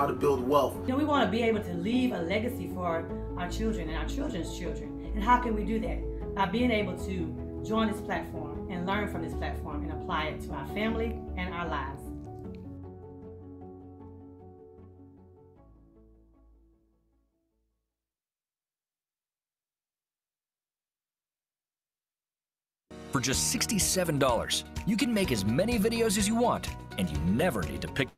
how to build wealth. You know, we want to be able to leave a legacy for our children and our children's children. And how can we do that? By being able to join this platform and learn from this platform and apply it to our family and our lives. For just $67, you can make as many videos as you want, and you never need to pick.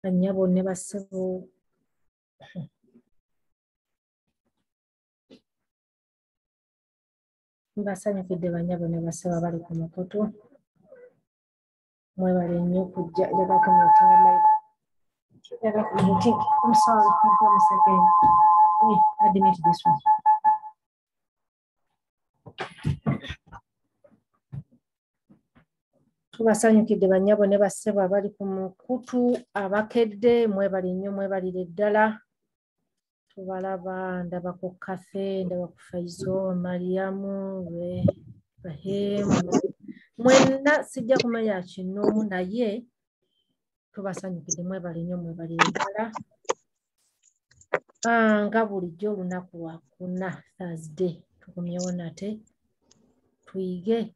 Basanyukidde bannyabo ne basaba bali ku mukutu. Mwebale nnyo kujja jagako mutima mayiba. Jagako mutima. I'm sorry, give me a second. I didn't do this one. Basanyukidde bannyabo ne basaba bali ku mukutu abakedde mwebale nnyo mwebalire ddala. Tubalaba ndaba ku kafe ndaba ku Faizo Mariamu we Bahemu mwenna sijja kumanya kino naye tubasanyukidde mwebale nnyo mwebalire ddala. Nga bulijjo olunaku lwakuna Thursday tukomyewo nate tuyige.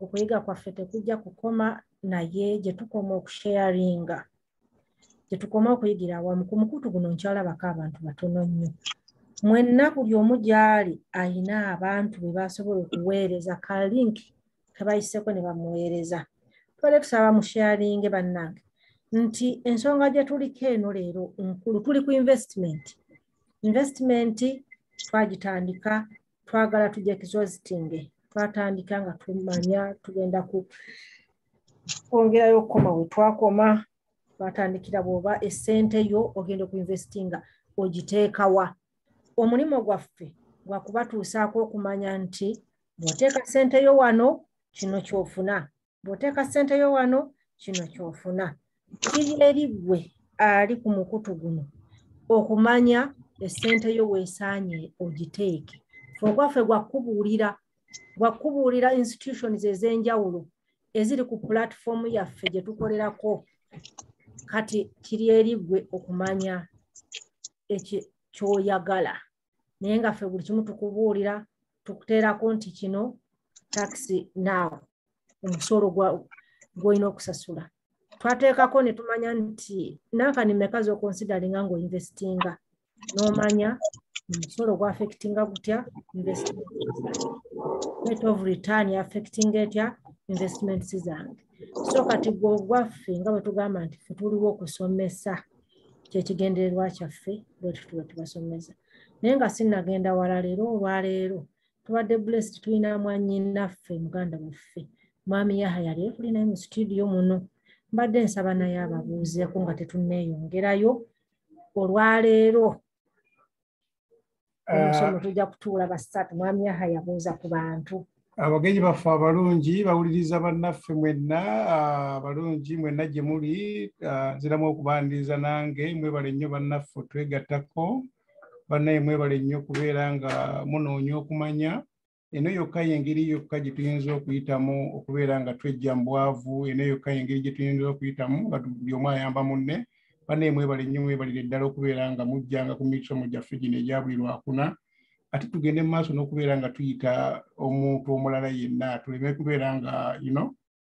Okuyiga kwaffe tekujja kukoma naye gye tukoma okusharinga, gye tukoma okuyigira awamu ku mukutu guno nkyalabako abantu batono nnyo. Mwenna buli omu gyali ayina abantu be basobola okuweereza ka linki ke bayiseko ne bamuweereza. Twali tusaba musharinge bannange nti ensonga gye tuliko eno leero nkulu, tuli ku investment. Investment twagitandika twagala tujja kisozitinge. Twatandika nga tumanya tugenda ku kwongerayo okukoma we twakoma. Twatandikira bw'oba essente yo ogenda okuinvestinga ogiteekawa. Omulimu gwaffe gwakubatuusaako okumanya nti bw'oteeka ssente yo wano kino ky'ofuna, bw'oteeka ssente yo wano kino ky'ofuna. Kiri eri ggwe ali ku mukutu guno okumanya essente yo weesaanye ogiteeke. Ogwaffe gwakubuulira institutions ez'enjawulo eziri ku platform yaffe gye tukolerako. Kati kiri eri ggwe okumanya ekyo ky'oyagala, naye nga ffe buli kimu tukubuulira tukuteerako nti kino takisi naawe omusolo gw'olina okusasula. Twateekako ne tumanya nti nankani mmeka z'okonsidalinga ng'oinvestinga, n'omanya omusolo gw'affectinga gutya investment, rate of return affectinga etya investments zange. So kati gwe ogwaffe nga bwe tugamba nti ffe tuliwo okusomesa, kyekigendererwa kyaffe bwe tuba tubasomesa. Naye nga sinnagenda wala leero, olwaleero tubadde blessed tulina mwannyinaffe muganda waffe mwami Yahaya, leero tulinayo mu studio muno. Mbadde nsaba naye ababuuzeeko nga tetunneeyongerayo olwaleero. Omusomo tujja kutuula basatu, mwami Yahaya buuza ku bantu. Abagenyi baffe abalungi bawuliriza bannaffe mwenna abalungi mwenna gye muli, nziramu okubaniriza nange mwebale nnyo bannaffe twegattako. Bannaye mwebale nnyo okubeera nga munoonya okumanya. Eno yokka y'engeri yokka gye tuyinza okuyitamu okubeera nga twejja mu bwavu, eno yokka y'engeri gye tuyinza okuyitamu nga buli omu ayamba munne. Bannaye mwebale nnyo mwebalire eddala okubeera nga mujjanga ku misomo gyaffe gino egya buli lwakuna. Ate tugende mu maaso n'okubeera nga tuyita omuntu omulala yenna, tuleme kubeera nga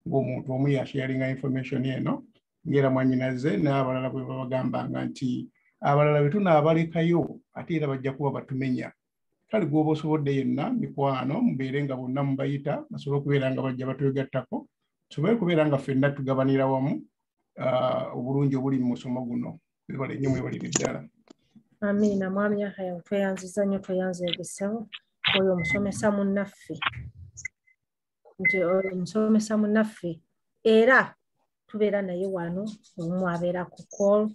ng'omuntu omu yasharinga information eno ng'era mwannyinaze n'abalala bwe babagambanga nti abalala be tunaabalekayo ate era bajja kuba batumenya. Kale gw'oba osobodde yenna mikwano mubeere nga bonna mubayita basobole okubeera nga bajja batwegattako, tusobole kubeera nga ffenna tugabanira wamu obulungi obuli mu musomo guno. Mwebale nnyo mwebalire ddala. Amina mwami Yahaya tweyanziza nnyo, tweyanzeegesewo oyo omusomesa munnaffe era tubeera naye wano omu abeera ku call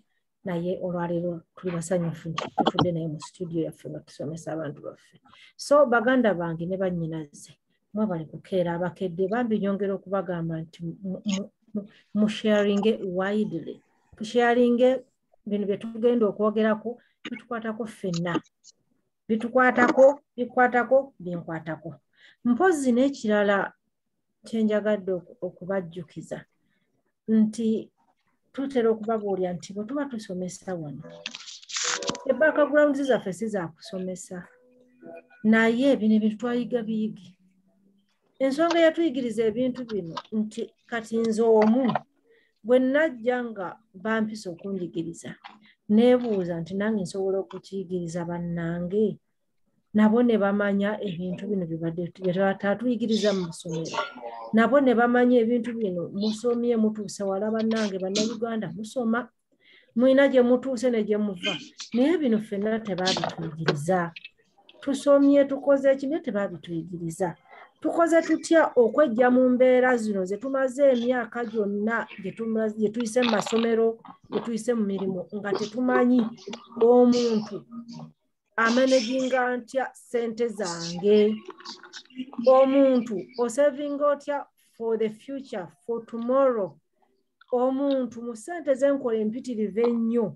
naye olwaleero tuli basanyufu tutudde naye mu studio yaffe nga tusomesa abantu baffe. So baganda bange ne bannyinaze mwebale kukeera abakedde bambi nyongera okubagamba nti musharinge widely, tusharinge bino bye tugenda okwogerako bitukwatako ffenna, bitukwatako, bikwatako, binkwatako. Mpozzi n'ekirala kyenjagadde okubajjukiza nti tutera okubabuulya nti bwe tuba tusomesa wano background zaffe si za kusomesa naye bino ebintu twayiga biyigi. Ensonga yatuyigiriza ebintu bino nti kati nze omu bwe najja nga bampisa okunjigiriza neebuuza nti nange nsobola okukiyigiriza bannange nabo ne bamanya ebintu bino bibadde tatuyigiriza mu masomero, nabo ne bamanya ebintu bino musomye mutuuse wala bannange bannayuganda musoma mulina gye mutuuse ne gye muva naye bino ffenna tebaabituyigiriza. Tusomye tukoze ekimye tebaabituyigiriza. Tukoze tutya okwejja mu mbeera zino ze tumaze emyaka gyonna gye tuyise mu masomero gye tuyise mu mirimu nga tetumanyi omuntu amanaginga ntya ssente zange, omuntu osavinga otya for the future for tomorrow, omuntu mu ssente zenkola empitirivu ennyo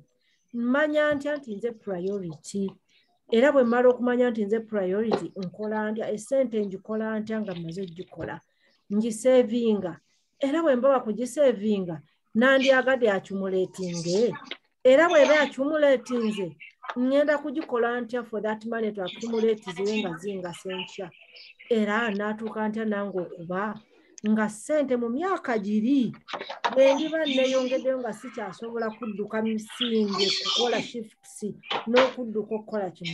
mmanya ntya nti nze priority. Era bwe mmala okumanya nti nze priority nkola ntya, essente njikola ntya nga mmaze ogikola, ngisevinga. Era bwe mba wakugisevinga nandyagadde akumuleetinge, era bweba akumuleetinze ngenda kugikola ntya for that money to accumulate ziwenga zingasa ntya, era natuuka ntya nange okuba nga ssente mu myaka giri bwendiba neeyongeddeyo nga sikyasobola kudduka misinde kukola shifts n'okudduka okukola kino,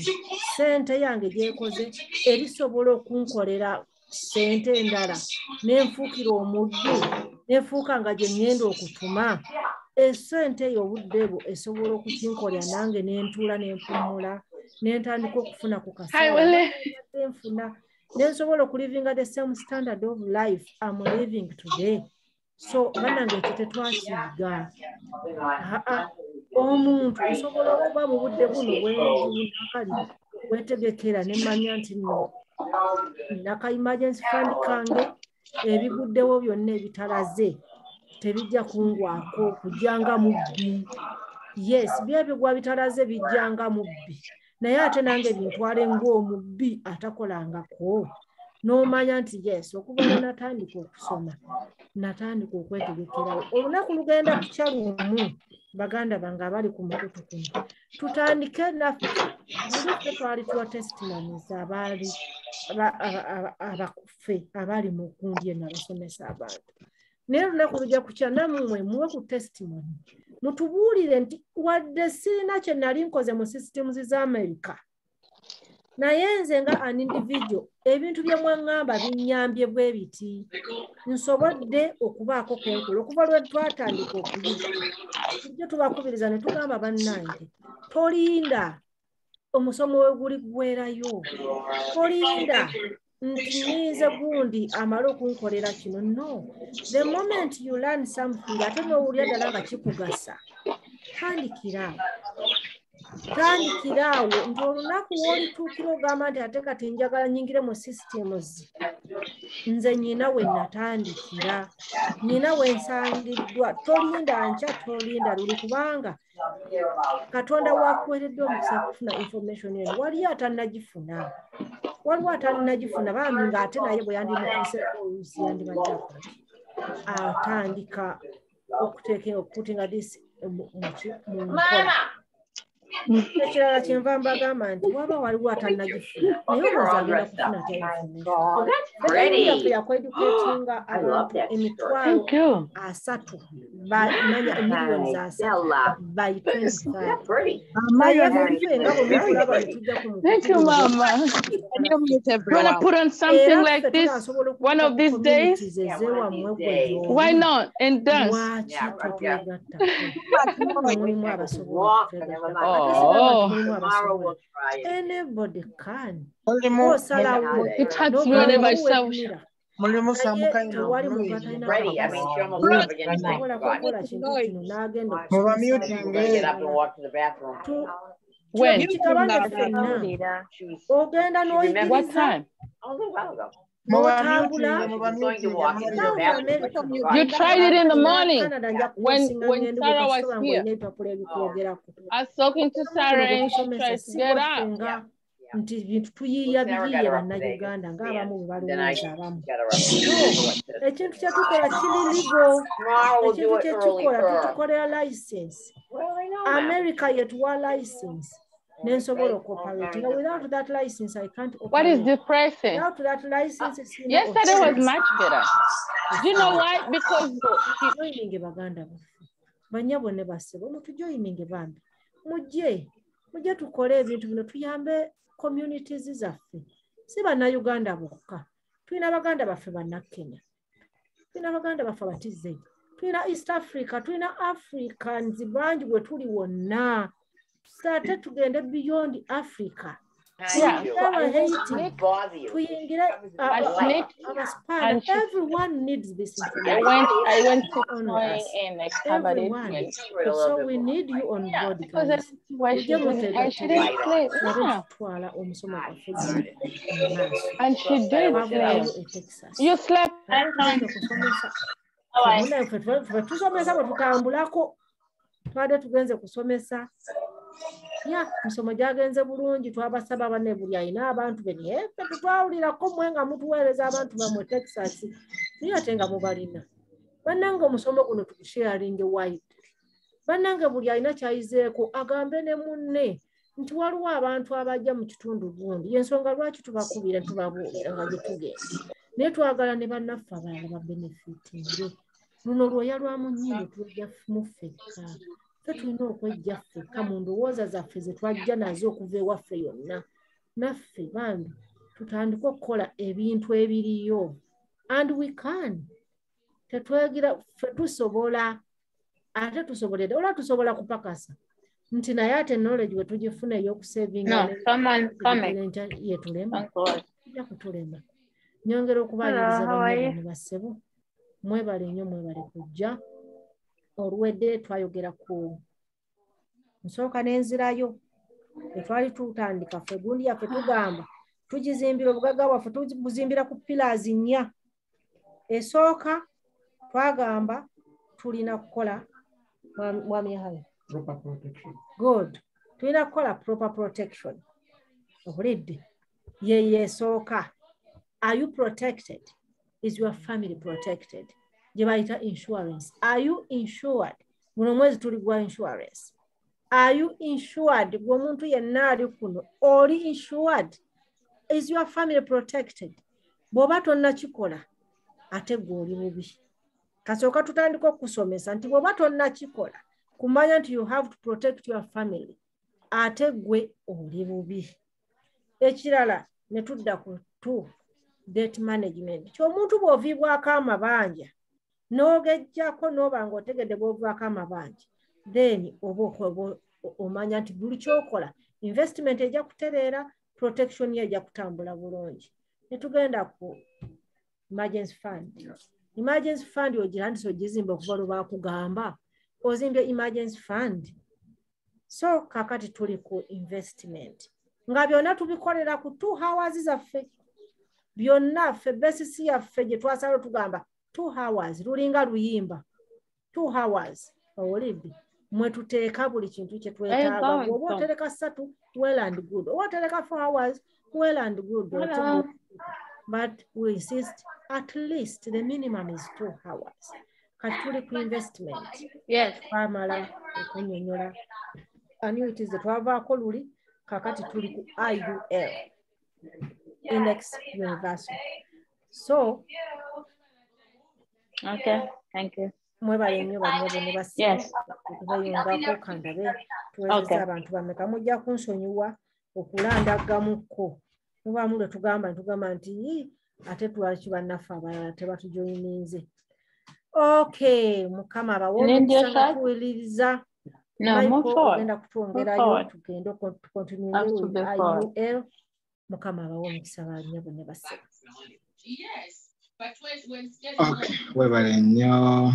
ssente yange gyekoze erisobola okunkolera ssente endala nenfuukira omuddu nefuuka nga gye ngenda okutuma. Essente y'obudde bwo esobola okukinkolera nange nentuula nempumula nentandika okufuna ku kaseera nensobola okulivinga the same standard of life I'm living today. So banange ekyo tetwakiyiga. Omuntu osobola okuba mu budde buno wenkali wetegekera nemanya nti no naka emergency fund kange ebiguddewo byonna ebitalaze tebijja kungwako kujjanga mubbi. Yes, byebigwa bitalaze bijjanga mubbi, naye ate nange bintwale ng'omubbi atakolangako. N'omanya nti yes, okuva lwe natandika okusoma natandika okwetegekerawo. Olunaku lugenda kukya lumu baganda bange abali ku mukutu kuno tutandike naffe buluffe twali tuwa testimonies abakuffe abali mu kundi eno abasomesa abantu, naye olunaku lujja kukya nammwe muwe ku testimony mutubuulire nti wadde sirina kye nali nkoze mu systems z'Amerika naye nze nga an individual ebintu bye mwaŋŋamba binnyambye bwe biti, nsobodde okubaako kwenkula. Okuva lwe twatandika okuyiga tujja tubakubiriza ne tugamba bannange tolinda omusomo we guli guwerayo, tolinda ntinyize gundi amala okunkolera kino. No, the moment you learn something ate n'owulira ddala nga kikugasa tandikiraawo nti olunaku woolituukira ogamba nti ate kati njagala nyingire mu systems, nze nnyina we natandikira, nnyina we nsangiddwa. Tolinda nkya, tolinda luli, kubanga Katonda waakuweeredde omukisa kufuna information eno. Waliyo atannagifuna, waliwo atannagifuna bambi ng'ate naye bwe yandimukuuse oluusi yandibajjako atandika okuteeka disi mu nkola. Ekirala kyenva mbagamba nti waba waliwo atannagifuna naye omuzaagenda kufuna tayaffe yakweduketinga abantu 3,000 bamanya $3,000,000 by 25. Tomorrow we'll try it. Anybody can. It hurts me whenever I saw you. Ready. I mean, she almost got up again tonight. Get up and walk to the bathroom. When? What time? A little while ago. You tried it in the morning when Sarah was here. I was talking to Sarah and she tried to get up. Tuyiya biyiya bannayuganda ng'abamu bwe balowooza abamu. Ekintu kye tukola kiri legal, ekintu kye tukola tutukolera license. America yetuwa license. Without that license, I can't open. What is depressing? Without that license, yesterday was much better. Do you know why? Because joining Baganda, banyabo ne basebo, mutujoining bambi. Muje tukole ebintu bino tuyambe communities zaffe. Si bana Uganda bokka. Twina Baganda baffe bana Kenya. Twina Baganda baffe batizze. Twina East Africa, twina Africans bangi bwe tuli wonna. Started to get beyond Africa. Everyone needs this information. I went to my and so we need you on board because that's why she didn't play. And she did. You slept. Yeah, Musomajagenze bulungi twabasaba banebuli ayina abantu bene twawulirako mwenga mutuweereza abantu ba mu Texas niyo atenga mu balina bannanga omusomo guno tukusharinge wide bannanga buli ayina kyayizeeko agambe ne munne nti waliwo abantu abajja mu kitundu gundi yensonga lwaki tubakubira tubabuulira nga gye tugenda naye twagala ne bannaffe abalala ba benefitinge luno lwoya lwa munyindo tujja mufeka tulina okwejja ffekka mu ndowooza zaffe ze twajja nazo okuva ewaffe yonna naffe bambi tutandika okukola ebintu ebiriyo and we can tetwegira ffe tusobola ate tusoboledde ola tusobola kupakasa nti naye ate knowledge bwe tugifuna ey'okusevinga yetulema tujja kutulema nyongera okubayiriza bannange bassebo mwebale nnyo mwebale kujja olwedde twayogera ku nsooka n'enzirayo etwali tutandika ffe gundi yaffe tugamba tugizimbira obugagga bwaffe tubuzimbira ku pillars 4 esooka twagamba tulina kukola mwami hayo proper protection good tulina kukola proper protection obulidde yeye esooka are you protected is your family protected Jebaita insurance. Are you insured? Munomwezi tuligwa insurance. Are you insured? Gwe muntu yenali kuno. Oli insured. Is your family protected? Boba tonna chikola ate goli mubi. Kasoka tutandiko kusomesa nti boba tonna chikola kumanya nti you have to protect your family. Ate gwe oli mubi. Ekirala ne tudda ku debt management. Kyo muntu bovibwa kama banja. No get Jacko Novango take the Bobakama Banch. Then Oboko Omanyant Blue Chocola. Investment a Jacuterera, protection ya Jacutambula Volonge. Netugenda ku emergency fund. Emergency fund or Janso Jizimbo Volovaku Gamba. Or Zimbia emergency fund. So Kakati Tuliko investment. Ngabiona to be called up 2 hours is a fake. Biona fe best see a fake it was out to Gamba. 2 hours rulinga ruyimba 2 hours awolibbi mwe tuteeka buli kintu kye twetaaga oba otereka 3 well and good oba otereka 4 hours well and good but we insist at least the minimum is 2 hours katuli ku investment yes pamala okunyonyola annuities twavaako luli kakati tuli ku IUL index universal so okay, thank you. Yes. Okay, mukama bawo no, move forward. Yes. But okay, webale nnyo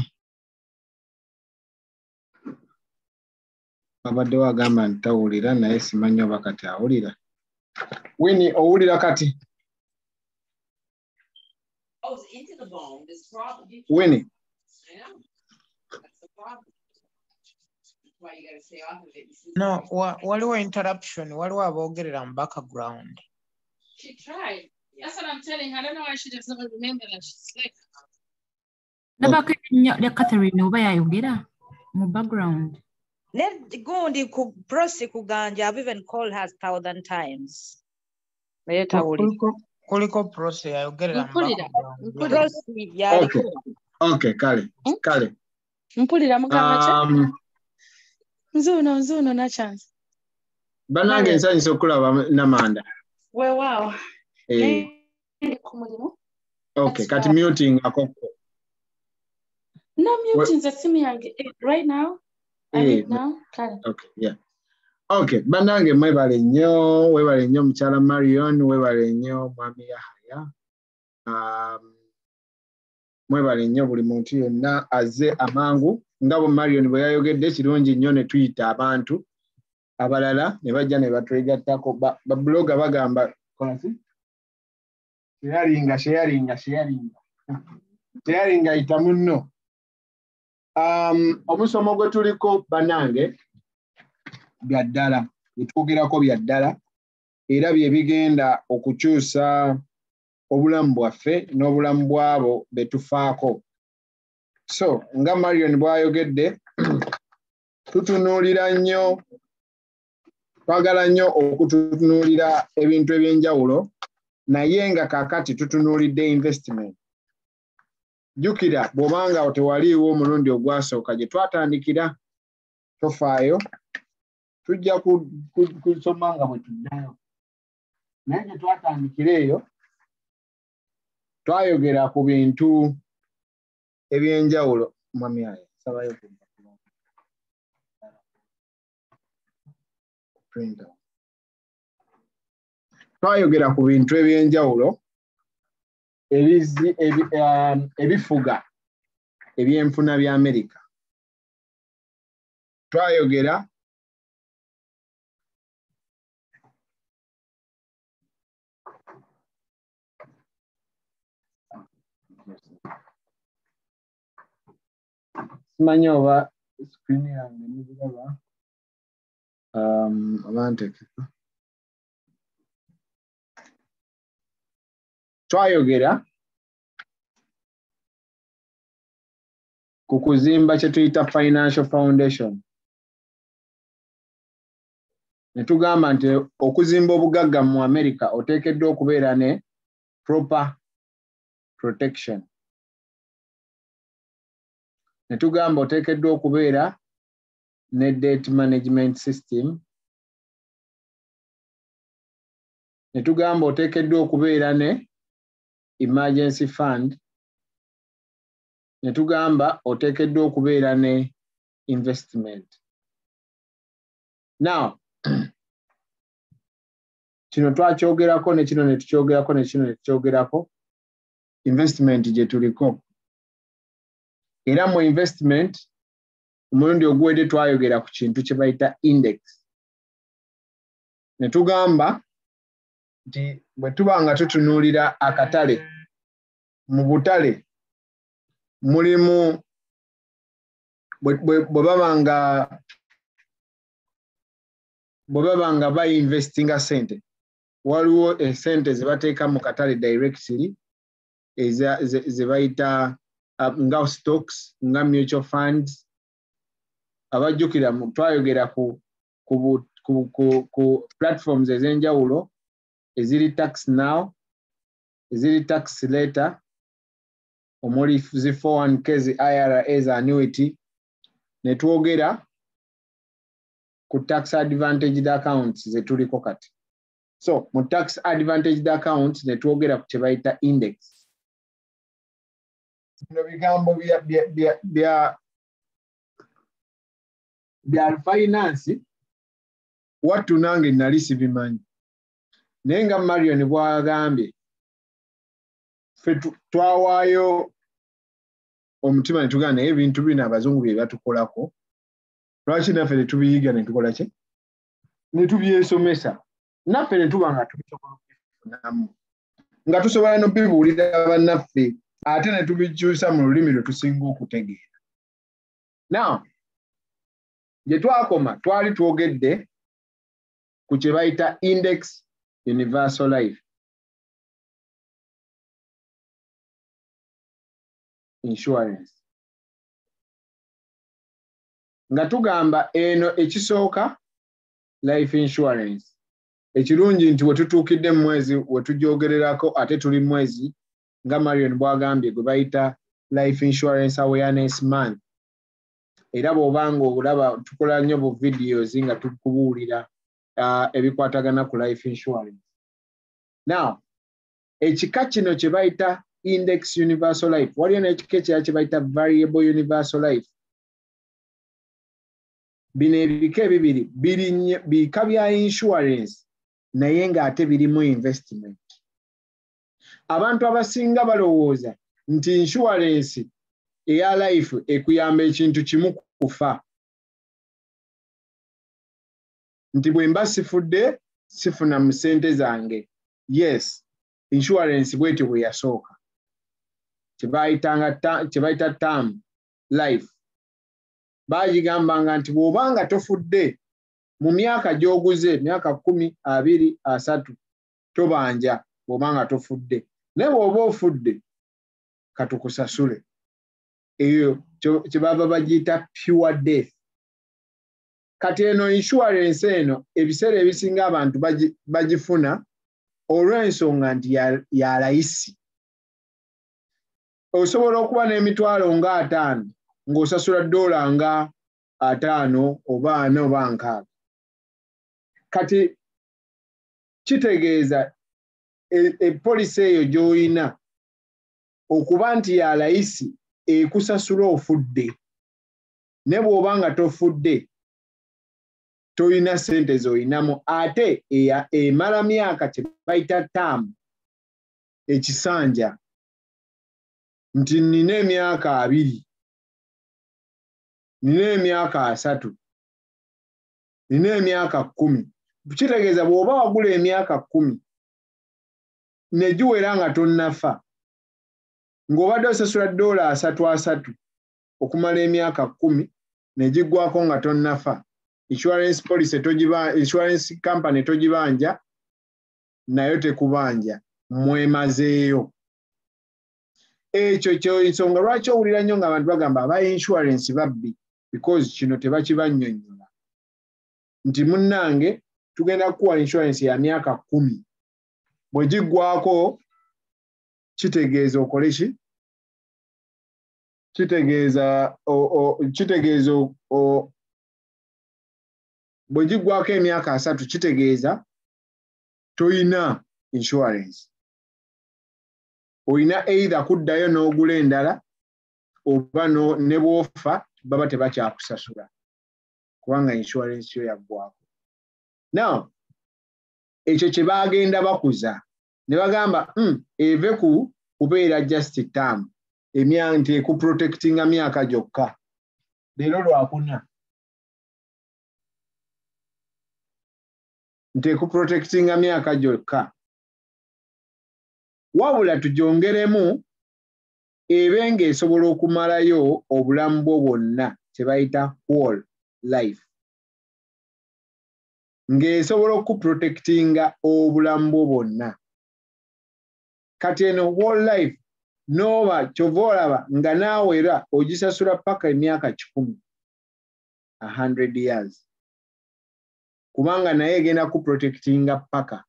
babadde wagamba ntawulira naye simanyi oba kati awulira Winnie owulira kati Winnie why you gotta stay off of it. No, waliwo interruption, waliwo abogerera mu background. She tried. That's what I'm telling her. I don't know why she does not remember that she's like. The Catherine over here, mu background. Let go ndi ku prosi kuganja. I've even called her 1,000 times. Kuliko prosi ayogerera mu background. Okay. Okay, Kale. Mpulira mukamacha. Nzuno na chance. Banange nsanyi sokulaba na manda. We wow. Eh. Okay, kati muting akoko. No muting za simu yange right now. Now. Kale. Okay, yeah. Okay, banange mwebale nyo mchala Marion, mwebale nyo mwami Yahaya. Mwebale nnyo buli muntu yonna azze amangu ngabo Marion bwe yayogedde kirungi nnyo ne tuyita abantu abalala ne bajja ne batwegattako ba bloga bagamba konasi sharinga itamunno omusomo gwe tuliko banange byaddala nituugerako byaddala era bye bigenda okukyusa obulamu bwaffe n'obulamu bw'abo be tufaako. So nga Marion bw'ayogedde tutunuulira nnyo, twagala nnyo okutunuulira ebintu eby'enjawulo naye nga kaakati tutunuulidde investment. Jjukira bw'obanga tewaliiwo omulundi ogwasooka gye twatandikira, tofaayo, tujja kusoma nga bwe tuddayo. Naye gye twatandikira eyo twayogera ku bintu ebyenjawulo mwami aye sabayo twayogera ku bintu ebyenjawulo ebifuga ebyenfuna bya America. Twayogera Manova screen and the Atlantic. Twayogera kukuzimba kye tuyita financial foundation. Ne tugamba nti okuzimba obugagga mu America oteekeddwa okubeera ne proper protection. Netugamba oteekeddwa okubeera ne debt management system. Netugamba oteekeddwa okubeera ne emergency fund. Netugamba oteekeddwa okubeera ne investment. Now, kino twakyogerako ne kino netukyogerako ne kino netukyogerako. Investment gye tuliko. Era mu investment omulundi ogwedde twayogera ku kintu kye bayita index. Ne tugamba nti bwe tuba nga tutunuulira akatale, mu butale mulimu bwe babanga bayinvestinga ssente, waliwo essente ze bateeka mu katale directly ze bayita nga stocks, nga mutual funds. Abajjukira twayogera ku platforms ez'enjawulo eziri tax now, eziri tax later, omuli zi 401k, IRAs, annuity. Ne twogera ku tax advantaged accounts ze tuliko kati. So mu tax advantaged accounts ne twogera ku kye bayita index. Bino bigambo bya finance watu nange nali sibimanyi, naye nga Marion bw'agambye ffe twawaayo omutima ne tugaa naye ebintu bino abazungu bye batukolako, lwaki naffe ne tubiyiga ne tukola ki, ne tubyesomesa naffe ne tuba nga tubisobola okubifunamu, nga tusobola n'obibuulira bannaffe ate ne tubikyusa mu lulimi lwe tusinga okutegeera. Now Gye twakoma twali twogedde ku kye bayita index universal life insurance. Nga tugamba eno ekisooka life insurance. Ekirungi nti wetutuukidde mu mwezi wetujoogererako ate tuli mwezi nga Marion bw'agambye gwe bayita Life Insurance Awareness Month. Era bw'obanga olaba tukola nnyo bu videos nga tukubuulira ebikwatagana ku life insurance. Now, ekika kino kye bayita Index Universal Life. Waliyo n'ekika ekirala kye bayita Variable Universal Life. Bino ebika ebibiri bika bya insurance naye ng'ate birimu investment. Abantu abasinga balowooza nti insurance eya life ekuyamba ekintu kimu kufa. Nti bwe mba sifudde sifuna mu ssente zange. Yes, insurance bwete bwe yasooka. Kye bayita term life. Baagigambanga nti bw'obanga tofudde mu myaka gy'oguze, myaka 10, 20, 30, tobanja bw'obanga tofudde. Naye bw'oba ofudde, katukusasule. Eyo kye baba bagiyita pure death. Kati eno insurance eno, ebiseera ebisinga abantu bagifuna olw'ensonga nti ya layisi. Osobola okuba n'emitwalo nga 50. Ng'osasula dola nga 5 oba 4 oba 6. Kati kitegeeza policy eyo gy'olina okuba nti ya layisi ekusasula ofudde. Ne bw'obanga tofudde tolina ssente z'olinamu ate emala myaka kye bayita taamu ekisanja nti nnina emyaka 20. Nina emyaka 3. Nina emyaka 10. Kitegeeza bw'oba wagula emyaka 10 ne giwera nga tonnafa, ng'obadde osasula dola 3 okumala emyaka 10 ne giggwako nga tonnafa, insurance policy insurance company togibanja, nayo tekubanja, mwemazeeyo. Ekyo ky'ensonga lwaki owulira nnyo ng'abantu bagamba aba insurance babbi. Because kino tebakibannyonnyola. Nti munnange tugenda kuwa insurance ya myaka 10. Bwe giggwako kitegeeza okole ki? Kitegeeza bwe giggwako emyaka 3 kitegeeza toyina insurance. Oyina either kuddayo n'ogula endala oba ne bw'ofa baba tebakyakusasula kubanga insurance yo yaggwako. Now ekyo kye baagenda bakuza ne bagamba eve ku kubeera just term nti ekuprotectinga myaka gyokka. Leero lwakuna nti ekuprotectinga myaka gyokka, wabula tujongeremu ebenge esobola okumalayo obulamu bwo bwonna kye bayita whole life. Ng'esobola okuprotectinga obulamu bwo bwonna. Kati eno whole life n'oba ky'ova olaba nga naawe era ogisasula paka emyaka 10. 100 years. Kubanga naye egenda kuprotectinga paka.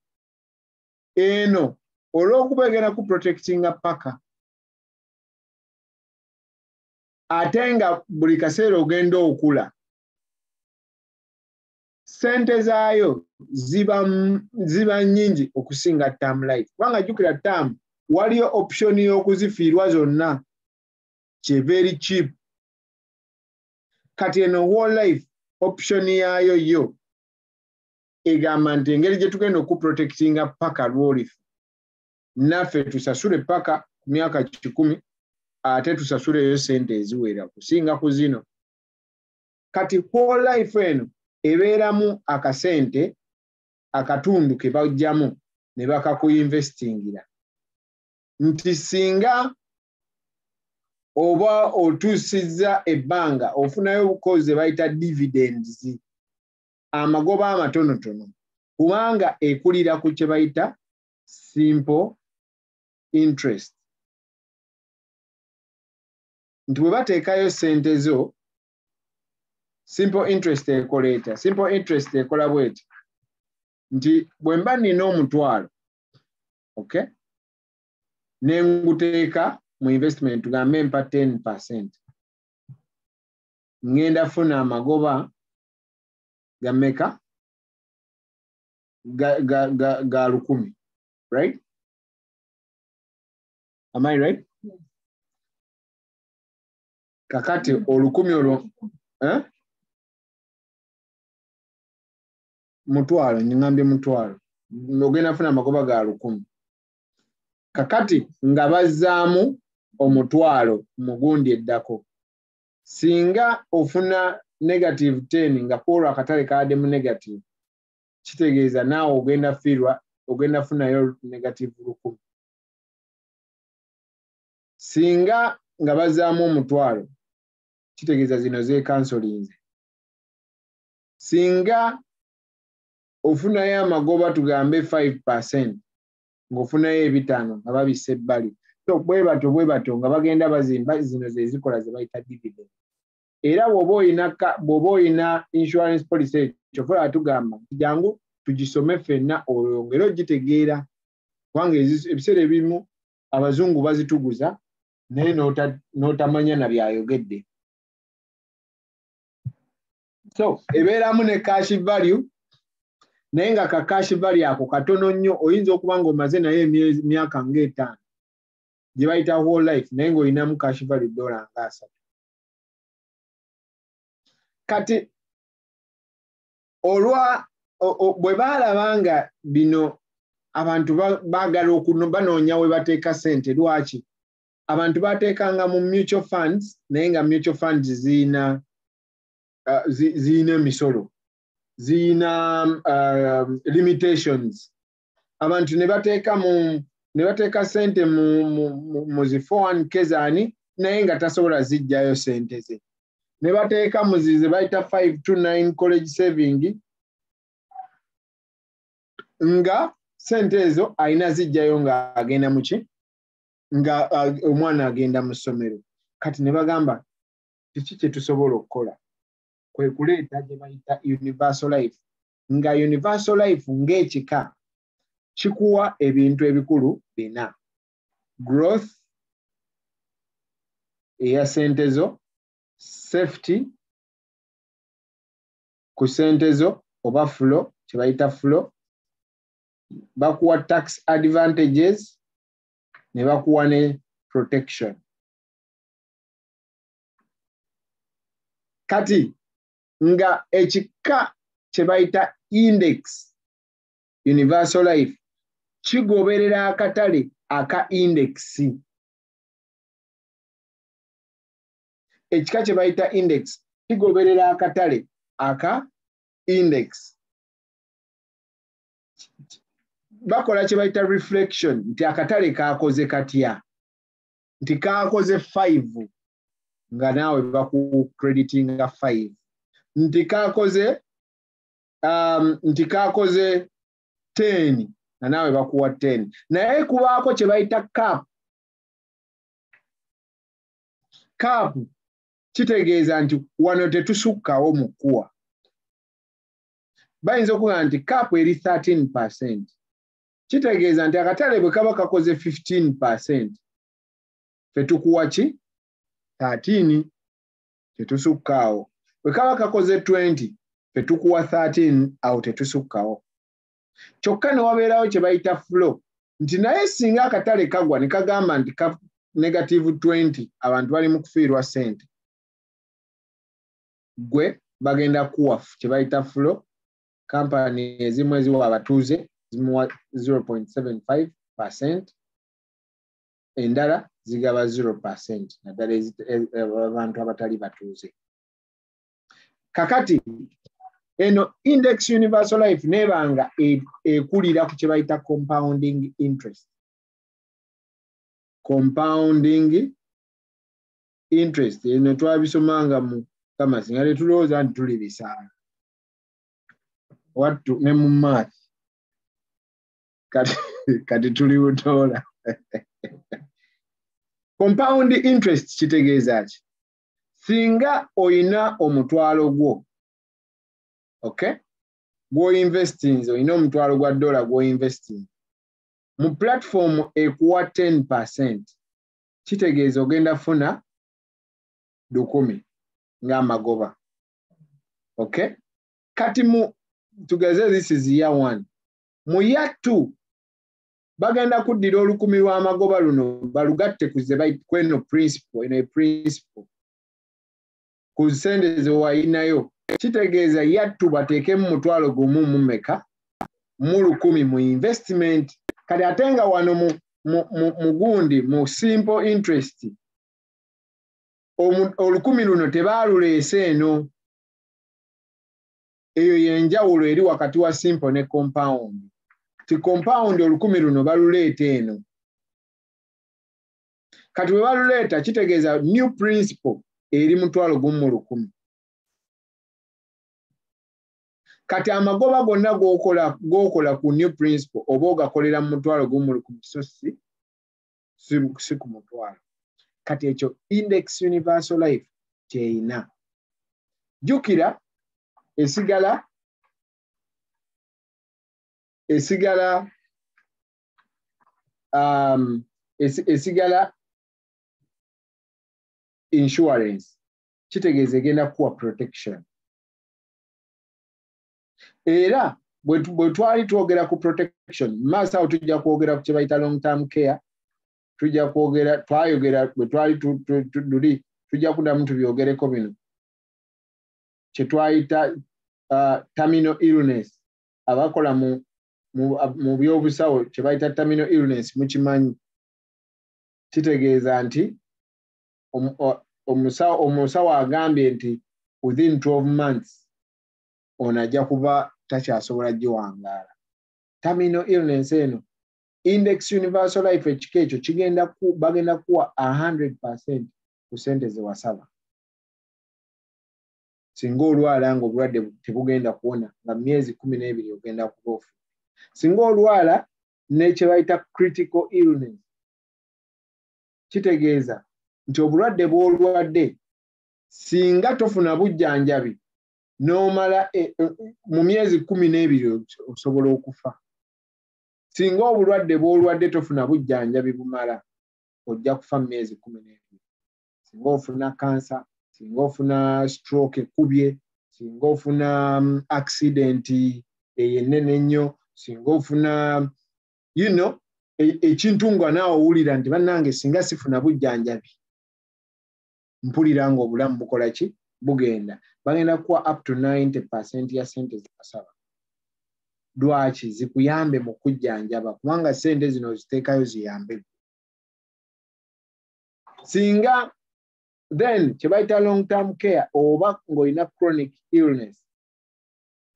Eno olw'okuba egenda kuprotectinga paka, atenga buli kaseera ogenda okula, ssente zaayo ziba nnyingi okusinga term life. Kubanga jjukira term waliyo option y'okuzifiirwa zonna, kye very cheap. Kati eno whole life option yaayo yo egamba nti engeri gye tugenda okuprotectinga paka lw'olifu, naffe tusasule paka ku myaka 10 ate tusasuleyo ssente eziwera kusinga ku zino. Kati whole life eno ebeeramu akasente akatundu ke bajjamu ne bakakuinvestingira. Nti singa oba otusizza ebbanga ofunayo obukozi bayita dividends amagoba amatonotono kubanga ekulira ku kye bayita simple interest. Nti bwe bateekayo ssente zo simple interest ekoleeta simple interest ekola bweti nti bwe mba nina omutwalo okay ne nguteeka mu investment tugambe mpa 10%. Ngenda funa amagoba gameka ga lukumi, right? Am I right? Yes. Kakati olukumi olwo eh mutwalo ngambe mutwalo ogenda funa amagoba ga lukumi. Kakati nga bazzaamu omutwalo mugundi eddako. Singa ofuna -10 nga polo akatale kaade mu negative kitegeeza naawe ogenda firwa ogenda funayo -10. Singa nga bazzaamu omutwalo kitegeeza zino ze kansolinze. Singa ofunayo amagoba tugambe 5% ngofuna ebitano ababise bali to bwe bato nga bagenda bazimba zino zezikola ze bayita dividend era bobo ina insurance policy chokola atugamba jangu tugisome fenna olongero gitegeera kwange ebisere bimu abazungu bazituguza naye notamanya na byayogedde so ebeeramu ne cash value. Naye nga ka cash value ako katono nnyo oyinza okuba ng'omaze naye emyaka ng'etaano gye bayita whole life naye ng'olinamu cash value dola nga 7. Kati bwe baalabanga bino abantu baagala banoonya we bateeka ssente lwaki abantu baateekanga mu mutual funds naye nga mutual funds ziyina emisolo zina limitations. Abantu ne bateeka sente mu zi 401k zani naye nga tasobola zijjayo sente ze. Ne bateeka mu zize bayita 529 college saving nga sente ezo ayina zijjayo nga agenda mu ki nga omwana agenda mu ssomero. Kati ne bagamba kiki kye tusobola okukola kwe kuleeta gye bayita universal life nga universal life ng'ekika kikuwa ebintu ebikulu bina growth eya ssente zo safety ku ssente zo oba flow kye bayita flow bakuwa tax advantages ne bakuwa ne protection. Kati nga ekika kye bayita index universal life kigoberera akatale aka index. Ekika kye bayita index kigoberera akatale aka index. Bakola kye bayita reflection nti akatale kaakoze katya nti kaakoze 5 nga naawe baku creditinga 5. Nti kaakoze 10 na nawe bakuwa 10 naye kubaako kye bayita cap. Cap kitegeeza nti wano tetusukkawo mu kuwa. Bayinza okuga nti cap eri 13% kitegeeza nti akatale bwe kaba kakoze 15% fe tukuwa ki 13 tetusukkaawo. Bwe kaba kakoze 20 fe tukuwa 13 awo tetusukkawo. Kyokka ne wabeerawo kye bayita flow nti naye singa akatale kagwa ne kagamba nti -20 abantu bali mu kufiirwa ssente gwe bagenda kuwa kye bayita flow. Kampani ezimu eziwa abatuuze zimuwa 0.75% endala zigaba 0% naddala abantu abatali batuuze. Kakati eno index universal life nebanga ekulira ku kye bayita compounding interest. Compounding interest eno twabisomanga mu kama singale tulooza ntulibisanga watu ne mu mathi kati tuliutola compound interest kitegeeza ki singa oyina omutwalo gwo okay go investing so ino omutwalo gwa dollar go investing mu platform ekuwa 10% kitegeeza ogenda funa dukumi nga magoba okay kati mu together this is year 1 mu year 2 bagenda kuddira olukumi lwa magoba luno balugatte kuze bayi kweno principle ino principle kusendeze wainayo kitegeeza yattu bateeke mu mutwalo gumu mumeka mu lukumi mu investment kali atenga wano mu gundi mu simple interest olukumi luno tebaaluleese eno eyo yenjawulo eri wakati wa simple ne compound ti compound olukumi luno baluleeta eno kati we baluleeta kitegeeza new principle eri mutwalo gumu mu lukumi kati amagoba gonna gokola ku new principle oboga kolera mutwalo gumu lukumi so si ku mutwalo kati echo index universal life cheina jukira esigala insurance kitegeze genda kuwa protection era bwe twali twogera ku protection masa tujja kwogera ku kibaita long term care tujja kwogera twayogera bwe twali tuduli tujja kuda mtu byogereko bino chetwaita terminal illness abakola mu byobusawo chebaita terminal illness mukimanyi kitegeeza nti omusawo agambye nti within 12 months onajja kuba takyasobola giwangaala terminal illness eno index universal life ekikecho kigenda bagenda kuwa 100% kusenteze wasaba singa olwala nga obulwadde tebugenda kuwona nga myezi 12 ogenda kubofu singa olwala nekye bayita critical illness kitegeeza nti obulwadde bw'olwadde singa tofuna bujjanjabi n'omala mu myezi 12 osobola okufa singa obulwadde bw'olwadde tofuna bujjanjabi bumala ojja kufa mu myezi 12 singa ofuna kansa singa ofuna stroke kubye singa ofuna accident yenene nnyo singa ofuna ekintu nga naawe owulira nti bannange singa sifuna bujjanjabi mpulira nga obulamu bukola ki bugenda bagenda kuwa up to 90% ya sente zibasaba lwaki zikuyambe mu kujjanjaba kubanga sente zino ziteekayo ziyambe singa then kibaita long term care oba ngoina chronic illness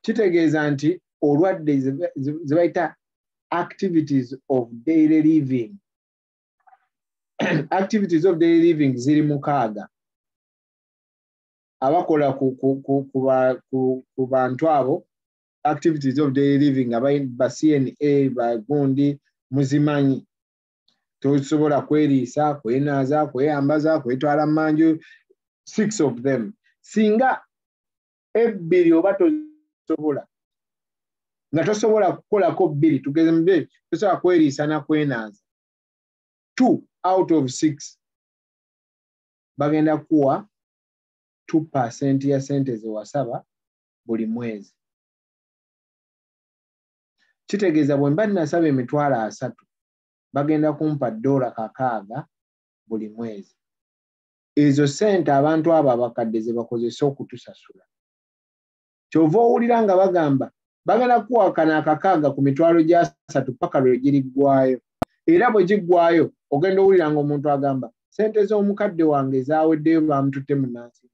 kitegeeza nti olwadde zibaita activities of daily living activities of daily living ziri mukaaga abakola ku bantu abo activities of daily living aba CNA bagundi muzimanyi tosobola kweriisa kwenaaza kweyambaza kwetwala manju 6 of them singa ebbiri oba tosobola nga tosobola kukolako bbiri tugeze mbe tosobola kweriisa na kwenaaza 2 out of 6 bagenda kuwa 2% ya sente ze wasaba buli mwezi kitegeeza bwe mba nasaba $3,000 bagenda kumpa $6 buli mwezi. Ezo sente abantu abo abakadde ze bakozesa okutusasula. Kyova owulira nga bagamba bagenda kuwakana akakaaga ku mitwalo gya 3 paka lwe giriggwayo. Era bwe giggwayo ogenda owulira nga omuntu agamba sente z'omukadde wange zaaweddeyo bamututte munansi.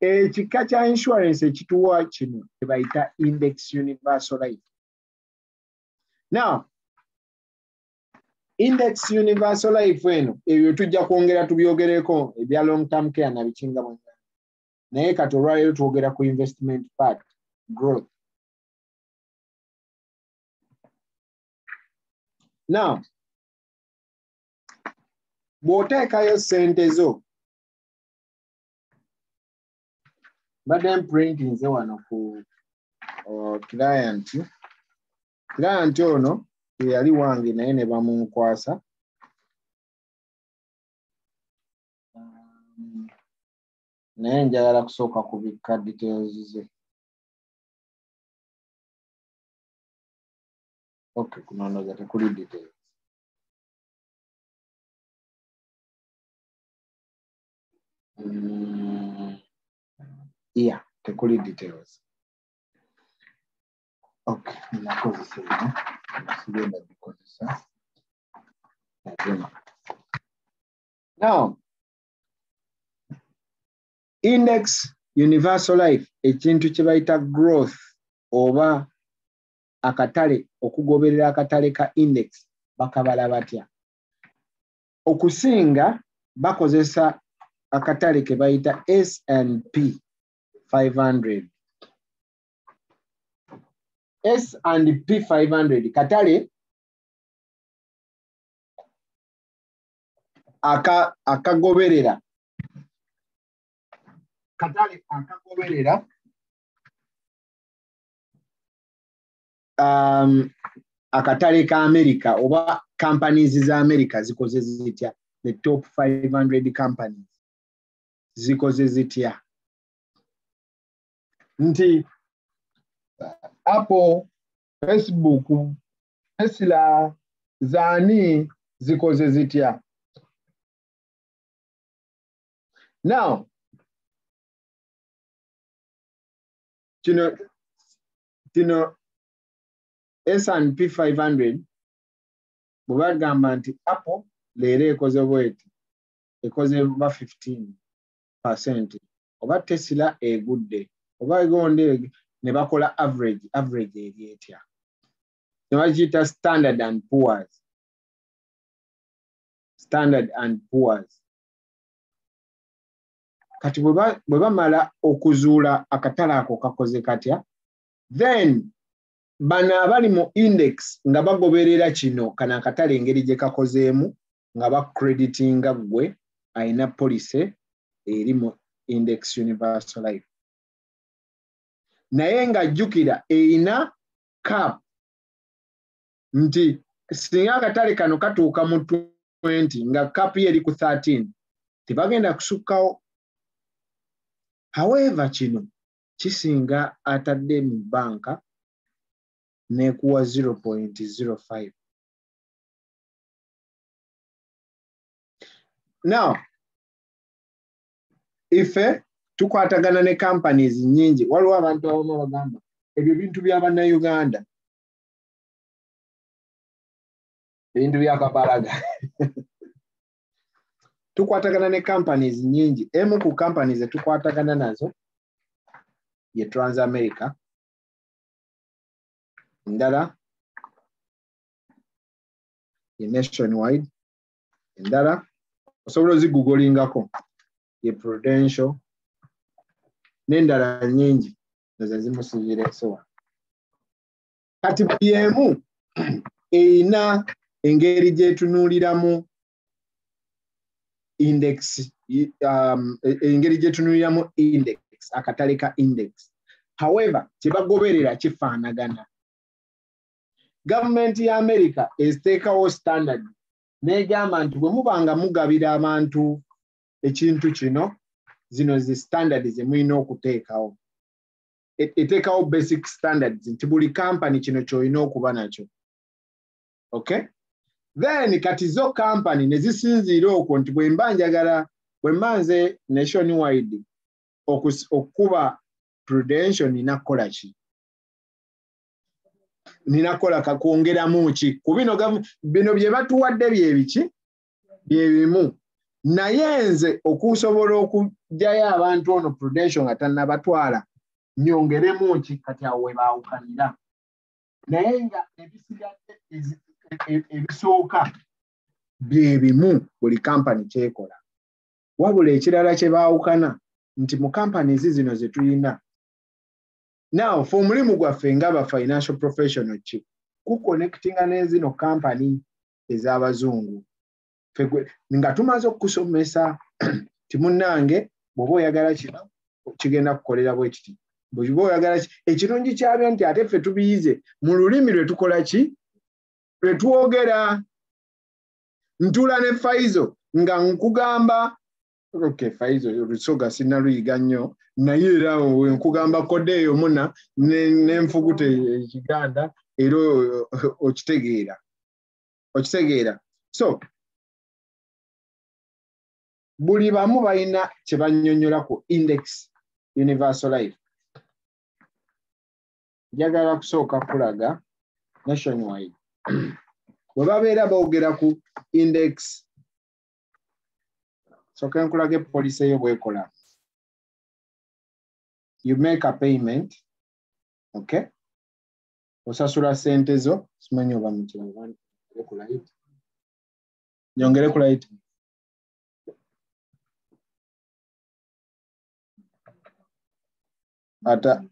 Ekika kya insurance ekituwa kino kye bayita Index Universal Life. Now, Index universal life eno ebyo tujja kuongera tubyogereko ebya long term care na bichinga mwanga naye katolwayo tuogera ku investment part growth. Now bw'oteeka yo ssente zo badde printing ze wano ku client ono yali wange naye ne bamunkwasa naye njagala kusooka kubikka details ze. Okay, kuna ndoza tekuli details. Yeah, tekuli details. Okay, nakoze sema. Now, index universal life ekintu kye bayita growth oba akatale okugoberera akatale ka index bakabala batya. Okusinga bakozesa akatale ke bayita S&P 500. S&P 500 katale akagoberera katale akagoberera akatale ka America oba companies za America zikoze zitya the top 500 companies zikoze zitya nti Apple, Facebook, Tesla, zani zikoze zitya. Now, you know, S&P 500, buba gamba nti Apple leero ekoze bweti, ekoze ba 15%. Oba Tesla egudde, oba gonde nebakola average eri etya. Nebagiyita Standard and Poor's. Standard and Poor's. Kati bwe bamala okuzuula akatale ako kakoze katya, then bano abali mu index nga bagoberera kino kana akatale engeri gye kakozeemu nga bakreditinga ggwe alina policy eri mu index universal life. Naye nga jjukira eina cap nti singa akatale kano katuuka mu 20 nga cap yeri ku 13 tebagenda kusukawo. However kino kisinga atadde mu banka n'ekuwa 0.05. Now ife tukwatagana ne companies nyingi waliwo abantu abamu bagamba ebyo bintu by'abana Uganda bintu byakapalaga tukwatagana ne companies nyingi emu ku companies tukwatagana nazo ye Transamerica ndala ye Nationwide ndala osobola zigugolingako ye Prudential nendala nyingi nazazimusubira sowa kati byemu eina engeri gye tunuliramu index engeri gye tunuliramu index akatale ka index. However kibagoberera kifaanagana. Government ya America esteekawo standard n'egamba nti bwe mubanga mugabira abantu ekintu kino zino zi standards emwina okuteekawo. Eteekawo basic standards nti buli company kino ky'olina okuba nakyo. Okay? Then kati zo company ne zisinziira okwo nti bwe mba njagala bwe mmanze Nationwide okuba Prudential nina kukola ki? Nina kukola kakwongeramu ki? Ku bino bye batuwadde bye biki? Bye bimu. Naye nze okusobola okugyayo abantu ono Prudential nga tannabatwala nyongeremu ki kati awo we baawukanira naye nga ebisigadde ebisooka byebimu buli kampani kyekola. Wabula ekirala kye baawukana nti mu kampani zino ze tulina. Now, for mulimu gwaffe ng'aba financial professional ki kuconnectinga n'ezino kampani ez'abazungu. Nga tumaze okukusomesa ti munnange bw'oba oyagala kino kigenda kukolera bwe kiti. Bw'oba oyagala ekirungi kyabyo nti ate ffe tubiyize mu lulimi lwe tukola ki lwe twogera. Ntula ne Faizo nga nkugamba okay Faizo yosoga sinaluyiga nnyo naye era nkugamba kode eyo muna n'enfuguta ekiganda era okitegeera so buli bamu balina kye bannyonnyola ku index universal life. Njagala kusooka kulaga nationwide bwe babeera boogera ku index sooka nkulaga policy eyo bw'ekola. You make a payment, okay, osasula ssente zo simanyi oba nyongere ku light. Ata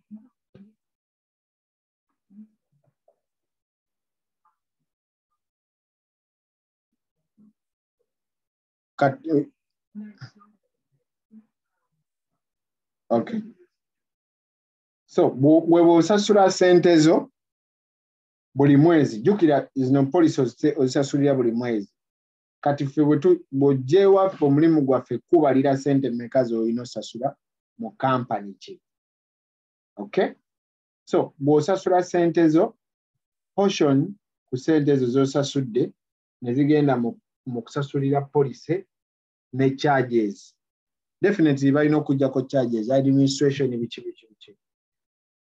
cut. Okay. So we will sasura sente zo buli mwezi. Jukira is no policy osasulira buli mwezi. Kati ffe wetu bojewa ffe omulimu gwaffe kubalira sente mmeka z'olina osasula mu kampani ki. Okay, so bw'osasula ssente zo portion ku ssente ezo z'osasudde ne zigenda mu kusasulira policy ne charges. Definitely balina okuggyako charges administration biki.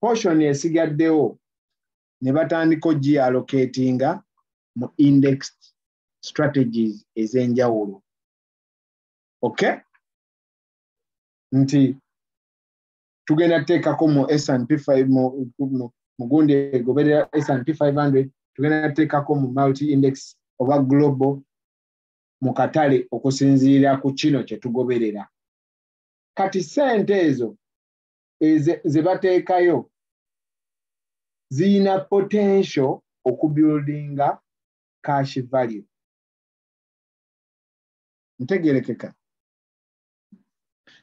Portion esigaddewo ne batandika gi-allocatinga mu indexed strategies ez'enjawulo. Okay, nti tugenda teekako mu S&P 5 mu gundi egoberera S&P 500 tugenda teekako mu multi index oba global mu katale okusinziira ku kino kye tugoberera. Kati ssente ezo ze bateekayo ziyina potential okubuildinga cash value. Ntegerekeka.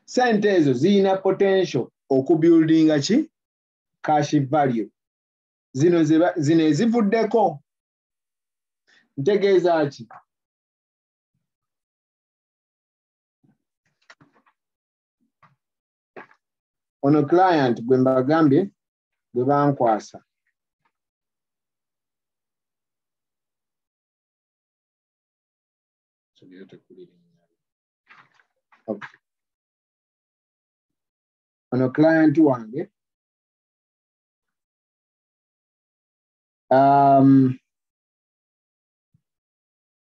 Ssente ezo ziyina potential okubuildinga ki cash value. Zino ezivuddeko ntegeeza ki ono client gwe mbagambye gwe bankwasa okay. Ono client wange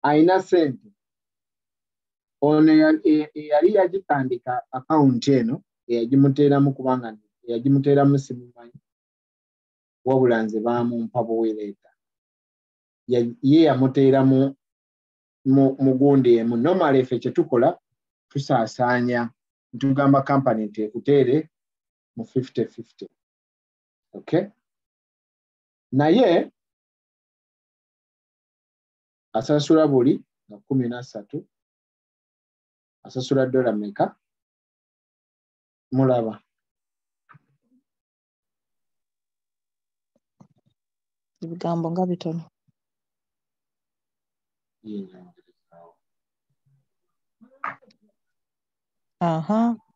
ayina ssente ono yali yagitandika akawunti eno eyagimuteeramu kubanga eyagimuteeramu simumanyi wabula nze baamumpa buweereeta ye yamuteeramu mu gundi emu. Normal ffe kye tukola tusaasaanya ntugamba kampani nti ekuteere mu 50-50. Okay? Naye asasula buli nga 13 asasula dola meka mulaba. Ebigambo nga bitono.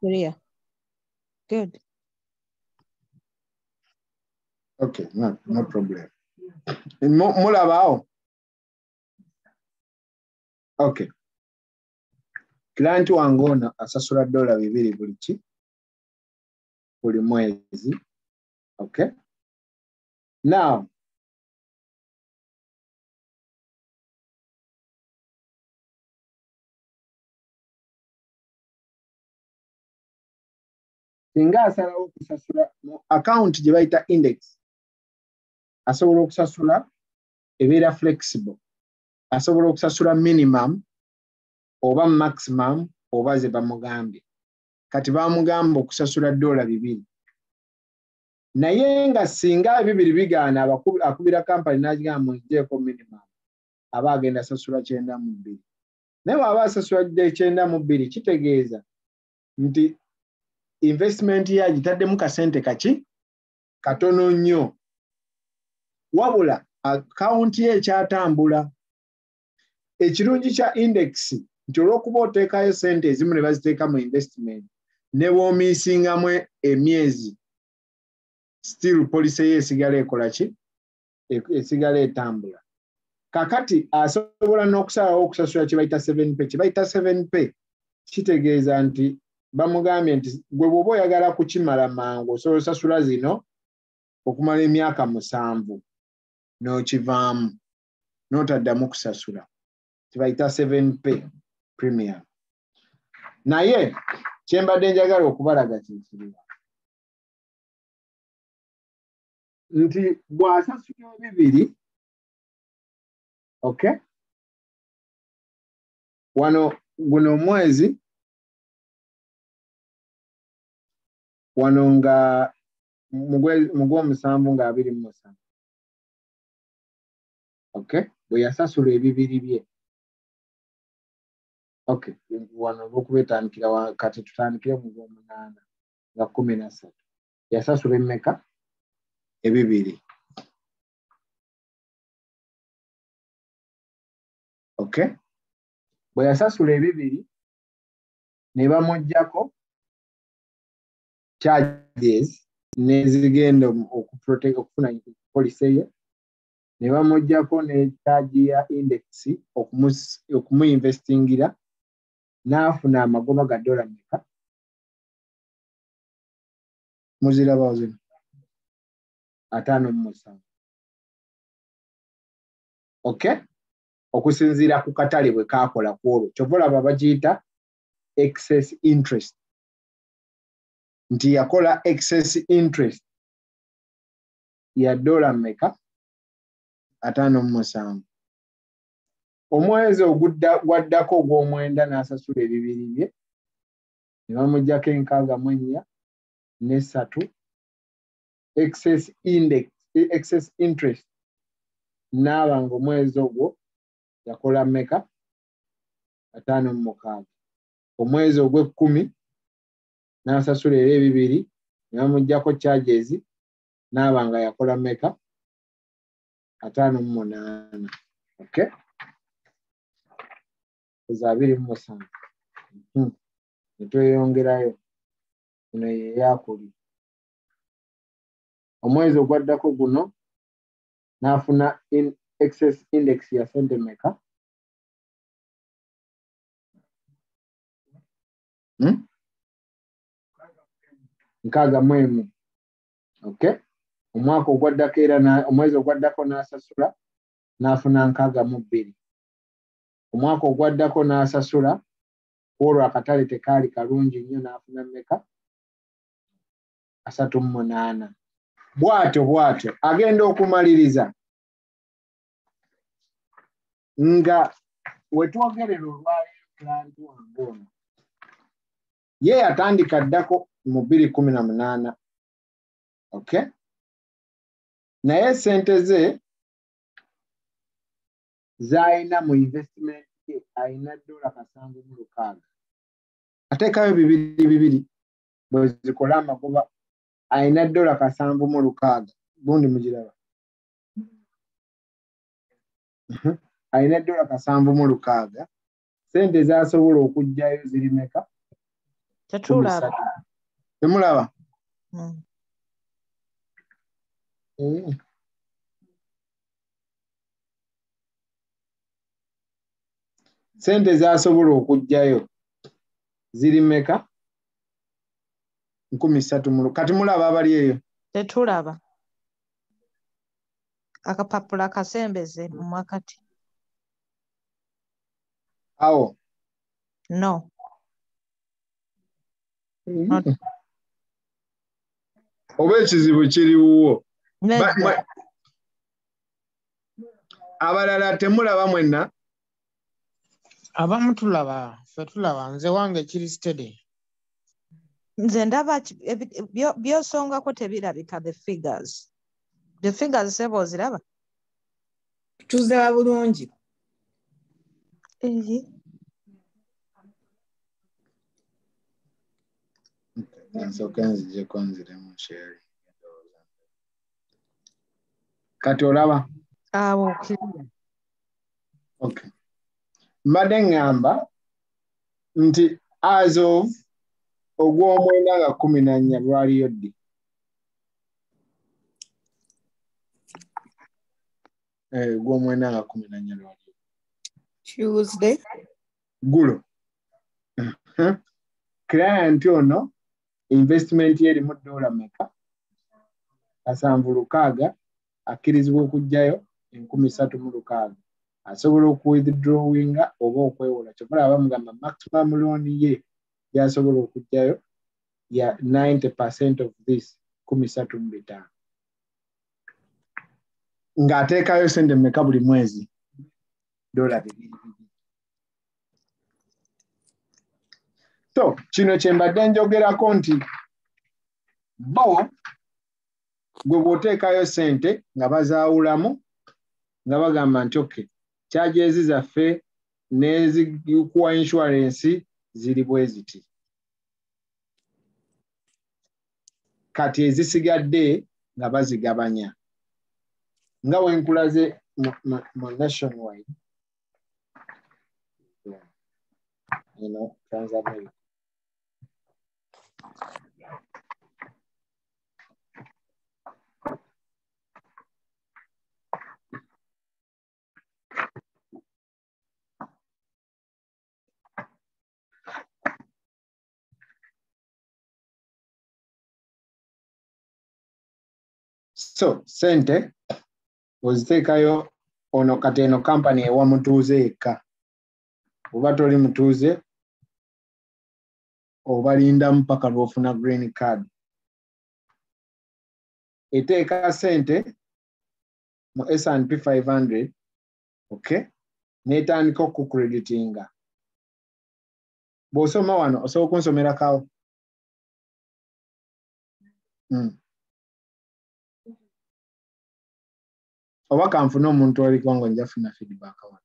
Maria. Good. Okay, no problem. Mulabao. Okay. Client wangona asasula dola bibiri buli ki buli mwezi. Okay. Now singa asala okusasula mu account gye bayita index asobola okusasula ebeera flexible asobola okusasula minimum oba maximum oba ze bamugambye. Kati bamugamba okusasula $2. Naye nga singa $2 bigaana akubira kampani n'agamba njeeko minimum, aba agenda sasula $9.2. Naye bw'aba asasula $9.2 kitegeeza nti investment ya agitaddemu kasente kaki katono nnyo. Wabula account ye kyatambula. Ekirungi kya index nti olw'okuba oteekayo sente ezimu ne baziteeka mu investment ne bw'omiisingamu emyezi, still policy esigala ekola ki? Esigala etambula. Kakati asobola n'okusalawo okusasula kye bayita 7P. Kye bayita 7P kitegeeza nti bamugambye nti gwe bw'oba oyagala kukimala mangu osobola osasula zino okumala emyaka 7 n'okivaamu n'otaddamu kusasula. Tibaita 7P Premier. Naye kyembadde njagala okubalaga kyekiringa nti bw'asasula $2, okay, wano guno mwezi wano nga mugw'omusanvu nga 27, okay, bwe yasasula $2 bye. Okay, one of the kati tutandikira mu gwomunaana nga 13. Yasasula emmeka? $2. Okay. Bwe yasasula $2 ne bamuggyako charges n'ezigenda okuprotect okufuna policy ye. Ne bamuggyako ne charge ya index okumu investingira. Naafuna amagoba ga $meka? Muzira bawozina. 5.7. Okay? Okusinziira ku katale bwe kaakola ku olwo. Kyovola babagiyita excess interest. Nti yakola excess interest ya $meka? 5.7. Omwezi ogwaddako ogw'omwenda n'asasula $2 bye, ne bamuggyako 64.3 excess interest, n'aba ng'omwezi ogwo yakola mmeka? 5.6. Omwezi ogw'e10 n'asasula era $2, ne bamuggyako charges, n'aba nga yakola mmeka? 5.8. Okay? Zabiri musanvu. Netweyongerayo. Eno yeyakuli. Omwezi ogwaddako guno n'afuna excess index ya $meka? $6.1. Okay. Omwaka ogwaddako era omwezi ogwaddako n'asasula n'afuna $6.2. Omwaka ogwaddako n'asasula olwo akatale tekaali kalungi nnyo n'afuna mmeka? 3.8. Bw'atyo agenda okumaliriza nga wetwogerera olwaleero pulanti wange ono ye yatandika ddako mu 2018, okay, naye sente ze zaina mu investment aina $7.6. Atekayo $2. Bwezi kolama kuba aina $7.6. Bundi mujiraba. Aina $7.6. Sente zasobola okujjayo zirimeka? Tatulaba. Temulaba. Sente zasobola okujjayo zirimeka? 13. Kati mulaba abali eyo? Tetulaba. Akapapula kasembeze mu makati. Awo? No. Oba ekizibu kiri wuwo. Abalala temulaba mwenna? abamu tulaba ffe tulaba nze wange kiri steady. Nze ndaba byosongako tebirabika the figures. The figures sebo oziraba. Tuziraba bulungi. Eyi. Nsooka nzijeko nziremu sharing. Kati olaba? Awo okiriya. Okay. Mbadde ngamba nti as of ogw'omwenda nga 14 lwaliyo ddi. Ogw'omwenda nga 14 lwaliyo. Tuesday. Ggulo. Client ono investment y'erimu $1 meka? 76. Akirizibwa okugyayo 36,000. Asobola okuwithdrawinga oba okwewola kyovula abamugamba maximum loan ye yasobola okugyayo ya 90% of this 35,000 ng'ateekayo sente mmeka buli mwezi $2. So kino kye mbadde njogerako nti bo gwe bw'oteekayo ssente nga bazaawulamu nga bagamba nti okay charge ezi zaffe n'ezikuwa insurance ziri bwe ziti kati ezisigadde nga bazigabanya nga wenkulaze mu nationwide Transamerica. So sente oziteekayo ono kati eno kampani ewa mutuuze ekka oba toli mutuuze obalinda mpaka lw'ofuna green card eteeka sente mu S&P 500 okay n'etandika okukreditinga bw'osoma wano osobola okunsomerakawo oba kanfuna omuntu aliko ngo njafuna feedback wano.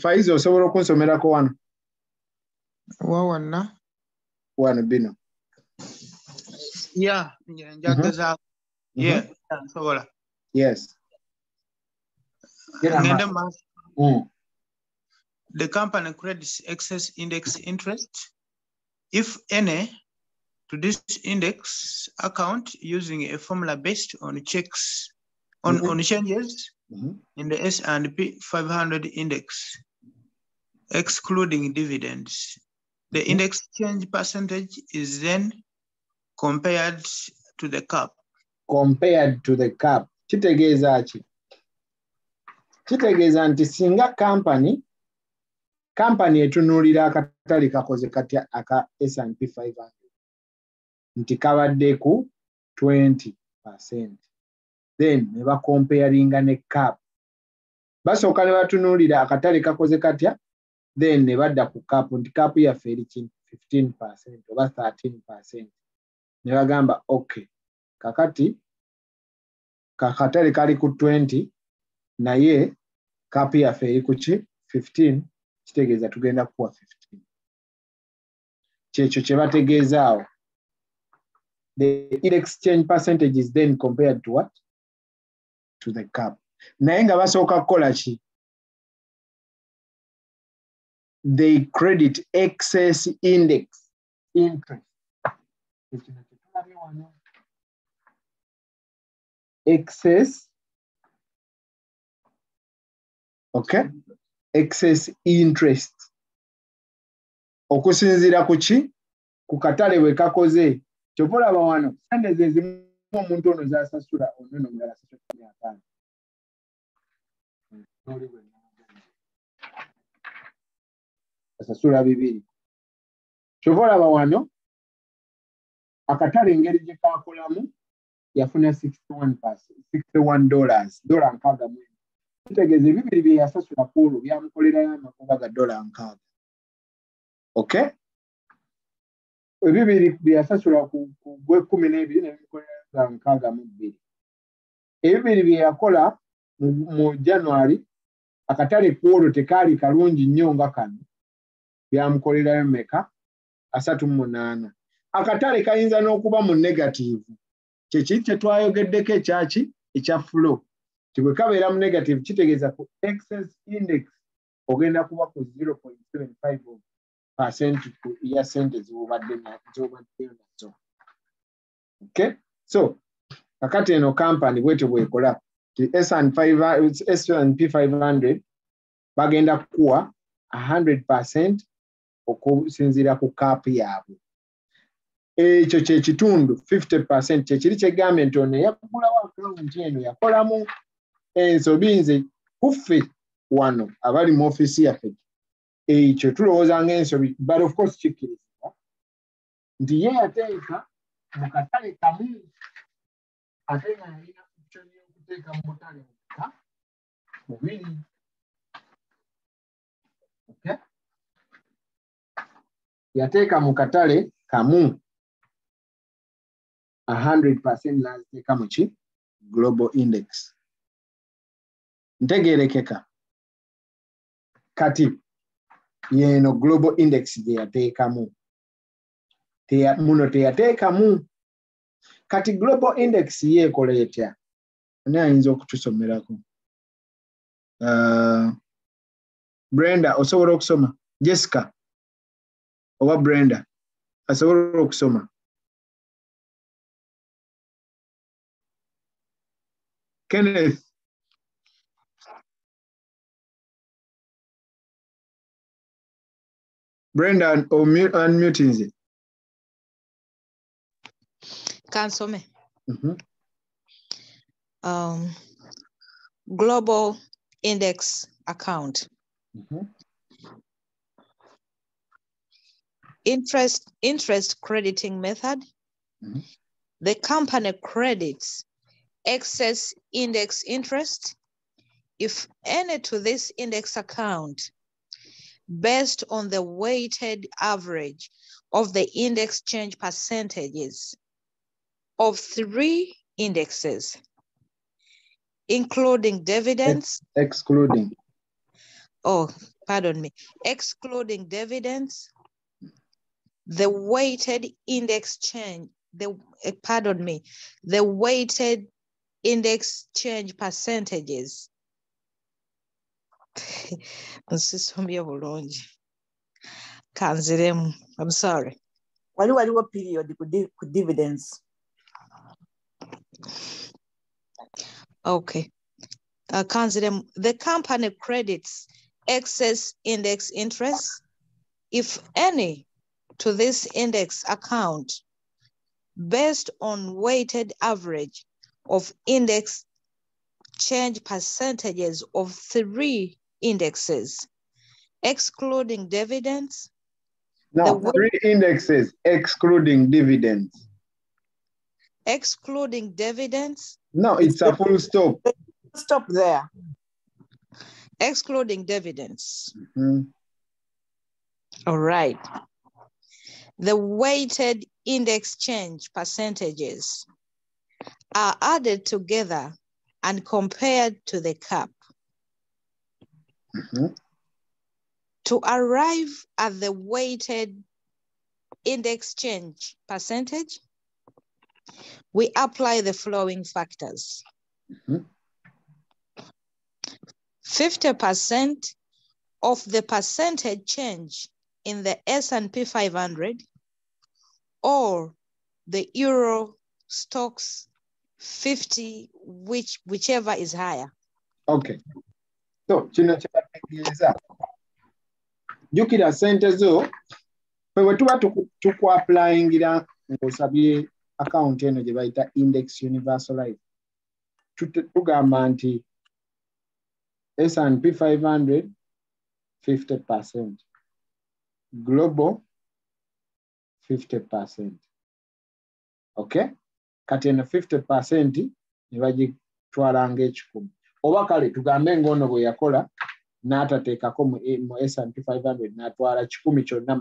Faizo osobola okunsomerako wano. Wawana? Wano bino. Yeah, njagaza. Yeah, nsobola. Yes. The company credits excess index interest, if any, to this index account using a formula based on checks. On changes in the S&P 500 index, excluding dividends. The index change percentage is then compared to the cap. Compared to the cap. Kitegeza anti singa company etunulira akatali kakoze katya aka S&P 500. Nti kabadde ku 20%. Then ne bakomparinga ne cap basooka ne batunuulira akatale kakoze katya then ne badda ku cap nti cap yaffe eri 15% oba 13% ne bagamba okay kakati kakatale kali ku 20 naye cap yaffe eri ku 15 kitegeeza tugenda kuwa 15 kyekyo kye bategeeza awo the exchange percentage is then compared to what? To the cap. Naye nga basooka kukola ki? They credit excess index interest. Excess. Okay. Excess interest. Okusinziira ku ki? Ku katale bwe kakoze. Ky'olaba wano sente zezimu omuntu ono z'asasula onono omulala asasula $500. Asasula $200. Kyova olaba wano akatale engeri gye kaakolamu yafuna $61. $61. Ntegeze bibiri bye yasasula kulu byamukolera amakuba ga $6. Okay? Bibiri bye yasasula ku gwe 12 ne bikolera ga $6. Ebibiri bye yakola mu January akatale kulu tekali kalungi nnyonga kanu byamukolera meka 38. Akatale kayinza n'okuba mu negative. Kye kye twayogeddeko ekyaki ekya flow. Tiwe kabera mu negative kitegeza ku excess index ogenda kuba ku 0.75% ku ya sentence obadde nazo. Okay, so akati eno company bwete bwekola ti S&P 500 bagenda kuwa 100% okusinzira ku cap yaabwe. Echo kye kitundu 50% kye kiri kye government ono yakugulawo account eno yakolamu enso binze kuffe wano abali mu office yaffe echo tulowooza ng'ensobi but of course kikirizibwa nti ye yateeka mu katale kamu ate nga alina option y'okuteeka mu butale mukka mubiri. Okay? Yateeka mu katale kamu 100% n'ateeka mu ki global index. Ntegerekeka kati yeno global index teyateekamu muno teyateekamu kati global index yeekola etya ani ayinza okutusomerako Brenda osobola okusoma Jessica oba Brenda asobola okusoma Kenneth Brenda, unmute nze. Kansome. Global index account. Interest crediting method. The company credits excess index interest, if any, to this index account, based on the weighted average of the index change percentages of 3 indexes, including dividends. Excluding. Oh, pardon me. Excluding dividends, the weighted index change, the weighted index change percentages. I'm sorry. What period could dividends? Okay. The company credits excess index interest, if any, to this index account based on weighted average of index change percentages of 3 indexes, excluding dividends. Now, 3 indexes, excluding dividends. Excluding dividends. No, it's a full stop. Stop there. Excluding dividends. All right. The weighted index change percentages are added together and compared to the cap. To arrive at the weighted index change percentage, we apply the following factors. 50% of the percentage change in the S&P 500 or the Euro stocks 50, whichever is higher. Okay. So, chino chakategeeza. Jukira sente zo, pewe tuwa tuku applying ila ngosabye account eno jibaita index universalized. Tugamba anti S&P 500, 50%. Global, 50%. Okay? Kati eno 50% ni waji tuwa langechukumu. oba kale tugambe ngono bwe yakola n'atateekako mu S&P 500 n'atwala 10 kyonna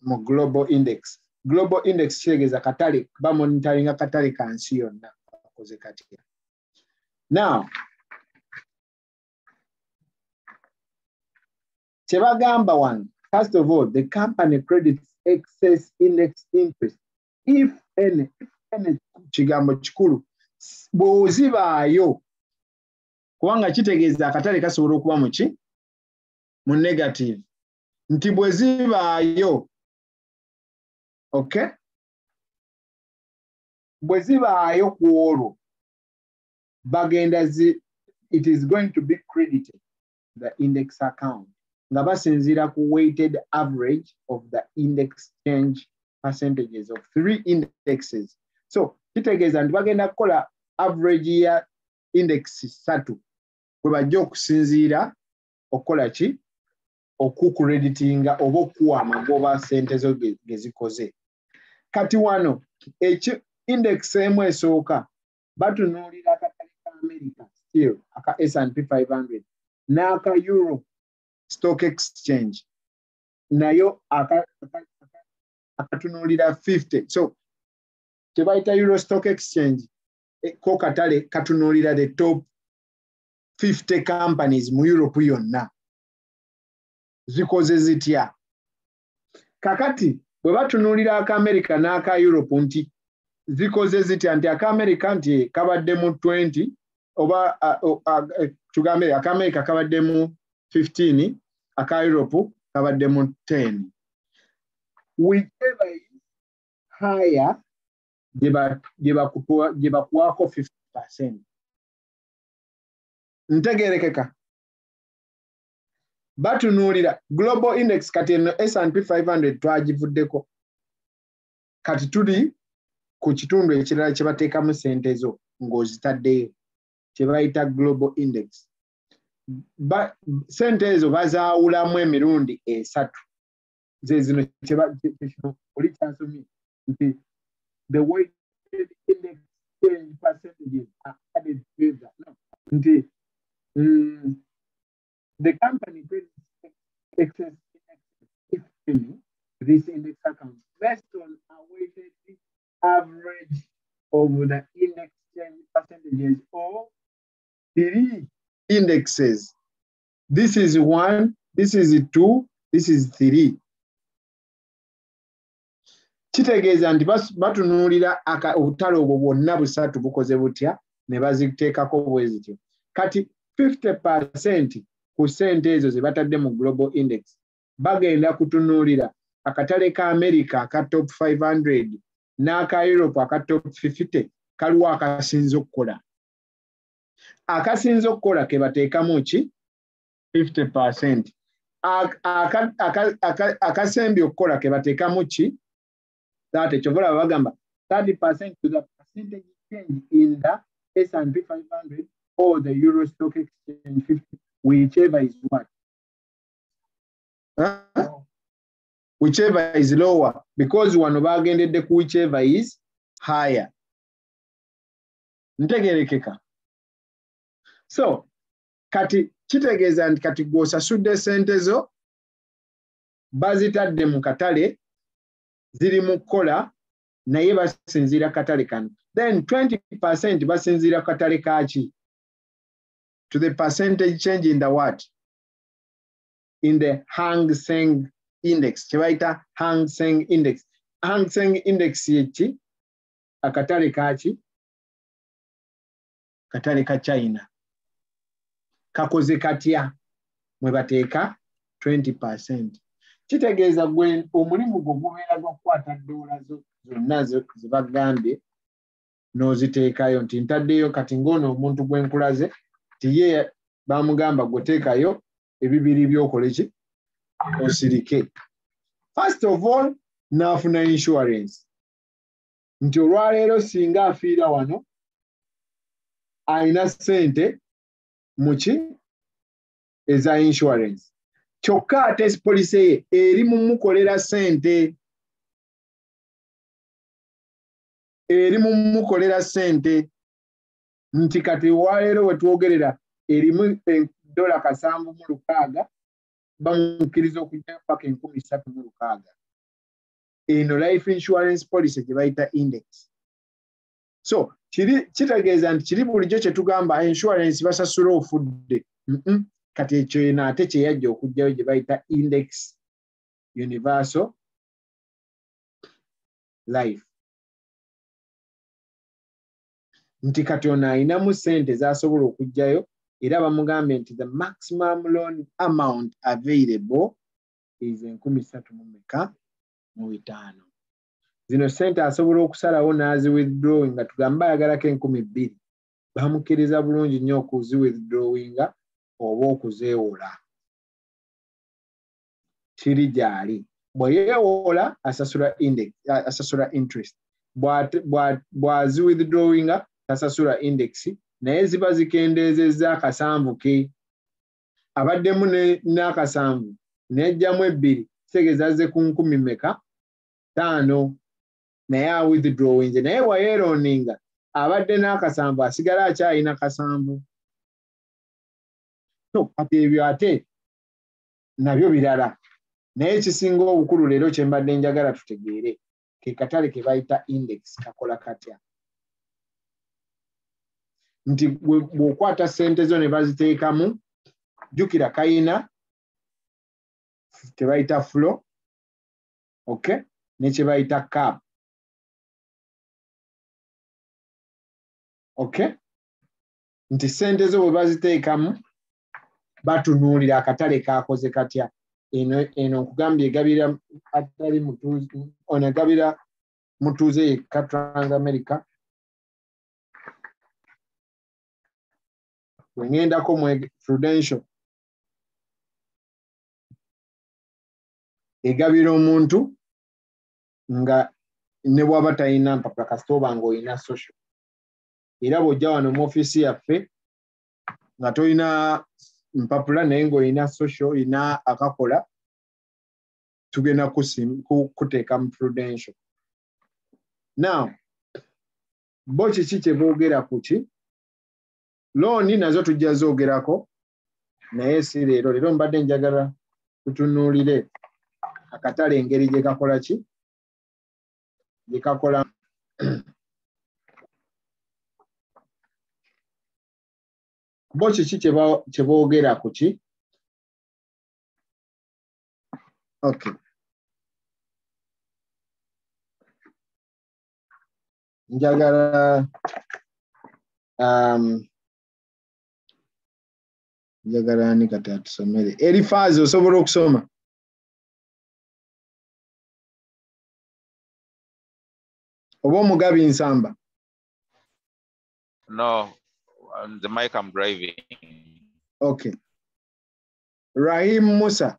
mu global index. Global index kitegeeza katale ba monitoringa katale ka nsi yonna akoze kati. Now Chebagamba one, first of all, the company credits excess index interest, if any chigambo chikulu, bwozibaayo kubanga kitegeeza akatale kasobola okuba mu negative nti bwezibaayo, okay, bwezibaayo ku olwo bagenda it is going to be credited the index account nga basinziira ku weighted average of the index change percentages of 3 indexes. So kitegeeza nti bagenda kukola average ya index 3 kwe bajja okusinziira okola ki okukreditinga oba okuwa amagoba ssente zo gezikoze. Kati wano ekyo index emu esooka batunuulira akatale ka America still aka S&P 500 n'aka Euro Stock Exchange nayo akatunuulira 50. So tebayita Euro Stock Exchange ko katale katunulira the top 50 companies mu Europe yonna zikoze zitya. Kakati bwe batunulira aka America n'aka Europe nti zikoze zitya nti aka America nti kabadde mu 20 oba tugambe aka America kabadde mu 15, aka Europe kabadde mu 10, whichever is higher jibakuwako 50%. Ntegerekeka. Batunuulira global index kati eno S&P 500 twagivuddeko. Kati tuli ku kitundu ekirala kye bateekamu ssente zo ng'ozitaddeyo kye bayita global index. Ssente ezo bazaawulamu emirundi 3. Zezino oli kyansomye nti the weighted index change percentages are added together. No. The company credits excess index this index account based on a weighted average over the index change percentages of 3 indexes. This is 1, this is 2, this is 3. Kitegeeza nti batunuulira obutale obwo bwonna busatu bukoze butya ne baziteekako bwe zityo. Kati 50% ku ssente ezo ze batadde mu global index bagenda kutunuulira akatale ka America aka top 500 n'aka Europe aka top 50 kaliwo akasinza okukola. Akasinza okukola ke bateekamu ki 50%. Akasembye okukola ke bateekamu ki that ekyobola bagamba 30% to the percentage change in the S&P 500 or the Euro Stock Exchange 50, whichever is what? Whichever is lower, because wano bagendedde ku whichever is higher. Ntegerekeka. So, kati kitegeeza nti kati gw'osasudde ssente zo bazitadde mu katale ziri mu kukola naye basinziira katale kano. Then 20% basinziira katale kaaki? To the percentage change in the what? In the Hang Seng Index. Kibaita Hang Seng Index. Hang Seng Index yeki akatale kaaki? Katale ka China. Kakoze katya mwe bateeka 20%. Kitegeeza gwe omulimu gwo gubeera gw'okukwata ddoola zonna ze bagambye n'oziteekayo nti ntaddeyo kati ng'ono omuntu gwe nkulaze nti ye baamugamba gwe teekayo ebibiri by'okole ki osirike. First of all n'afuna insurance nti olwaleero singa afiira wano alina ssente mu ki eza insurance. Kyokka ate poliisi ye eri mu mukolera ssente. nti kati waleero wetwogerera erimu $7,600 bamukiriza okujja paka $3,600. Eno life insurance policy gye bayita index. So kitegeeza nti kiri bulijjo kye tugamba insurance basasula ofudde. Kati ekyo ate kye yajja okujjayo gye bayita index universal life. Nti kati ono ayinamu ssente z'asobola okujjayo era bamugambye nti the maximum loan amount available is $3,305. Zino ssente asobola okusalawo n'azi withdrawinga tugamba ayagalako $2,000 bamukkiriza bulungi nnyo okuzi withdrawinga oba okuzeewola. Kiri gyali bwe yeewola asasula interest, bw'azi withdrawinga tasasula index naye ziba zikendezezza akasanvu ke abaddemu n'akasanvu nejjamu $2,000 segezazze ku $5,000 naye withdrawing naye wayeroninga abadde n'akasanvu asigala akyayina akasanvu. So kati ebyo ate nabyo birala naye kisinga obukulu leero kye mbadde njagala tutegeere ke katale ke bayita index kakola katya. Nti bw'okwata ssente zo ne baziteekamu, jjukira kayina kye bayita flow, okay, ne kye bayita cap, okay. Nti ssente zo bwe baziteekamu batunuulira akatale kaakoze katya. Eno nkugambye egabira atali mutuuze, ono egabira mutuuze yekka Transamerica. Wengenda ko Prudential egabira omuntu nga ne bw'aba talina mpapula kasita oba ng'olina social. Era bw'ojja wano mu ofiisi yaffe nga tolina mpapula naye ng'olina social olina akakola tugenda kuteeka mu Prudential. Now bo kiki kye boogera ku ki? Looni nazo tujja zoogerako naye si leero. Leero mbadde njagala tutunuulire akatale engeri gye kakola ki gye kakola. Bo kiki kye boogera ku ki? Okay. Njagala njagalani kati atusomere erifaazi osobola okusoma. Oba omugabi nsamba? No, on the mic I'm driving. Okay. Rahim Musa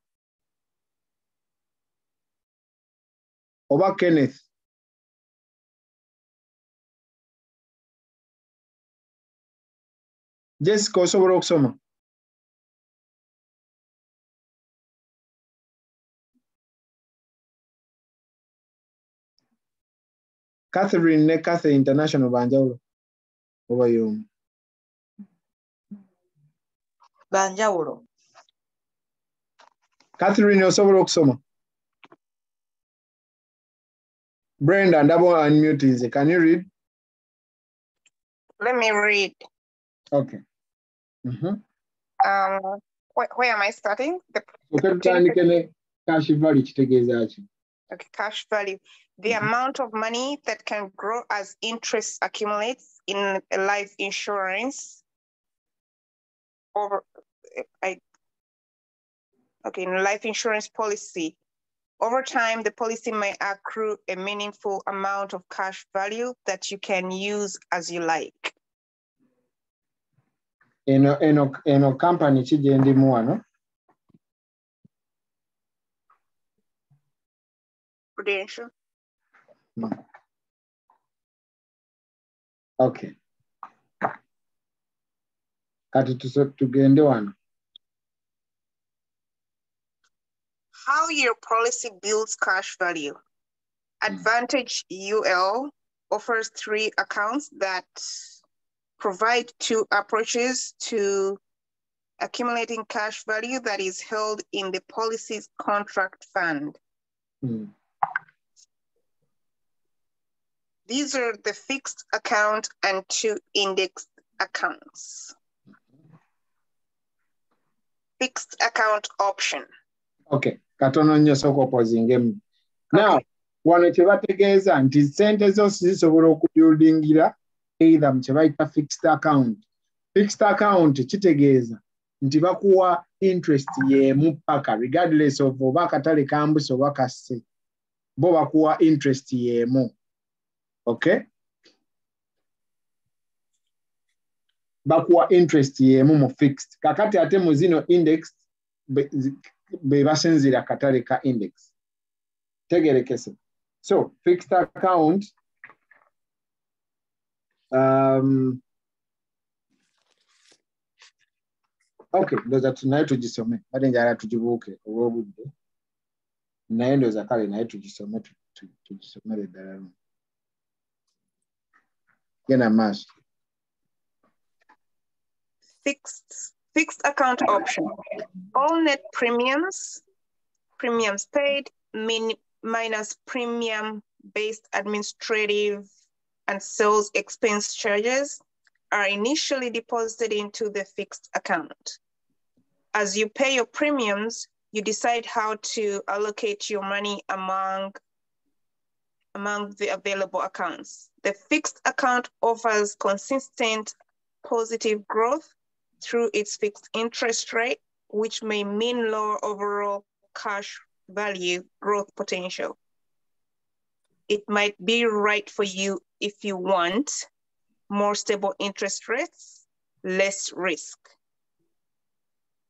oba Kenneth? Jessica osobola okusoma? Catherine ne Catherine International banjawulo oba y'omu? Banjawulo. Catherine osobola okusoma? Brenda, ndaba unmute nze. Can you read? Let me read. Okay. Where am I starting? The cash value. Okay, cash value. The amount of money that can grow as interest accumulates in life insurance. In life insurance policy. Over time, the policy may accrue a meaningful amount of cash value that you can use as you like. Eno company chijendi muano. Prudential. Okay. Kati tugende wano. How your policy builds cash value. Advantage UL offers 3 accounts that provide two approaches to accumulating cash value that is held in the policy's contract fund. Mm. These are the fixed account and two indexed accounts. Fixed account option. Okay. Katono nyo soko pozingemu. Now, wano chebategeza nti sente zose zisobola okuyuldingira either mchebaita fixed account. Fixed account chitegeza nti bakuwa interest ye mupaka regardless of obaka tale kambuso obaka se. Bo bakuwa interest ye mu. Okay? Bakuwa interest ye mu fixed. Kakati atemu zino indexed bebasenzira katale ka index. Tegerekese. So, fixed account okay, ndoza tunayo tujisome. Bade njala tujibuke obobudde. Nayo ndoza kale nayo tujisome tujisomere ddala. Gena mas. Fixed account option. All net premiums paid, minus premium-based administrative and sales expense charges are initially deposited into the fixed account. As you pay your premiums, you decide how to allocate your money among the available accounts. The fixed account offers consistent positive growth through its fixed interest rate, which may mean lower overall cash value growth potential. It might be right for you if you want more stable interest rates, less risk.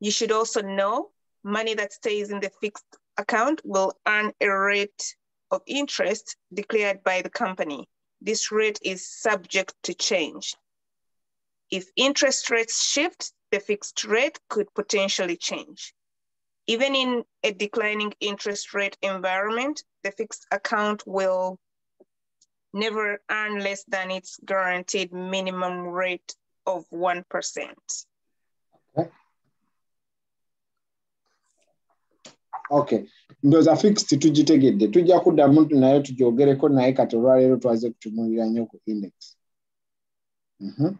You should also know money that stays in the fixed account will earn a rate of interest declared by the company. This rate is subject to change. If interest rates shift, the fixed rate could potentially change. Even in a declining interest rate environment, the fixed account will never earn less than its guaranteed minimum rate of 1%. Okay. Okay. Those are fixed to jiteged. The tujakuda muntu na yetu jogereko na ekatoralero twaze kutumulira nyo ku index. Mhm.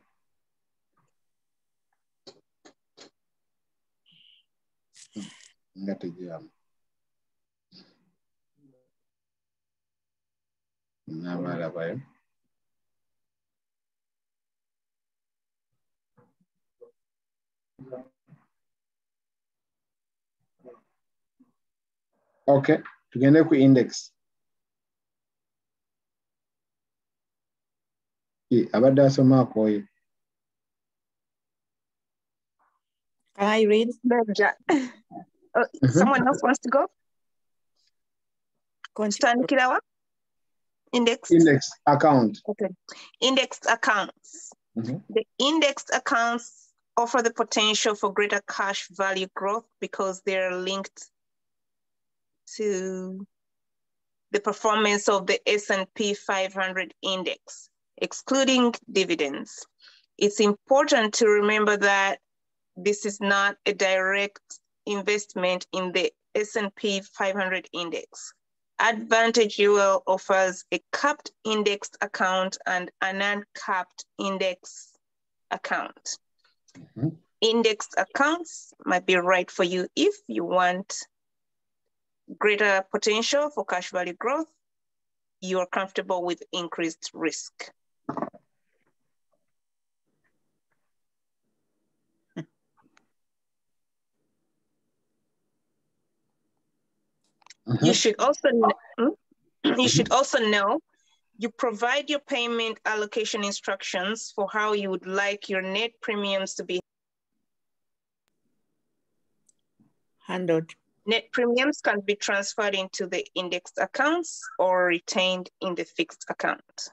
Okay, tugende ku index. Abadde asoma koye. Can I read? Someone else wants to go? Index account. Okay. Indexed accounts. Mm-hmm. The indexed accounts offer the potential for greater cash value growth because they're linked to the performance of the S&P 500 index, excluding dividends. It's important to remember that this is not a direct investment in the S&P 500 index. Advantage UL offers a capped indexed account and an uncapped index account. Mm-hmm. Indexed accounts might be right for you if you want greater potential for cash value growth. You are comfortable with increased risk. You should also know, you provide your payment allocation instructions for how you would like your net premiums to be handled. Net premiums can be transferred into the indexed accounts or retained in the fixed account.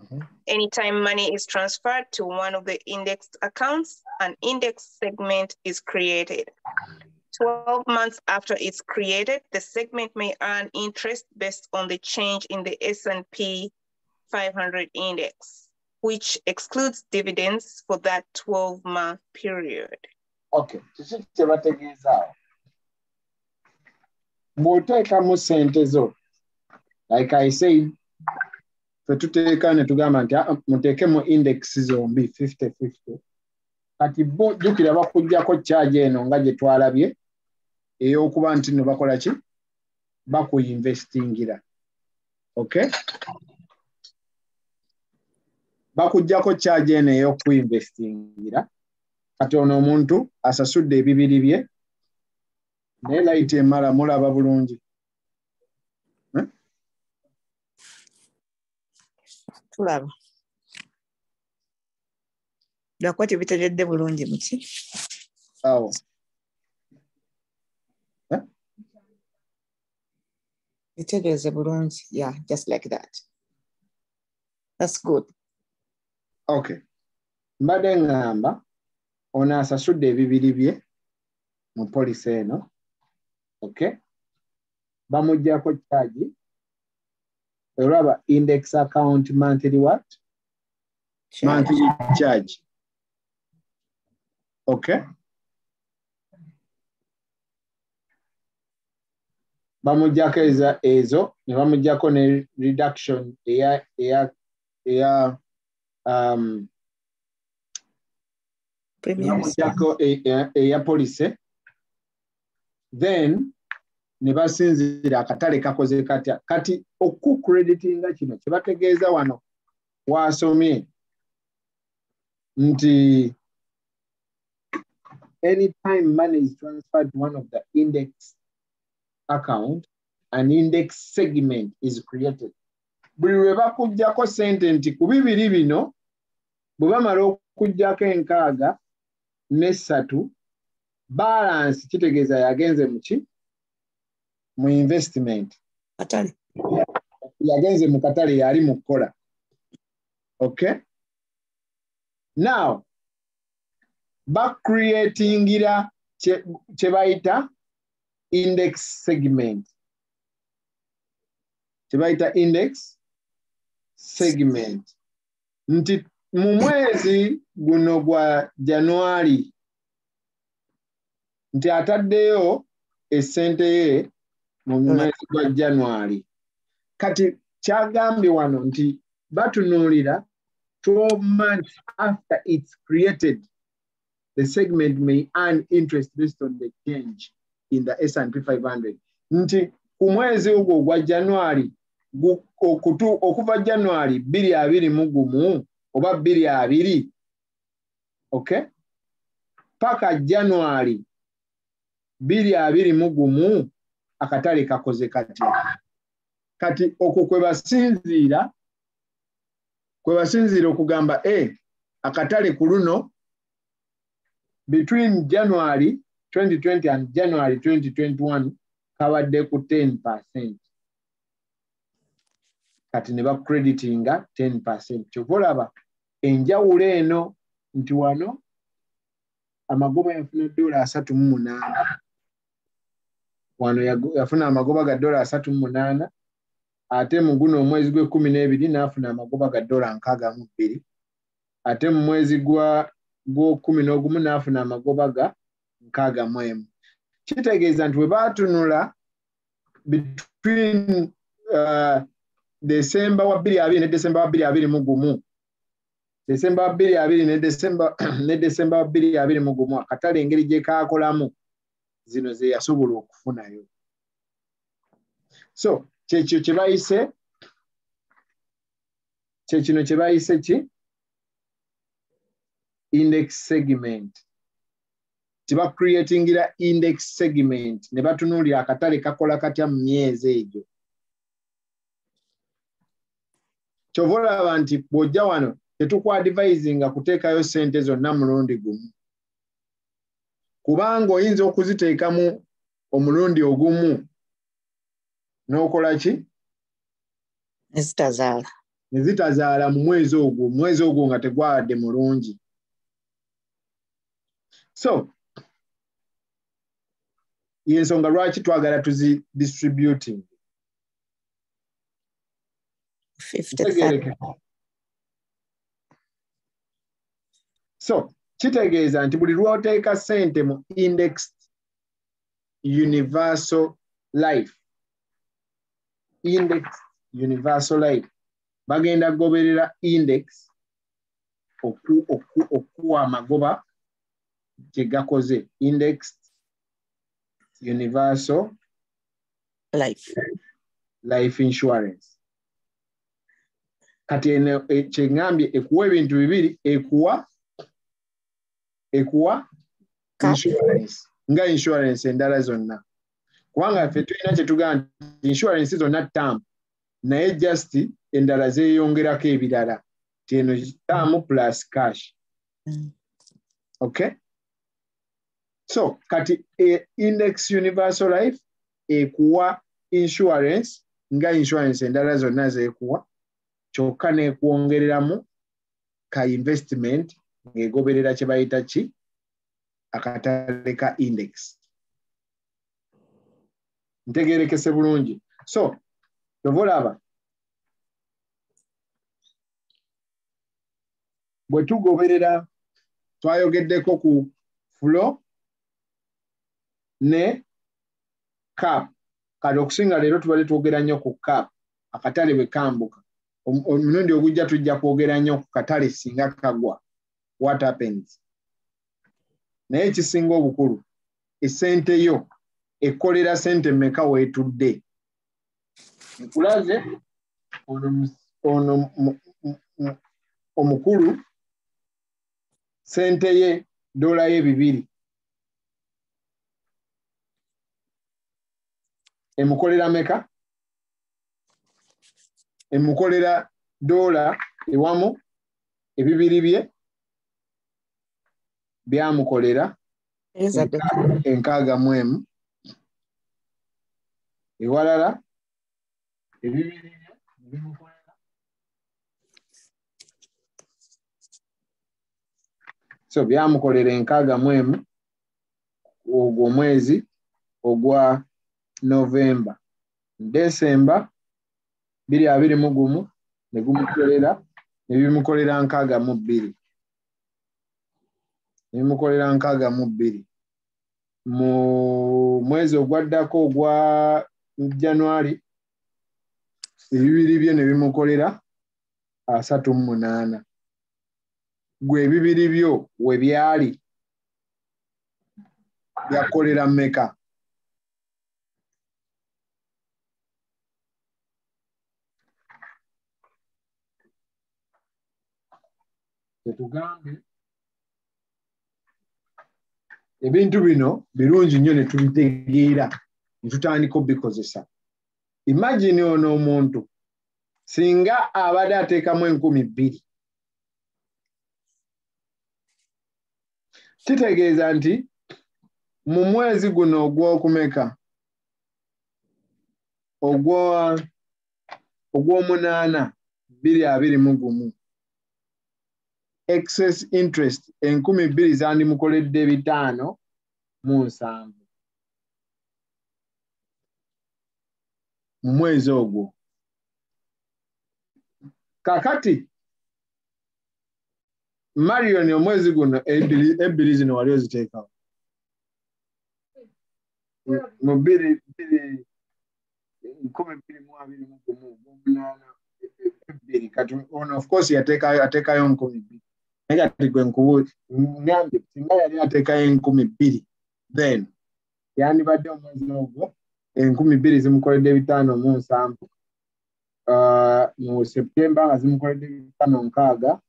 Mm-hmm. Anytime money is transferred to one of the indexed accounts, an index segment is created. 12 months after it's created, the segment may earn interest based on the change in the S&P 500 index, which excludes dividends for that 12-month period. Okay, this is the right thing is out. Like I say, for to take on a government, indexes on B 50-50. At the boat, you could have a good charge and on gadget to Arabia, a Okuanti Novakolachi, Baku investing in that. Okay. Bakujako charge ene yoku investingira. Kati ono omuntu asasudde ebibiri bye. Ne laite mara mula babulungi. Tulaba. Dakwati bitegedde bulungi muti. Awo. Bitegeze bulungi. Yeah, just like that. That's good. Okay. Mbadde ngamba ono asasudde ebibiri bye mu policy eno. Okay. Bamuggyako charge. Eraba index account monthly what? Monthly charge. Okay. Bamuggyako ezo ne bamuggyako ne reduction ya policy then nebasinzira akatale kakoze katya kati oku creditinga kino kibategeeza wano wasomye nti anytime money is transferred to one of the index account an index segment is created buli we bakujjako sentence ku bibiri bino bwebamala okujjako enkaaga n'essatu balance kitegeeza yagenze muki mu investment katale yagenze mu katale yali mu kukola. Okay, now back creatingira kye bayita index segment nti mu mwezi guno gwa January nti ataddeyo esente ye mu mwezi gwa January kati kyagambye wano nti batunuulira 12 months after it's created the segment may earn interest based on the change in the S&P 500 nti ku mwezi ogwo gwa January okuva January 2020 oba 2020 okay paka January 2020 akatale kakoze kati okukwebasinziira okugamba akatale kuluno between January 2020 and January 2021 kabadde ku 10%. Kati ne ba creditinga 10%. Chovolaba enjawulo eno nti wano amagoba yafuna $3.8. Wano yafuna amagoba ga $3.8 ate mu guno omwezi gwe 12 n'afuna amagoba ga $6.2 ate mu mwezi gwa 11 n'afuna amagoba ga $6.1. Kitegeeza nti we batunula between December wa 2020 ne December wa 2021 December wa 2020 ne December wa 2021 akatale engeri gye kaakolamu zino ze yasobola okufunayo so kyekyo kye bayise kyekino kye bayise ki index segment tiba creatingira index segment ne batunuulira akatale kakola katya mu myezi egyo. Chovola wanti boja wano, tetukwa advising akuteka yo sente zonna mulundi gumu. Kubango inzo okuziteeka mu omulundi ogumu. N'okola ki? Nezitazaala. Nezitazaala mu mwezi ogwo, nga tegwadde mulungi. So, yensonga lwaki twagala tuzi distributing. 50,000. So kitegeeza nti buli lw'oteeka ssente mu indexed universal life, indexed universal life, bagenda kugoberera index okuwa amagoba kye gakoze, indexed universal life, life insurance. Kati kye ngambye ekuwa ebintu bibiri, ekuwa insurance nga insurance endala zonna, kubanga ffe tulina kye tugamba nti insurance zonna ttamu, naye just endala zeeyongerako ebirala, tieno ttamu plus cash. Okay, so kati index universal life ekuwa insurance nga insurance endala zonna zeekuwa, kyokka neekwongereramu ka investment ng'egoberera kye bayita ki, akatale ka index. Ntegeerekese bulungi. So tovolaba bwe tugoberera, twayogeddeko ku flow ne cap. Kale okusinga leero tubadde twogera nnyo ku cap, akatale bwe kambuka. Omulundi ogujja tujja kwogera nnyo ku katale singa kagwa, what happens. Naye ekisinga obukulu, essente yo ekolera ssente mmeka weetudde. Nkulaze ono omukulu ssente ye dola ye 2 emukolera meka, emukolera dola ewamu 2 bye byamukolera enkaaga mwemu, ewalala 2 bimukolera. So byamukolera enkaaga mwemu ogwo mwezi ogwa Novemba, Desemba 2021 ne bimukolera nkaaga mu 2. Emukolera nkaaga mu 2 mu mwezi ogwaddako ogwa January, ebibiri bye ne bimukolera 38. Gwe ebibiri byo we byali byakolera mmeka? Tetugambe ebintu bino birungi nnyo ne tubitegeera ne tutandika obikozesa. Imagine ono omuntu singa abadde ateekamu 2000, kitegeeza nti mu mwezi guno ogw'okumeka, ogw'omunaana 2021, excess interest 2000 zandimukoledde 507 mu mwezi ogwo. Kakati Marion omwezi guno 2 zino wali oziteekawo mu 2020, kati ono of course yateekayo 2000. Singa yali ateekayo 2000, then yandibadde omwezi ogwo 2000 zimukoledde 507, mu Septemba nga zimukoledde 506,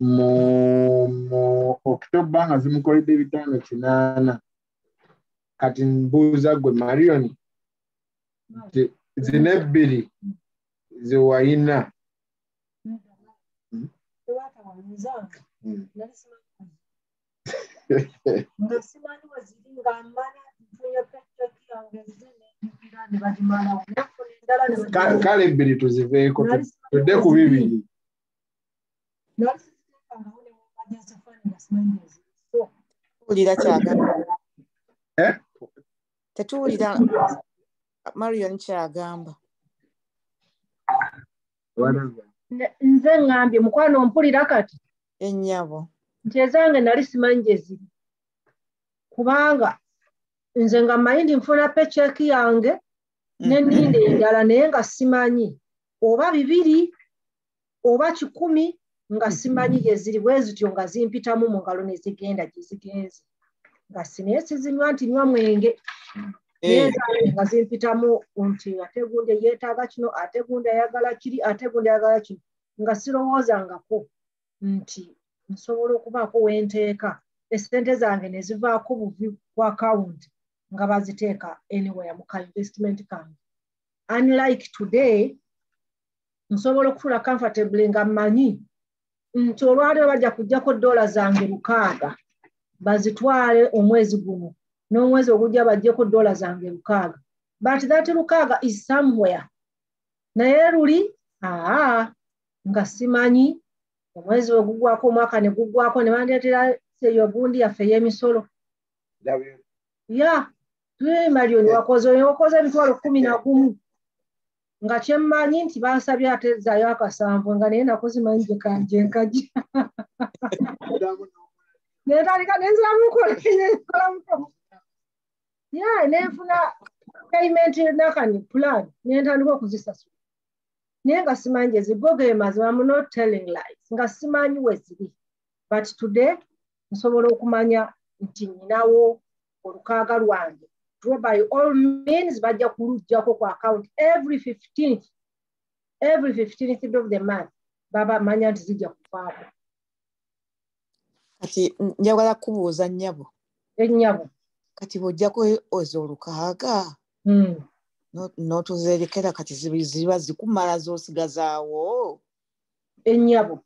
mu October nga zimukoledde 508. Kati mbuuza gwe Marion, zino 2 zewayina kale 2 tuziveeko tudde ku 2. Tetuwulira Marion kyagamba. Nze ngambye mukwano, mpulira kati? ennyabo. Nze zange nali simanyi gye ziri. Kubanga nze nga mmanyi nti nfuna paycheck yange n'enninda endala naye nga simanyi oba bibiri oba 10 nga simanyi gye ziri bwe zityo nga zimpitamu mu ngalo ne zigenda gye zigenze. Nga naye sizinywa nti nywa mwenge. Nga zimpitamu nti ate gundi yeetaaga kino, ate gundi ayagala kiri, ate gundi ayagala kino. Nga sirowoozangako nti nsobola okubaako wenteeka essente zange ne zivaako buvi ku akawunti nga baziteeka anywhere mu ka investment kange. Unlike today, nsobola okufuula comfortably nga mmanyi nti olwaleero bajja kuggyako dola zange 6 bazitwale omwezi guno n'omwezi ogujja baggyeko dola zange 6. But that 6 is somewhere. Naye luli nga simanyi omwezi ogugwako omwaka ne gugwako ne bandeetera seyo gundi yaffe y'emisolo. Marion wakoze emitwalo 11 nga kyemmanyi nti baasabye atezzaayo akasanvu nga naye nakozimanyi gye nkajja. Neetandika nenziramukola nenfuna payment nakani plan nentandika okuzisasula. Naye nga simanyi gye ziri goge mazima, I'm not telling lies. Nga simanyi we ziri. But today, nsobola okumanya nti ninawo olukaaga lwange. By all means, bajja kuluggyako ku account every 15th of the month. Baba manya nti zijja kufaako. Kati njagala kubuuza nnyabo. Ennyabo. Kati bw'ojjako ez'olukaaga. N'otuzerekera kati ziba zikumala z'osigazaawo. Ennyabo.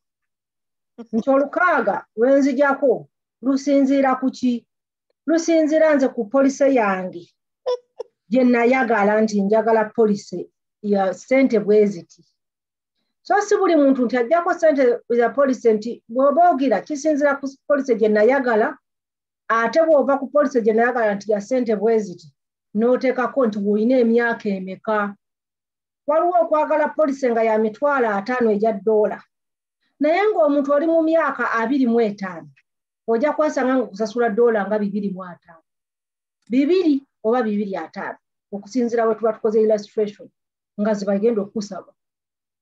Nti olukaaga lwe nzijako lusinziira ku ki? Lusinziira nze ku polisi yange gye nayagala nti njagala polisi ya ssente bwe ziti. So si buli muntu nti ajjako ssente za polisi nti bw'oba ogira kisinziira ku polisi gye nayagala, ate bw'ova ku polisi gye nayagala nti ya ssente bwe ziti n'oteekako nti bw'olina emyaka emeka. Waliwo okwagala polisi nga ya $50 egya $. Naye ng'omuntu oli mu myaka 25 ojja kwasanga ng'okusasula dola nga 250, 2 oba 250 okusinziira bwe tuba tukoze illustration nga zibagenda okusaba.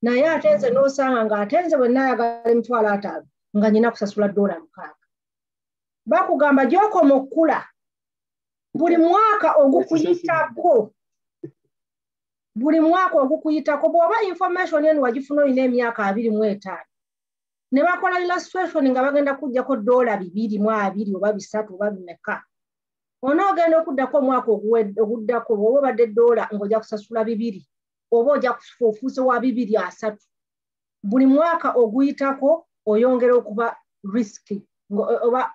Naye ate nze n'osanga ng'ate nze bwe nnaayagala $50 nga nnyina kusasula $6. Bakugamba gy'okoma okkula buli mwaka ogukuyitako bw'oba information eno wagifuna olina emyaka 25. Ne bakola illustration nga bagenda kujjako $220 oba $300 oba bimeka. Onoogenda okuddako omwaka oguddako bw'oba obadde dola ng'ojja kusasula $2, oba ojja kufuufuuse wa $230. Buli mwaka oguyitako oyongera okuba risky. Oba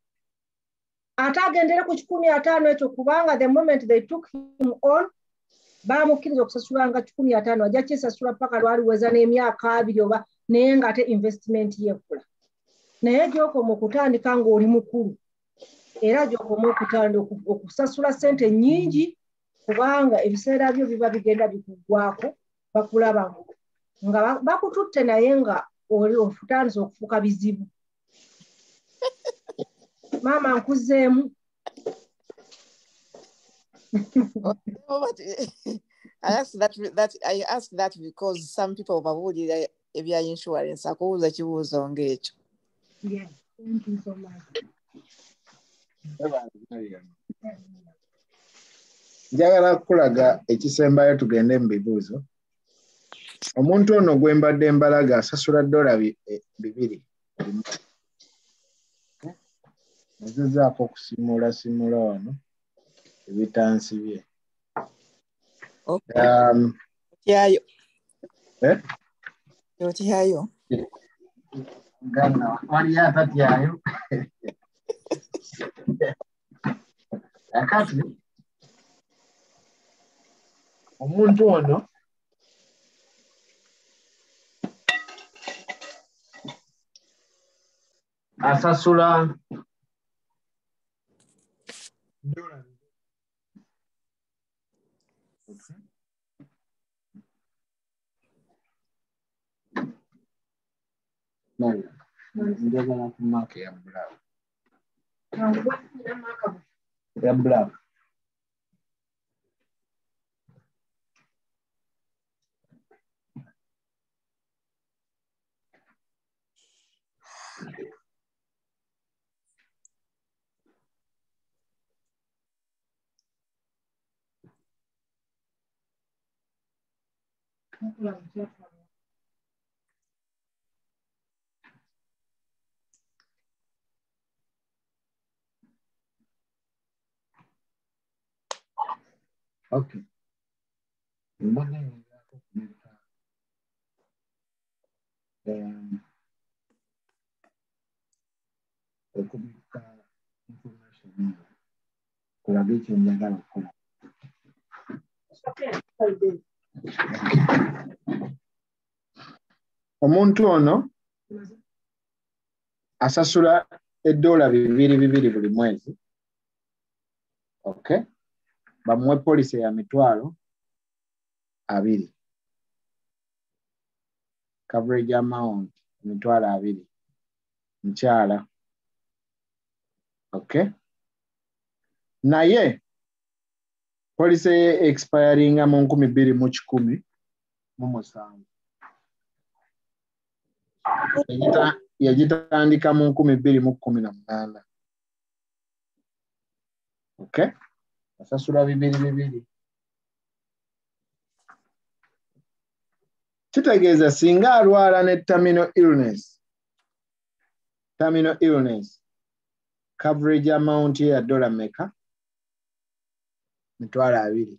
Ate agendere ku 15 ekyo kubanga the moment they took him on, baamukkiriza okusasula nga 15 ajja kisasula paka lwaliweza n'emyaka 2 oba naye ng'ate investment yeekula. Naye gy'okoma okutandika ng'oli mukulu era gy'okoma okutandika okusasula ssente nnyingi kubanga ebiseera byo biba bigenda bikuggwako bakulaba nga bakututte naye nga oli ofutandisa okufuuka bizibu. Maama nkuzeemu. I ask that because some people overruled ebya insurance akubuuza kibuuzo ng'ekyo. Yes, thank you so much. Njagala kulaga ekisembayo tugende mu bibuuzo. Omuntu ono gwe mbadde mbalaga asasula $2. Ngezaako okusimula wano ebitansi bye. Otyayo. Ganna, Maria Tatiayo. A Catholic. Umuntu ono asasula Durand. Okay. No. Okay. Information. Okay. Omuntu ono asasula $2 200 buli mwezi. Okay. Bamwe police ya mitwalo 2. Coverage amount mitwalo 2. Mchala. Okay. Na ye policy expiring among 20 muchikumi mumusanvu. Yajitandika mu 2018. Okay? Asasula 2022. Kitegeeza singa alwala ne terminal illness. Terminal illness. Coverage amount ya $meka? Mitwala 2.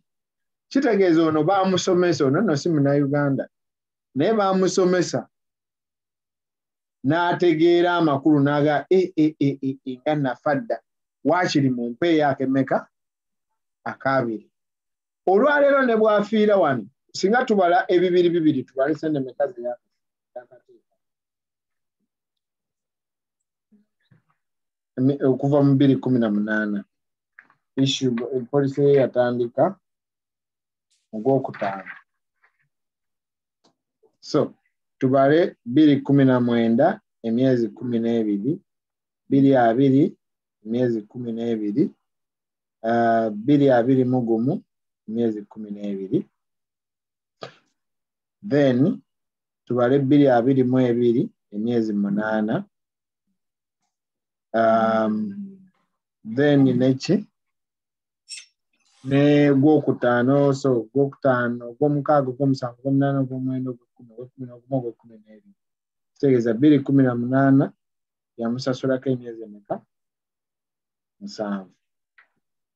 Kitegeeza ono baamusomesa ono no si muna Uganda. Naye baamusomesa n'ategeera amakulu naga ganna fadda waakiri mu mpeeya yake meka akabiri. Olwaleero ne bwafiira wano singa tubala 2 tubale sente meka ziyake. Okuva mu 2018. Issue policy yatandika ogw'okutaano. So tubale 2019 emyezi 12, 2020 emyezi 12, 2021 emyezi 12. Then tubale 2022 emyezi 8. Then nechi ne gwokutaano, so gwokutaano gwomukaaga gw'omusanvu gw'omunaana gw'omwenda gw'ekkumi gw'ekumi gw'ekkumi n'ebiri. Kitegeeza 2018 yamusasulako emyezi emeka? 7.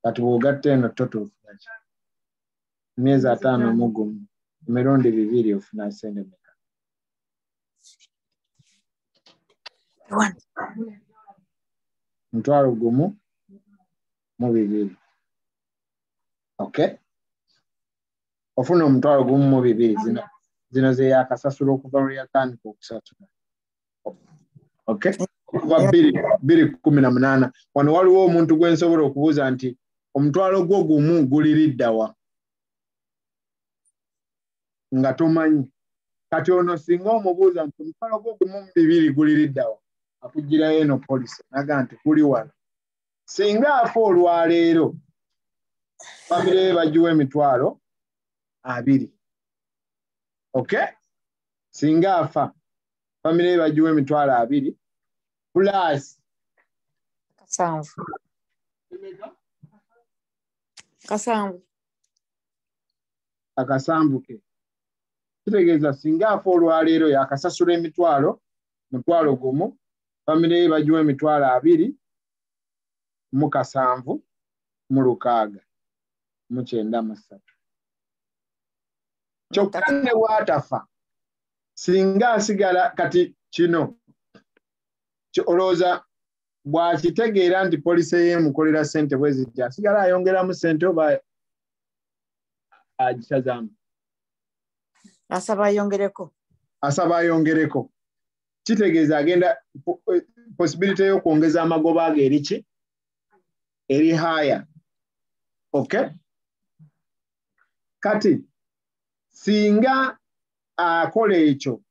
Kati bw'ogatta eno toto ofuna ki? Emyezi 5 emirundi 2 ofuna ssente emeka? $1,200. Okay. Ofuna omutwalo gumu mu 2 zino ze yakasasula okuva lwe yatandika okusasula. Okay. Okuva 2018 wano waliwo omuntu gwe nsobola okubuuza nti omutwalo gwo gumu guliridda wa? Nga tomanyi. Kati ono singa omubuuza nti omutwalo gwo gumu mu 2 guliridda wa? Akugirayo eno police naga nti guli wano. Singa afa olwaleero family bajuwe mitwalo 2. Okay? Singa afa family bajuwe mitwalo 2 plus akasambu ke. Kitegeeza singa afa olwaleero yakasasula emitwalo gumu family bajuwe mitwalo 2 mu 7 mu 6. Muchenda masatu. Chokane watafa. Singa sigala kati chino. olowooza bwakitegeera nti poliisi yeemukolera ssente bwe zijja asigala ayongeramu ssente oba agisazaamu? Asaba ayongereko. Kitegeeza agenda possibility y'okwongeza amagoba ago eri ki? Eri higher. Okay? Kati singa akola ekyo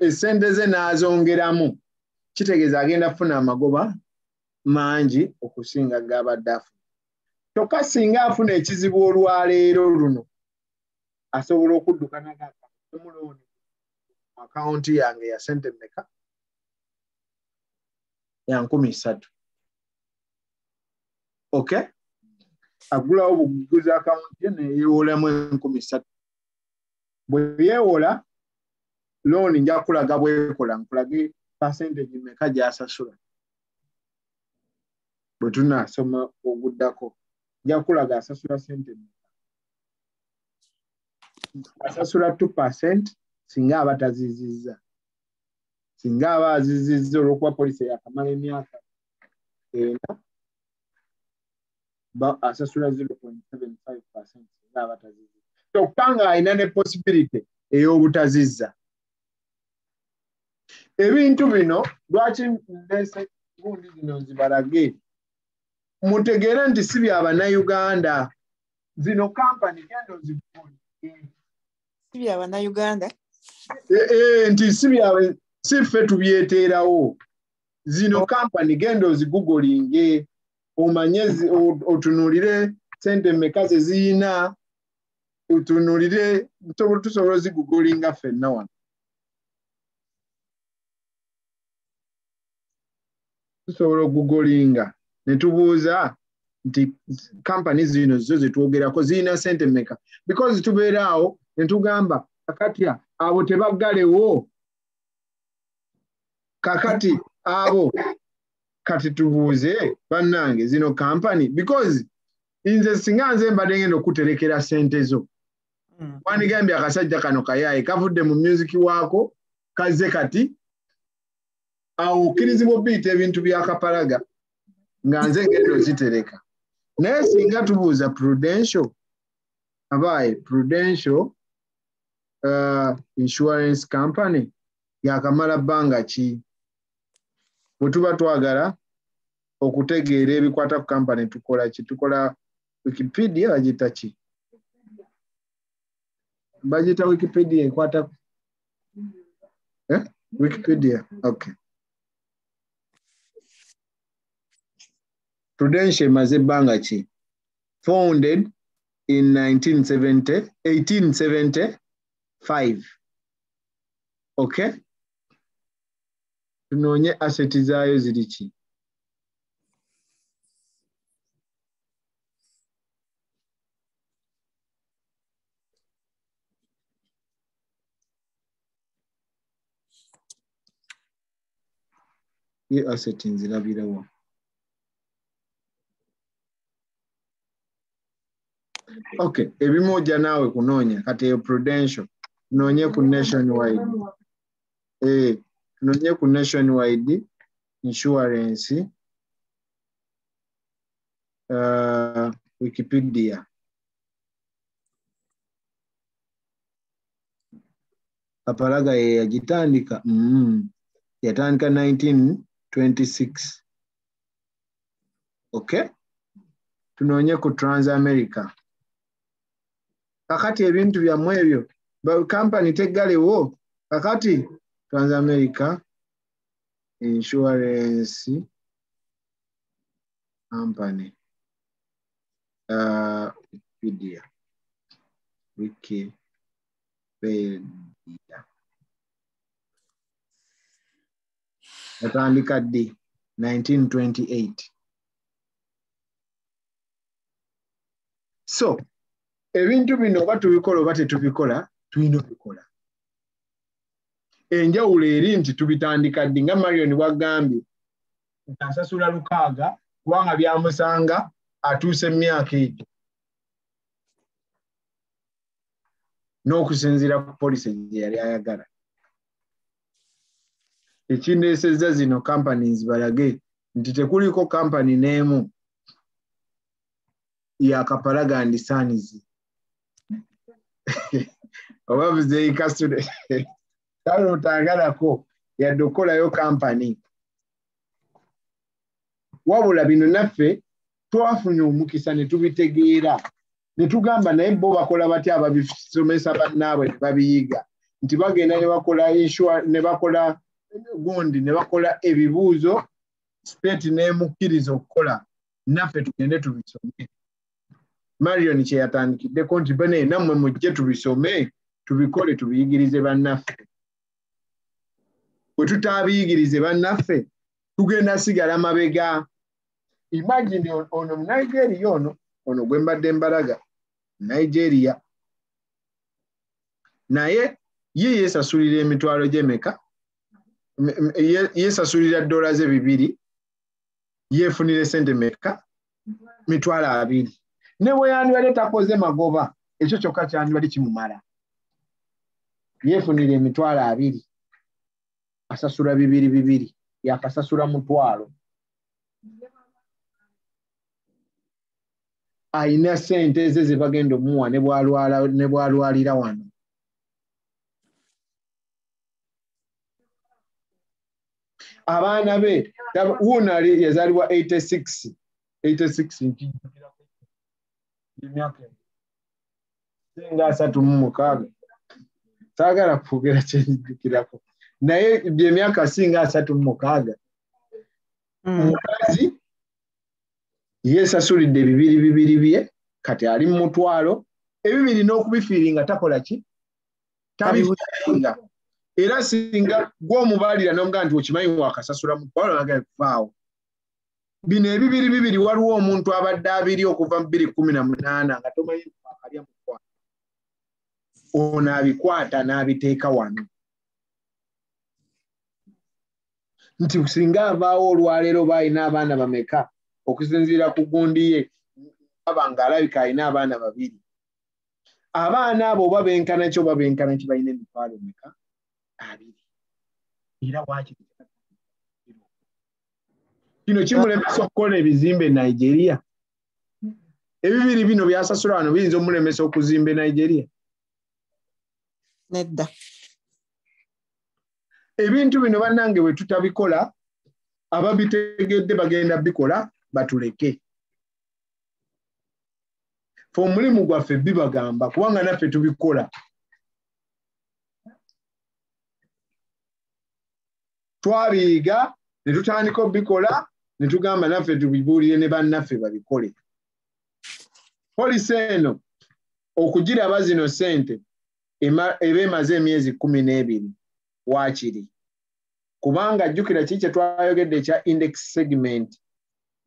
essente ze n'azongeramu, kitegeeza agenda kufuna amagoba mangi okusinga g'abadde afuna. Kyokka singa afuna ekizibu olwaleero luno, asobola okuddukana g'akamulooni mu akawunti yange ya ssente mmeka? Ya 3,000. Okay? Agulawo buguzi akawunti ye neyeewolamu 3,000. Bwe yeewola, looni nja kulaga bw'ekola, nkulage percentage mmeka gy'asasula. Bwe tunaasoma oguddako, nja kulaga asasula ssente mmeka. Asasula 2% singa aba tazizizza. Singa aba azizizza olw'okuba poliisi yakamala emyaka 9, asasula 0.75% singa aba tazizizza. Kyokka ng'alina ne possibility ey'obutazizza. Ebintu bino lwaki nneese gundi zino nzibalage, mutegeere nti si bya Bannayuganda. Zino kampani genda ozigule. Si bya Bannayuganda? Nti si ffe tubyeteerawo. Zino kampani genda ozigugolinge, omanye otunuulire ssente mmeka ze ziyina, otunuulire tusobola ozigugolinga ffenna wano. Tusobola okugolinga ne tubuuza nti kampani zino zo zetwogerako zirina ssente mmeka, because tubeera awo ne tugamba kakati abo tebaggalewo, kakati abo kati tubuuze bannange zino kampani, because nze singa nze mbadde ngenda okuterekera ssente zo, wandigambye akasajja kano kayaaye kavudde mu music waako kazze kati awo okkirizibwa obbiyita ebintu by'akapalaga nga nze ngenda okitereka. Naye singa tubuuza Prudential, abaaye Prudential Insurance Company yakamala bbanga ki? Bwe tuba twagala okutegeera ebikwata ku kampani tukola ki? Tukola Wikipedia bagita ki? Bagita Wikipedia ekwata ku? Wikipedia, okay. Prudential emaze bbanga ki? Founded in 1875. Okay? Tunoonye asset zaayo ziri ki? Ye asset nzirabirawo. Okay, ebimoja nawe kunoonya kati eyo Prudential, noonye ku Nationwide. Noonye ku Nationwide Insurance Wikipedia. Kapalaga ye yagitandika. Yatandika 1926. Okay? Tunoonye ku Transamerica. Kakati ebintu byammwe ebyo kampani teggalewo, kakati Transamerica Insurance Company. Wikipedia. Wikipedia. Yatandika D 1928. So ebintu bino oba tubikola oba tetubikola, tulina okubikola. Enjawulo eri nti tubitandika ddi, nga Marion bw'agambye asasula 6,000 kubanga byamusanga atuuse emyaka egyo, n'okusinziira ku poliisi gye yali ayagala. ekineesezza zino companies balage nti tekuliko company n'emu ya kapalagandi sanizi obavuze ikasude talo tangalako ya dokola yo company wabula bino naffe twafunye omukisa ne tubitegeera ne tugamba naye bo bakola bati ababisomesa bannaabwe babiyiga nti bagenda ne bakola insurance ne bakola gundi ne bakola ebibuuzo state n'emukkiriza okukola naffe tugende tubisome Marion kye yatandikideko nti bene nammwe mujje tubisome tubikole tubiyigirize bannaffe bwe tutaabiyigirize bannaffe tugenda sigala mabega imagine ono mu Nigeria ono gwe mbadde mbalaga Nigeria naye ye yeesasulira emitwalo gy'emeka yeesasulira $2,000 yeefunira sente meka $20 Newe yandiwade takoze magoba ekyo kyokka kyandiwade kimumala yeefunira $2,000 asasula $2,000 yakasasula mutwalo ayina sente ze bagenda omuwa ne bwalwalira wano abaana be wuuno yazaalibwa 86 nkijjukira emyaka singa 36 saagala kufugera kyenjukirako naye by'emyaka singa 36 mukazi yeesasulidde $2,000 bye kati ali mu mutwalo $2,000 n'okubifiiringa takola ki tabibuuzinga era singa gw'omubalira n'omugaa nti okimanyi waakasasula mutwalo nagaye kufaawo bino $2,000 waliwo omuntu abadde abiri okuva mu 2018 nga tomanyi akalya mukwano ono abikwata n'abiteeka wano nti singa avaawo olwaleero baalina abaana bameka okusinziira ku gundi ye aba ng'alabika alina abaana babiri abaana abo babenkana kyo babenkana ki balina emitwalo meka abiri era waaki kino kimulemesa okukola ebizimbe Nigeria $2,000 bino byasasula wano biyinza omulemesa okuzimba e Nigeria nedda ebintu bino bannange bwe tutabikola ababitegedde bagenda bikola batuleke fe omulimu gwaffe bibagamba kubanga naffe tubikola twabiyiga ne tutandika bikola ne tugamba naffe tubibuulire ne bannaffe babikole polisi eno okugiraba zino ssente eba emaze emyezi 12 waakiri kubanga jjukira ki kye twayogedde ekya index segment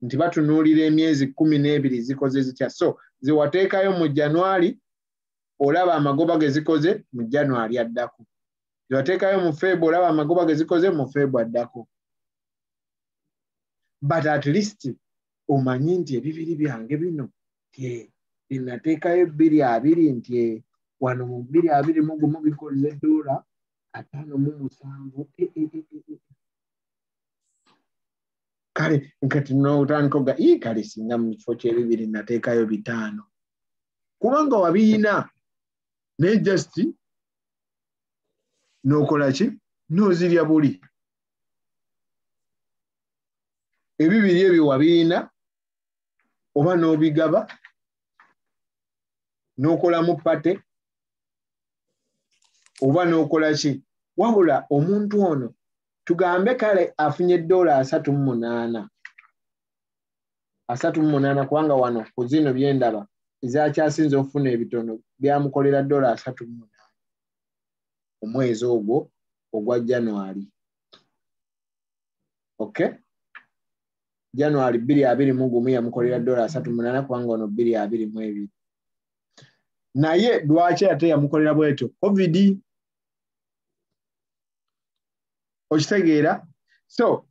nti batunuulira emyezi 12 zikoze zitya so ziwateekayo mu January olaba amagoba ge zikoze mu January addako ziwateekayo mu February olaba amagoba ge zikoze mu February addako but at least omanyi nti $2,000 byange bino binateekayo $2,000 nti wano mu $2,000 bikoze $5.7 kale nkati n'otandika kale singa mu kifo ky'ebibiri nateekayo $5 kubanga wabiyina naye just n'okola ki n'ozirya buli $2,000 ebyo wabiyina oba n'obigaba n'okolamu pate oba n'okola ki wabula omuntu ono tugambe kale afunye $3,800 $3,800 kubanga wano ku zino byendaba ezakyasinze okufuna ebitono byamukolera $3,800 omwezi ogwo ogwa January okay January 2020 yamukolera $3,800 kubanga ono 2022 naye lwaki ate yamukolera bwetyo COVID okitegeera so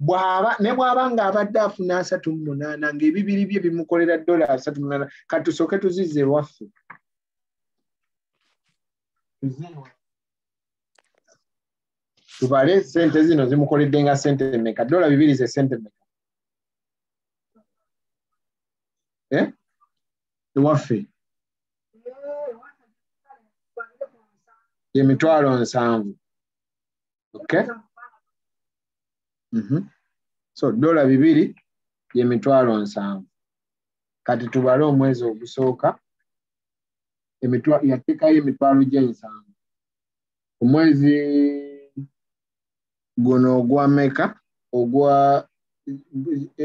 bwaba ne bwaba ng'abadde afuna $3,800 ng'ebibiri bye bimukolera $3,800 kati tusooke tuzize lwaffe tubale sente zino zimukoledde nga sente meka $2 ze sente meka ewaffe emitwalo 7. Okay. So $2 emitwalo 7. Kati tubale omwezi ogusooka yateekayo emitwalo g7. Omwezi guno ogwa meka ogwa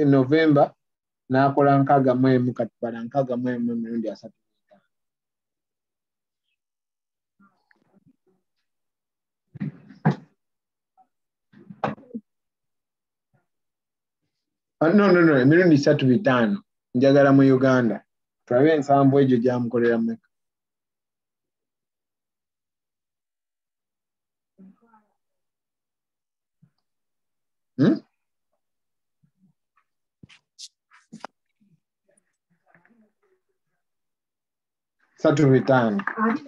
November nakola nkaga mwemu kati bala nkaga mwemu emirundi 3. No, emirundi 3/5 njagala mu Uganda tulabe ensambu egyo gyamukolera meka. $3/5.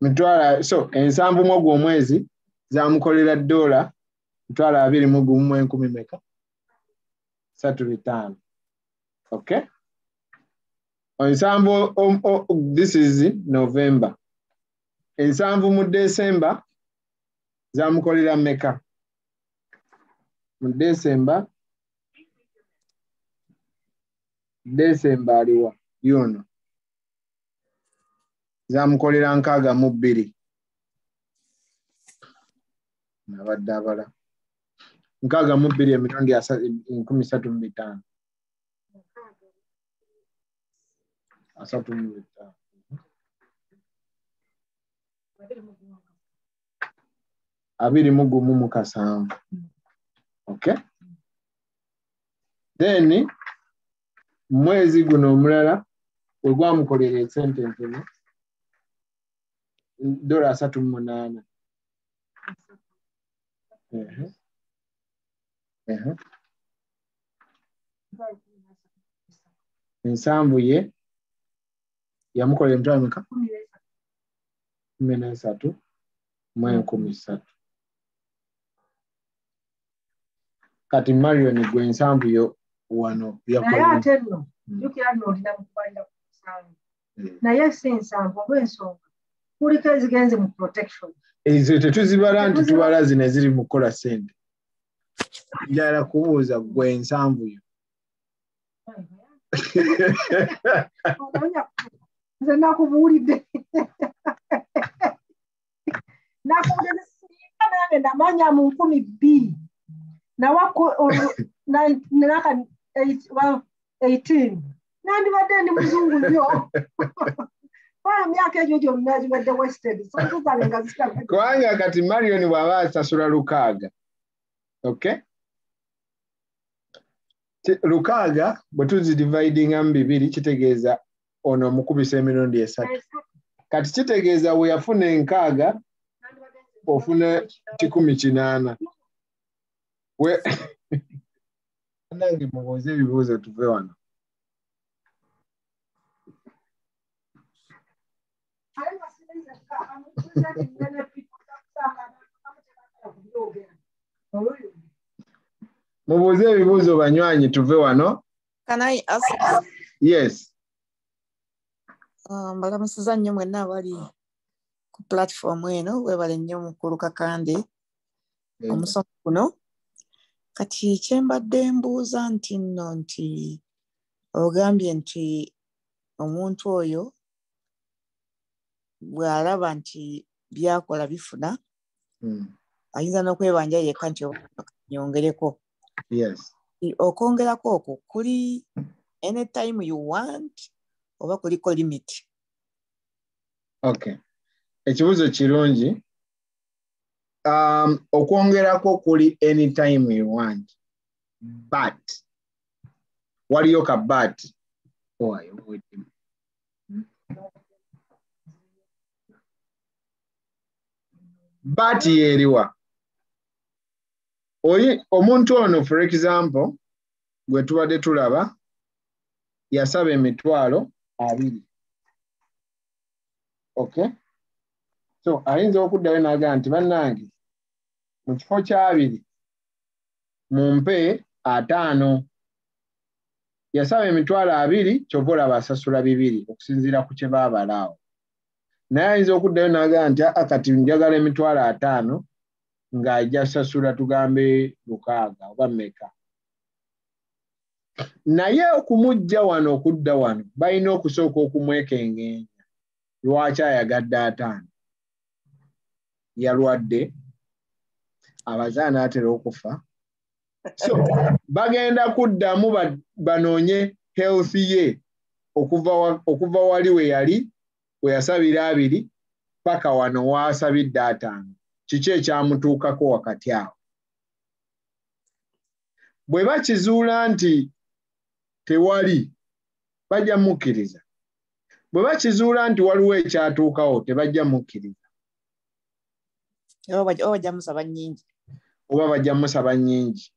Mitwala so ensambu mwogwo omwezi zamukolera $2,200 meka. 3/5. Okay. Ensambu this is November. Ensambu mu December zamukolera meka. Mu December aliwa yuno zamukolera nkaga mu 2 nabadde abala nkaga mu 2 emirundi 35 35. Abiri mu 7. Okay. Then mwezi guno omulala we gwamukolera esente entono $3,8. Ensambu ye yamukolera emitwalo meka 13 13. Kati Mario ni gwe ensambu yo wano yakola tenno yukira no lina mupanda kusanyu na yesi ensambu bwenso kulika zigenze mu protection ezo tetuzibala nti tubala zine ziri mukola sente njala kubuza gwe ensambu yo zana kubulide nakonde sina nenda manya mu 10B na wako naka 18 nandi badde ni muzungu nyo kwa miaka yoyo mnaji badde wasted so tuzalenga zikaka kwanya kati Marion wabasa sura lukaga. Okay, lukaga batuzi dividing ambibiri kitegeeza ono mukubisa emirundi 3 kati kitegeeza we yafuna enkaga ofuna 18 we nange mubuze bibuze tuve wana mubuze bibuzo banywanyi tuve wano. Can I ask? Yes. Balamusiza nnyo mwenna abali ku platform eno webale nnyo mukuluka kandi omusomo guno. Kati kyembadde mbuuza nti nno nti ogambye nti omuntu oyo bw'alaba nti byakola bifuna ayinza n'okwebanja yekka nti nyongereko. Yes. Okwongerako okwo kuli anytime you want oba kuliko limit? Okay. Ekibuuzo kirungi. Okwongerako kuli anytime you want, but waliyo ka but yeriwa oyi omuntu ono for example gwe tubadde tulaba yasaba emitwalo 20. Okay. So ayinza okuddayo n'aga nti bannange mu kifo kyabiri mumpe 5 yasaba 20,000 ky'obola basasula 2 okusinziira ku kye baabalaawo. Naye ayinza okuddayo n'aga nti akati njagala 50,000 ng'ajja sasula tugambe 600 oba mmeka. Naye okumujja wano okudda wano balina okusooka okumwekengeenya lwaki ayagadde 5. Yalwadde abazaana atera okufa, so bagenda kuddamu banoonye health ye okuva wali we yasabira 2 paka wano waasabidde 5. Kiki ekyamutuukako wakati awo? Bwe bakizuula nti tewali, bajja mukkiriza. Bwe bakizuula nti waliwo ekyatuukawo, tebajja mukkiriza. Oba bajja musaba nnyingi.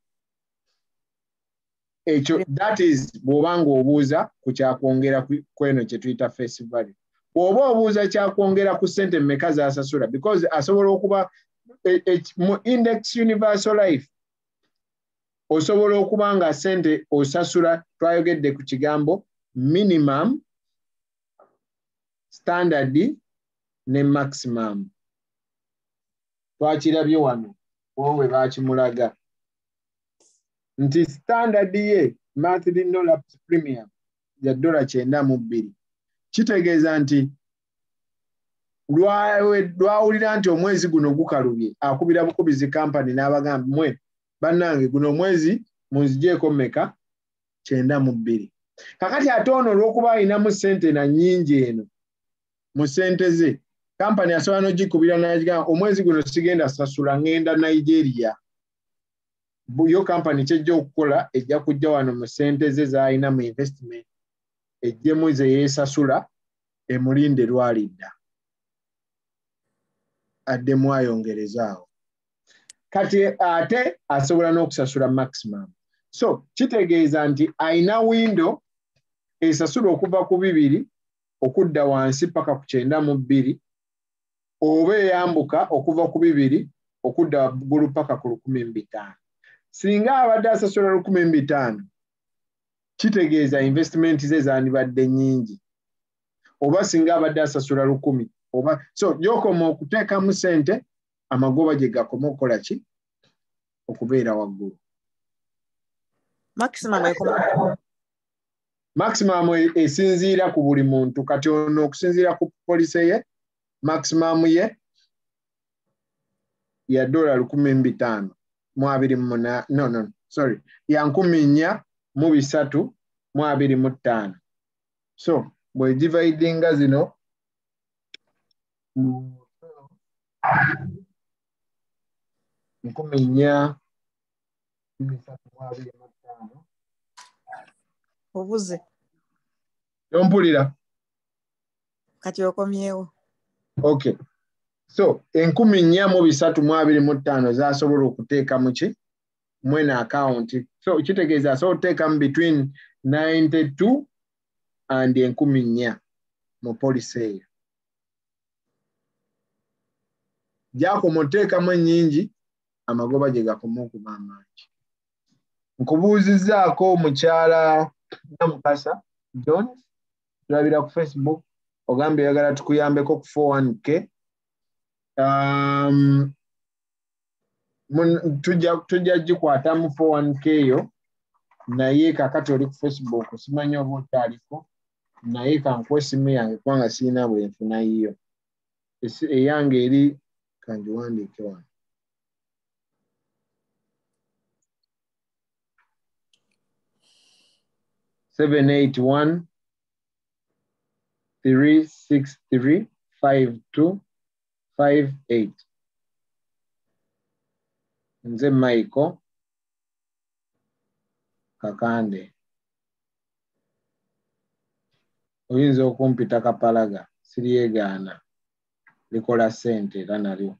Ekyo that is bw'obanga obuuza ku kyakwongera ku eno kye tuyita face value. Bw'oba obuuza kyakwongera ku ssente mmeka z'asasula because asobola okuba mu index universal life. Osobola okuba nga ssente osasula twayogedde ku kigambo minimum, standard ne maximum. Twakirabye wano wowe bakimulaga nti standard ye monthly dollar premium ya $9.2. Kitegeeza nti lwawulira nti omwezi guno gukalubye akubira bukubizi kampani n'abagamba mwe bannange guno omwezi munzigyeko mmeka 9.2. Kakati atono olw'okuba alinamu ssente na nnyingi eno mu ssente ze kampani asobola n'ogikubira n'agigamba omwezi guno sigenda sasula ngenda Nigeria. Yo kampani kyejja okukola ejja kujja wano mu ssente ze z'alina mu investment ejjemu ze yeesasula emulinde lwalidda addemu ayongerezaawo. Kati ate asobola n'okusasula maximum. So kitegeeza nti alina window esasula okuva ku 2 okudda wansi paka ku 9.2 oba eyambuka okuva ku 2 okudda waggulu paka ku 15. Singa abadde asasula 15 kitegeeza investment ze zandibadde nnyingi oba singa abadde asasula 10 oba so gy'okoma okuteekamu ssente amagoba gye gakoma okukola ki okubeera waggulu. Maximum esinziira ku buli muntu kati ono okusinziira ku policy ye maximum ye ya $15 $2.8 sorry ya 4,325. So bwe dividinga zino obuze yompulira kati okomyewo. Okay, so 4,325 zaasobola okuteeka mu ki mwena akaunti. So kitegeeza asobola okuteeka mu between 92 and 1,000 mu policy eyo. Gyakoma oteekamu ennyingi amagoba gye gakoma okuba amangi. Nkubuuzizzaako mukyala Namukasa John tulabira ku Facebook ogambe yagala tukuyambeko ku 401k. Tujja gikwatamu 401k yo naye kakati oli ku Facebook simanyi oba otaaliko naye kankuwa essimu yange kubanga sirina bwe nfuna yiyo eyange eri kangiwandiike wano. +781 363 5258. Nze Michael Kakande. Oyinza okumpita kapalaga siryegaana likola ssente era nalyo.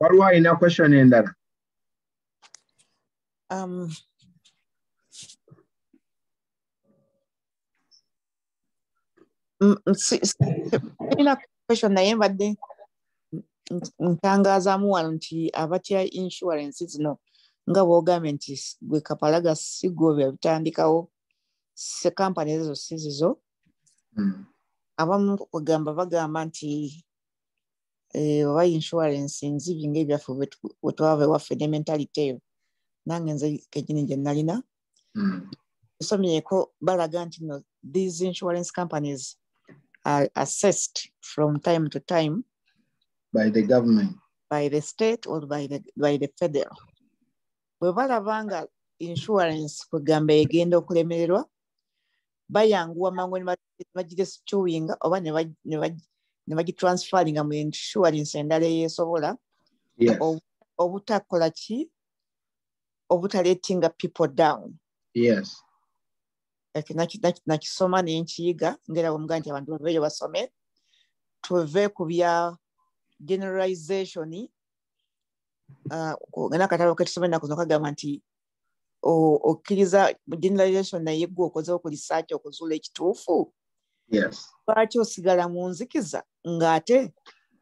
Waliwo alina question endala? Sina question na yemba de ntangaza muwa nti abatia insurance zino nga government gwe kapalaga sigo bya bitandikawo se company ezo sizizo abamu kugamba bagamba nti wa insurance nzibinge byafu wetwawe wa fundamentality nangenze kejinje nalina somyeko balaga nti no these insurance companies are assessed from time to time by the government, by the state, or by the federal. We balavanga insurance kugambe egenda okulemererwa bayanguwa mangu bagitesuwinga oba ne bagitransferinga mu insurance endala yesobola obutakola ki obutaletinga people down. Yes. Nakisoma n'enkiyiga ngera bamugamba nti abantu babeere basome tuve ku bya generalization nakatabo ketusome nnaku zino kagamba nti okkiriza generalization naye ggwe okoze okulisaaki okuzuula ekituufu. Yes. Lwaki osigala mu nzikiza ng'ate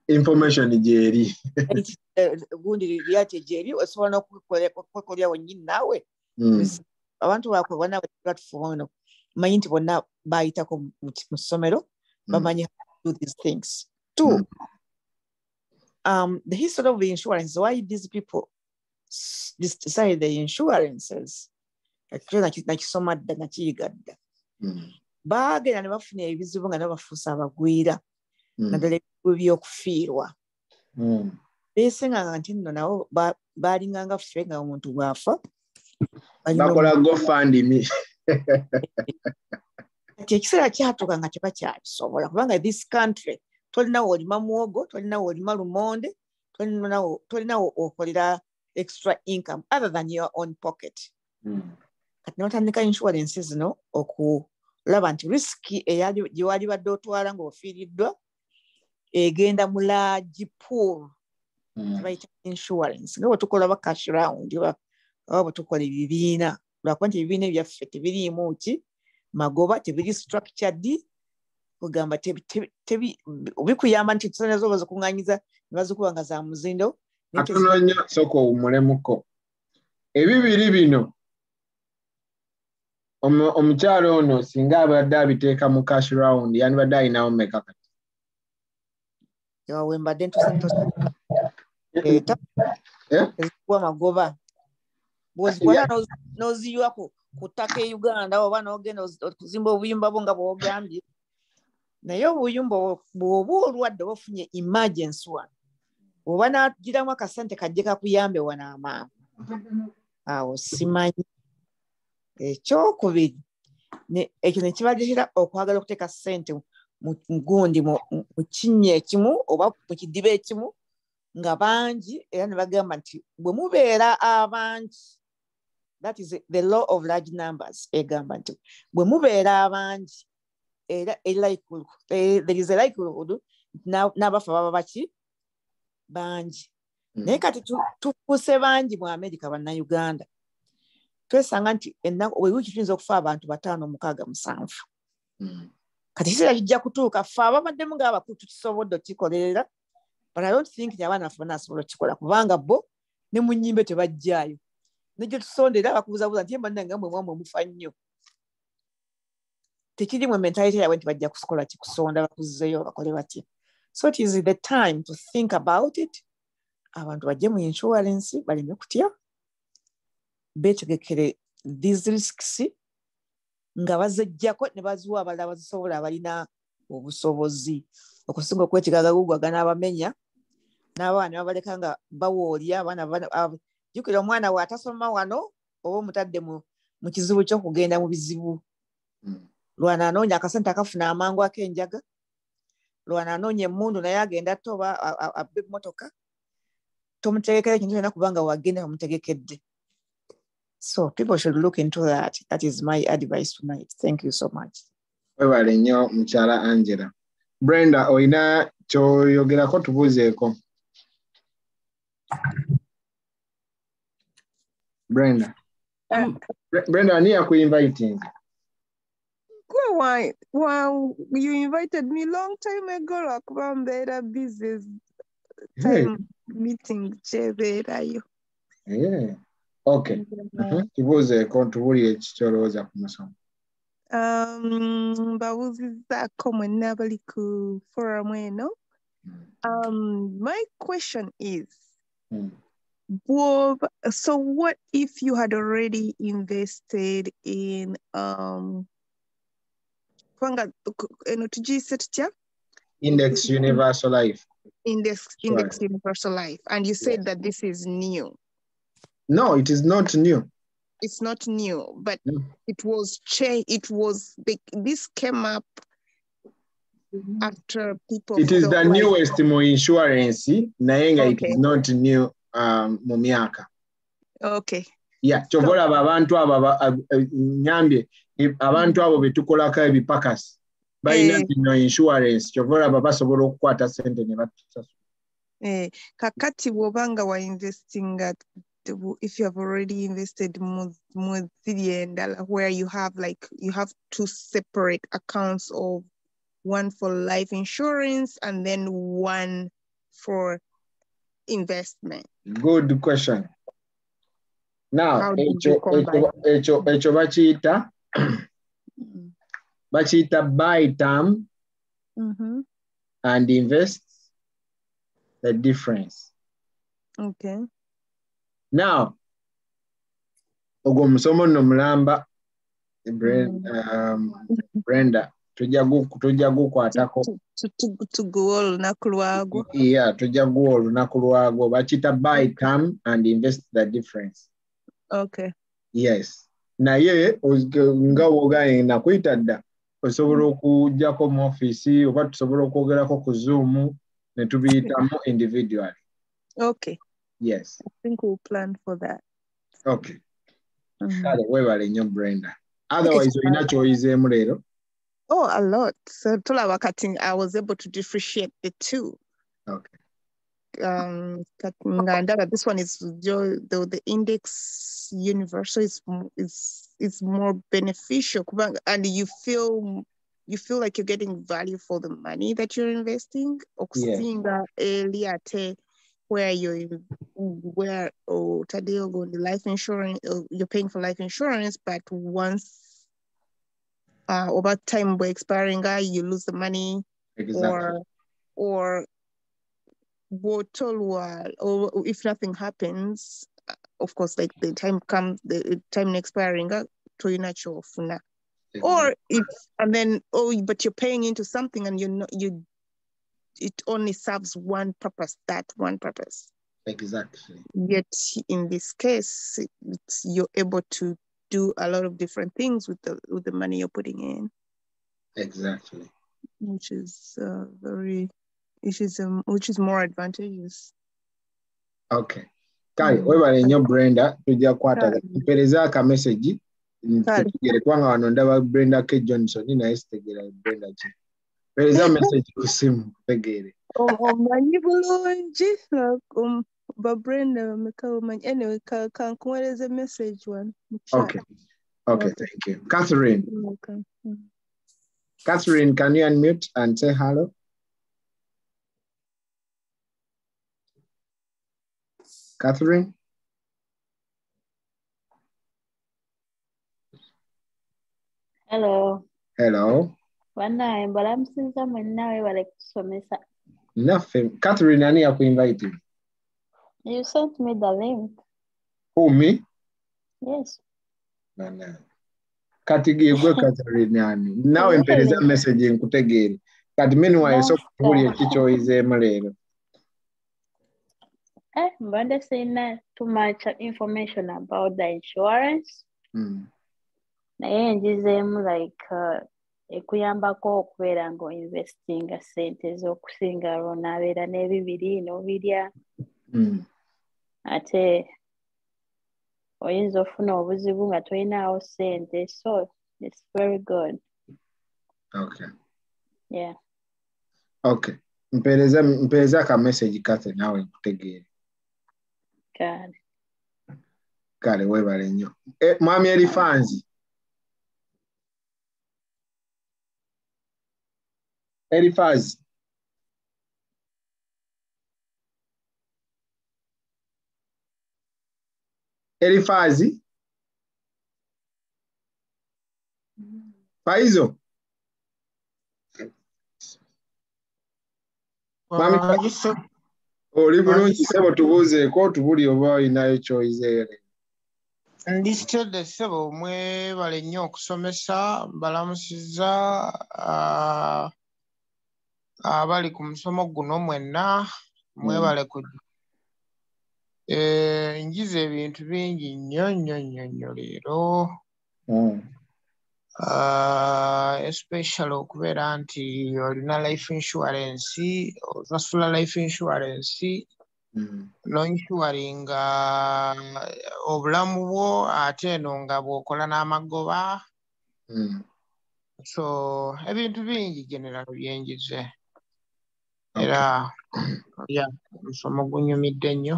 information gyeri gundi lyate gyeri osobola n'okukolera wennyini naawe abantu baakwe bonna platform eno manyi nti bonna baayitako mu ssomero bamanyi how to do these things. Two, the history of the insurance, why these people decide the insurances. Nakisoma dda nakiyiga dda. Baagenda ne bafuna ebizibu nga nabafuusa abagwira naddala ebizibu by'okufiirwa. Beesenganga nti nno nabo baalinganga ffe nga omuntu bw'afa. Bakola GoFundMe. Kati ekiseera kyatuuka nga tebakyakisobola kubanga this country tolina olima muwogo, tolina olima lumonde, tolina okolera extra income other than your own pocket. Kati notandika insurance zino okulaba nti riski gyewali badde otwala ng'ofiiriddwa egenda mu large pool bayita insurance nga bwe tukola ba cash round oba bwe tukola ebibiina lwakuba nti ebibiina ebyaffe tebiriimu ki magoba, tebiri structured kugamba tebi obikuyamba nti tusana zo bazokunganyiza bazokuwanga za muzindo atunonya soko umulemuko ebibiri bino omukyalo ono singa abadde abiteeka mu cash round yani badde ayinawo meka kati yawe mbadde ntusana eta ezikuwa magoba bwozibwala noziyiwako kutaka e Uganda oba n'ogenda okuzimba obuyumba bwo nga bw'ogambye naye obuyumba bw'oba olwadde obafunye emergency one oba n'agiramu akasente kajje kakuyambe wano amaama awo simanyi. Ekyokubiri ekyo ne kibaletera okwagala okuteeka ssente mugundi mu kinnya ekimu oba mu kidiba ekimu nga bangi era ne bagamba nti bwe mubeera abangi that is the law of large numbers egamba nti bwe mubeera abangi there is a likelihood n'abafa baba baki bangi naye kati tufuuse bangi mu America bannayuganda twesanga nti wiiki tuyinza okufa abantu 5, 6, 7 kati kiseera kijja kutuuka ffe ababaddemu ng'abakulu tukisobodde okukikolerera but I don't think abaana baffe banaasobola okukikola kubanga bo ne mu nnyimbe tebajjaayo ne gye tusondera bakubuuzabuuza nti bannange mmwe mwammwe mufa nnyo tekirimu mentality yawe nti bajja kukola kikusonda bakuzzeyo bakole batya. So it is the time to think about it. Abantu bajje mu insurance baleme kutya betegekere these risks nga bazeggyako ne baziwa abalala bazisobola abalina obusobozi okusinga okwetigagagugwagana abamenya n'abaana babaleka nga bawoolya abaana jukira omwana waatasoma wano oba omutadde mu kizibu ky'okugenda mu bizibu lwana anoonya akasente akafuna amangu ak'enjaga lwana anoonya emmundu naye agenda tto oba abbe mmotoka tomutegekera ekintu kyonna kubanga wagenda omutegekedde. So people should look into that. That is my advice tonight. Thank you so much. Webale nnyo mukyala Angela. Brenda olina kyoyogerako tubuuzeeko. Brenda ani yakuinviting. Kwa why? Well, you invited me long time ago, around the other business time meeting. Yeah. Okay. It was a controversy. But was that common forum? No. My question is, Bob, so what if you had already invested in Index Universal Life? Index Universal Life, and you said that this is new. No, it is not new. It's not new, but it was changed. It was this came up after people. It is the newest insurance. Naenga, it is not new. Mumiaka. Okay. Yeah. Chovola abantu aba nyambie abantu abo betukola ka ebipakas. Baina bino insurance. Chovola babasobola okukwata sente ne batusasula. Eh kakati wobanga wa investing at if you have already invested more $3 where you have two separate accounts of one for life insurance and then one for investment. Good question. Now, echo bachita buy term and invest the difference. Okay. Now, ogomsomo nomulamba Brenda. Bachita buy term and invest the difference. Okay. Yes. Na ye ngawoga enakuyitadda osobola okujjako mu office oba tusobola okwogerako ku Zoom ne tubiyitamu individually. Okay. Yes. I think we'll plan for that. Okay. Kale webale nnyo Brenda. Otherwise olina kyoyizeemu leero. Oh, a lot. So I was able to differentiate the two. Okay. This one is the index universal is more beneficial, and you feel like you're getting value for the money that you're investing. Life insurance, you're paying for life insurance, but once over time by expiring, you lose the money. Exactly. Or if nothing happens, of course, like the time expiring, or if and then but you're paying into something and it only serves one purpose. Exactly. Yet in this case, you're able to do a lot of different things with the money you're putting in. Exactly. Which is more advantageous. Okay. Kai, webale nyo Brenda tujja kwata mpereza ka message ntegere kwanga wanondaba Brenda K Johnson na estegera Brenda G. Pereza message kusimu tegere. Oh manyi bulungi But Brenda, anyway, can what is the message one? Okay, thank you. Catherine. Okay. Catherine, can you unmute and say hello? Catherine? Hello. One time, but I'm since I'm now like something. Nothing. Catherine, I need to invite you. You sent me the link. Who, me? Yes. No. Now I'm present messaging kutegeri. But meanwhile, so your teacher is a malero. But I say not too much information about the insurance. And just like ekuyambako okubeera ng'investinga ssente ez'okusinga olw'onaabeera n'ebibiri n'obirya ate oyinza ofuna obuzibu nga tolinaawo ssente, so it's very good. Okay. Yeah. Okay. Mpeereza ka message kate naawe nkutegeere. Kale weebale nnyo. Mwami Erifanzi. Elifaz. Elifazi. Faizo. Olibulungi sebo tubuuzeeko tubuli oba olina ekyoyize ere. Ndisitedde ssebo mwebale nnyo okusomesa mbalamusizza abali ku musomo guno mwenna mwebale kujja. Njize ebintu bingi nnyo nnyo leero. Especially okubeera nti olina life insurance, osasula life insurance, nonshuwaringa obulamu bwo ate eno nga bw'okola n'amagoba. So ebintu bingi general byenjize era omusomo gunyumidde nnyo.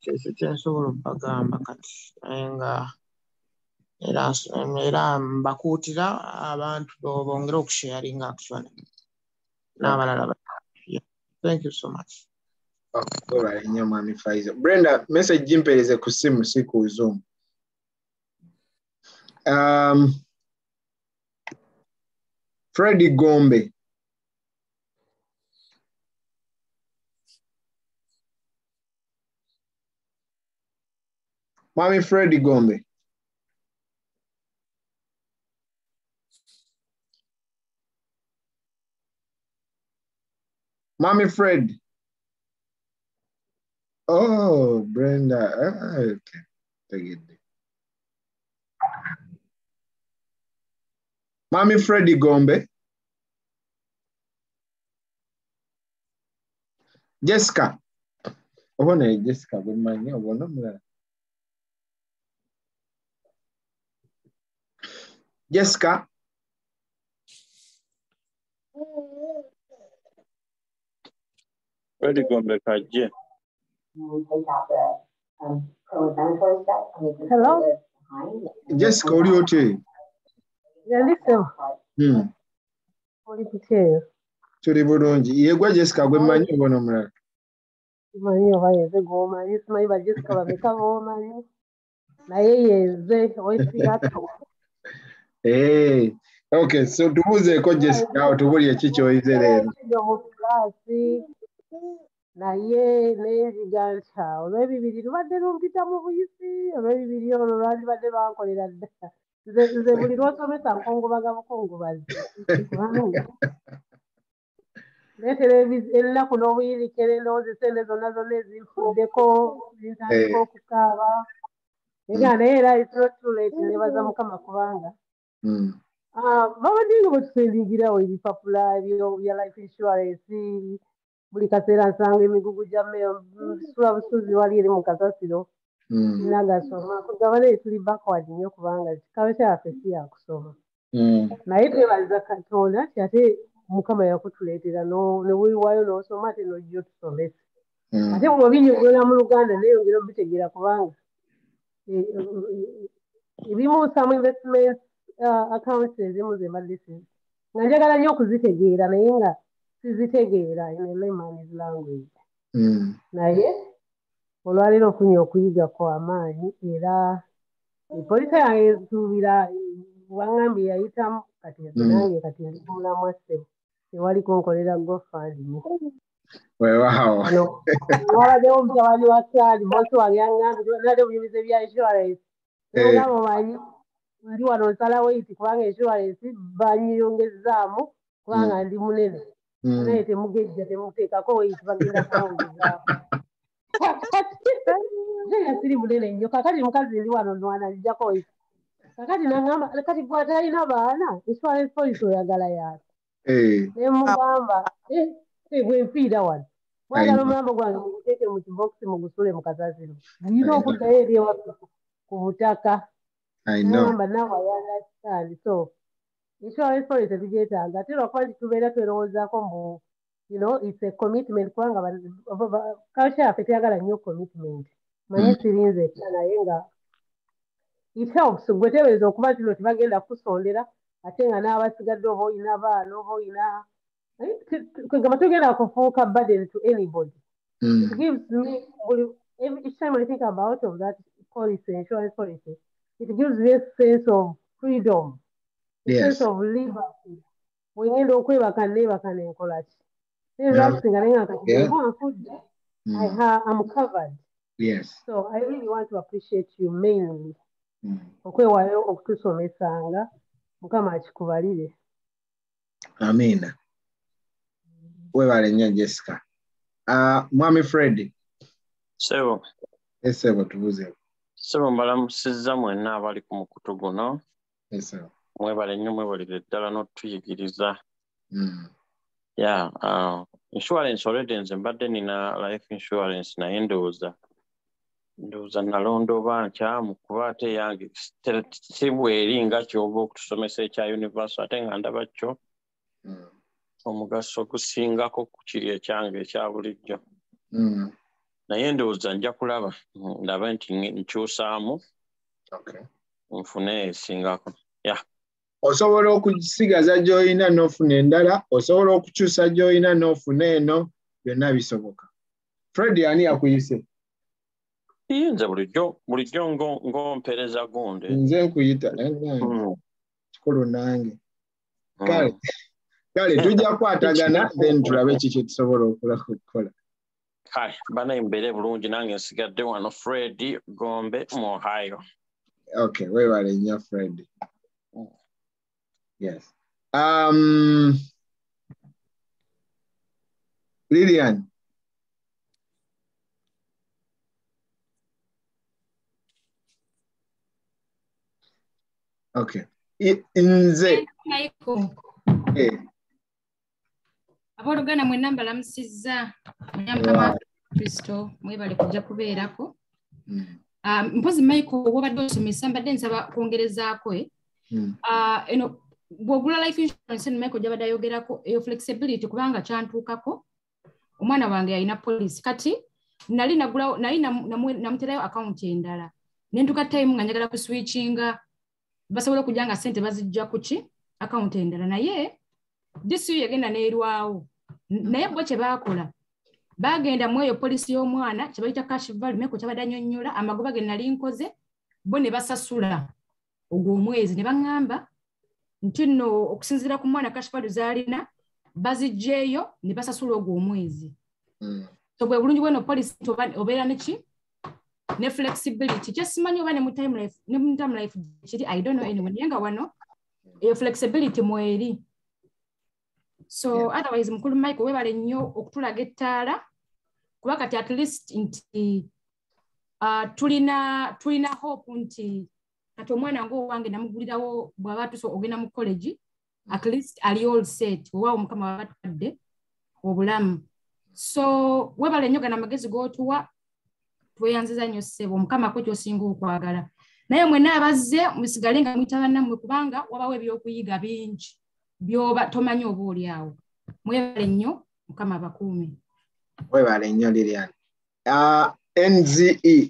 Kyekyo kyensobola obbagamba kati naye nga era mbakuutira abantu bongere okusharinga actually n'abalala. Thank you so much. Okola nnyo Mwami Faizo. Brenda, message jimpereze ku simu si ku Zoom. Freddy Gombe. Mwami Freddy Gombe. Mommy Fred. Oh, Brenda. Okay. Take it. Mommy Freddy Gombe. Jessica. Oh, no, Jessica. Good morning. Oh, no. Jessica. Where do you go back? Hello? Yes, call you too. Yeah, listen. To the Budonji. You go just go with my new one. Hey, okay, so to who's a coaches now to worry a chicho is there. Naye nezigancha olwebibiri lubadde lumpitamu buyisi olwebibiri olwo lwandibadde bankolera dda nze buli lwosomesa nkongobaga bukongobazi leetera ennaku n'obuyirikere ndowooza esente zonna ezinfuddeko zintandika okukaaba ega naye era isinotuleete nebaza Mukama kubanga babadinga batusindingirawo ebipapula bya life insurance buli kaseera nsanga emigugu gya sula busuzi wali eri mu kasasiro nagasoma kugabana etuli backward nnyo kubanga kikabe kyaffe si yakusoma naye twebaza Katonda ti ate Mukama yakutuleetera neweewaayo n'osoma ate nojja otusomese ate mwebinyogola mu Luganda neeyongera obitegeera kubanga ebimuusamu investment accounts ezimu zembadde nga njagala nnyo okuzitegeera naye nga sizitegeera in a layman's language. Naye olwaleero ofunye okuyiga kw'amaanyi era poliisi yange esuubira waŋŋambye yayitamu kati nange kati ndikuulamu assebo tewaliko nkolera GoFundMe. Wabaddewo omutabani wa Kyali boosi wange yaŋŋambye nadde obujulizi bya insurance nabo banyi ndi wano nsalawo iti kubanga insurance banyeyongezaamu kubanga ndi munene. Naye temugejja temuteekako weyiti bagenda kwawulizaawo siri munene nnyo kakati mukazi ndi wano nwanajjako weyiti kakati nagamba kati gwatalina baana insurance policy oyagala yaki nemugamba bwempiira wano wagala omulambo gwange muguteeke mu kibokisi mugusule mu kasasiro guyina okuddayo eri ewaffe ku butaka nagamba naawe ayandastandi so insurance policy tugyetaaga ate lwakuba tubeera twerowoozaako mbu it's a commitment kubanga culture yaffe teyagala nnyo commitment manyi sirinze naye nga it helps gwe teebereza okuba tino tebagenda kusondera ate nga n'abasigadde oba olina abaana oba olina kwegamba togenda kufuuka burden to anybody. It gives me each time I think about of that policy, insurance policy, it gives me a sense of freedom, a sense of liberty. Wengenda okwebaka neebakana enkola ki. I'm covered. Yes. So I really want to appreciate you mainly. Okwewayo okutusomesanga Mukama akikubalire. Amina. Webale nnyo Jessica. Mwami Freddy. Sebo. Sebo tubuze. Sebo mbalamusizza mwenna abali ku mukutu guno. Sebo. Mwebale nnyo mwebalire ddala n'otuyigiriza. Yeah, insurance already nze mbadde nina life insurance na endowooza. Ndowooza nalondo oba nkyamu kuba ate yange si bweri nga ky'oba okutusomesa ekya universal ate nga ndaba kyo omugaso ogusingako ku kiri ekyange ekya bulijjo. Naye ndowooza nja kulaba ndaba nti nkyusaamu nfune esingako. Osobola okugisigaza gy'olina n'ofuna endala, osobola okukyusa gy'olina n'ofuna eno, byonna bisoboka. Freddy ani akuyise? Nze bulijjo ng'ompereza gundi. Nze nkuyita kikulu nange. Kale tujja kwatagana then tulabe ki kye tusobola okukola. Kale banaye mbeere bulungi nange nsigadde wano Freddy Gombe mu Ohio. Okay, weebale nnyo Freddy. Yes. Lillian. Okay. Inze. Michael. Hey. Abolugana mwenna mbalamusizza. Mnyamukama Kristo mwebale kujja kubeerako. Mpozi Michael wabadde osomesa mbadde nsaba kwongerezaako eno bwogula life insurance Michael jabadde ayogerako eyo flexibility kubanga kyantuukako omwana wange alina policy kati nali nagulawo nali namuterayo account endala ne ntuka time nga njagala ku switchinga basobola okujanga sente bazijja kuki account endala naye this year yagenda neerwawo naye bo kye baakola bagenda mweyo policy y'omwana kye bayita cash value Michael kyabadde annyonnyola amagoba ge nali nkoze bo ne basasula ogwo mwezi ne bangamba nti nno okusinziira ku mwana cash value zaalina bazijjeeyo ne basasula ogwo omwezi. So bwe bulungi bweno policy obeera neki ne flexibility kyesimanyi oba ne mu time life ne mu time life kiri I don't know anyone yenga wano eyo flexibility mweri. So otherwise mukulu Michael webale nnyo okutulaga ettaala kuba kati at least nti tulina hope nti kati omwana ng'owange namugulirawo bw'aba ogenda mu college at least ali all set owa omukama baba atadde obulamu. So webale nnyo gano amagezi g'otuwa tweyanziza nnyo ssebo omukama kwe ky'osinga okwagala naye mwenna abazze musigale nga muyita bannammwe kubanga wabawo eby'okuyiga bingi by'oba tomanyi oba oli awo. Mwebale nnyo mukama abakuumi. Webale nnyo Lilian. NZE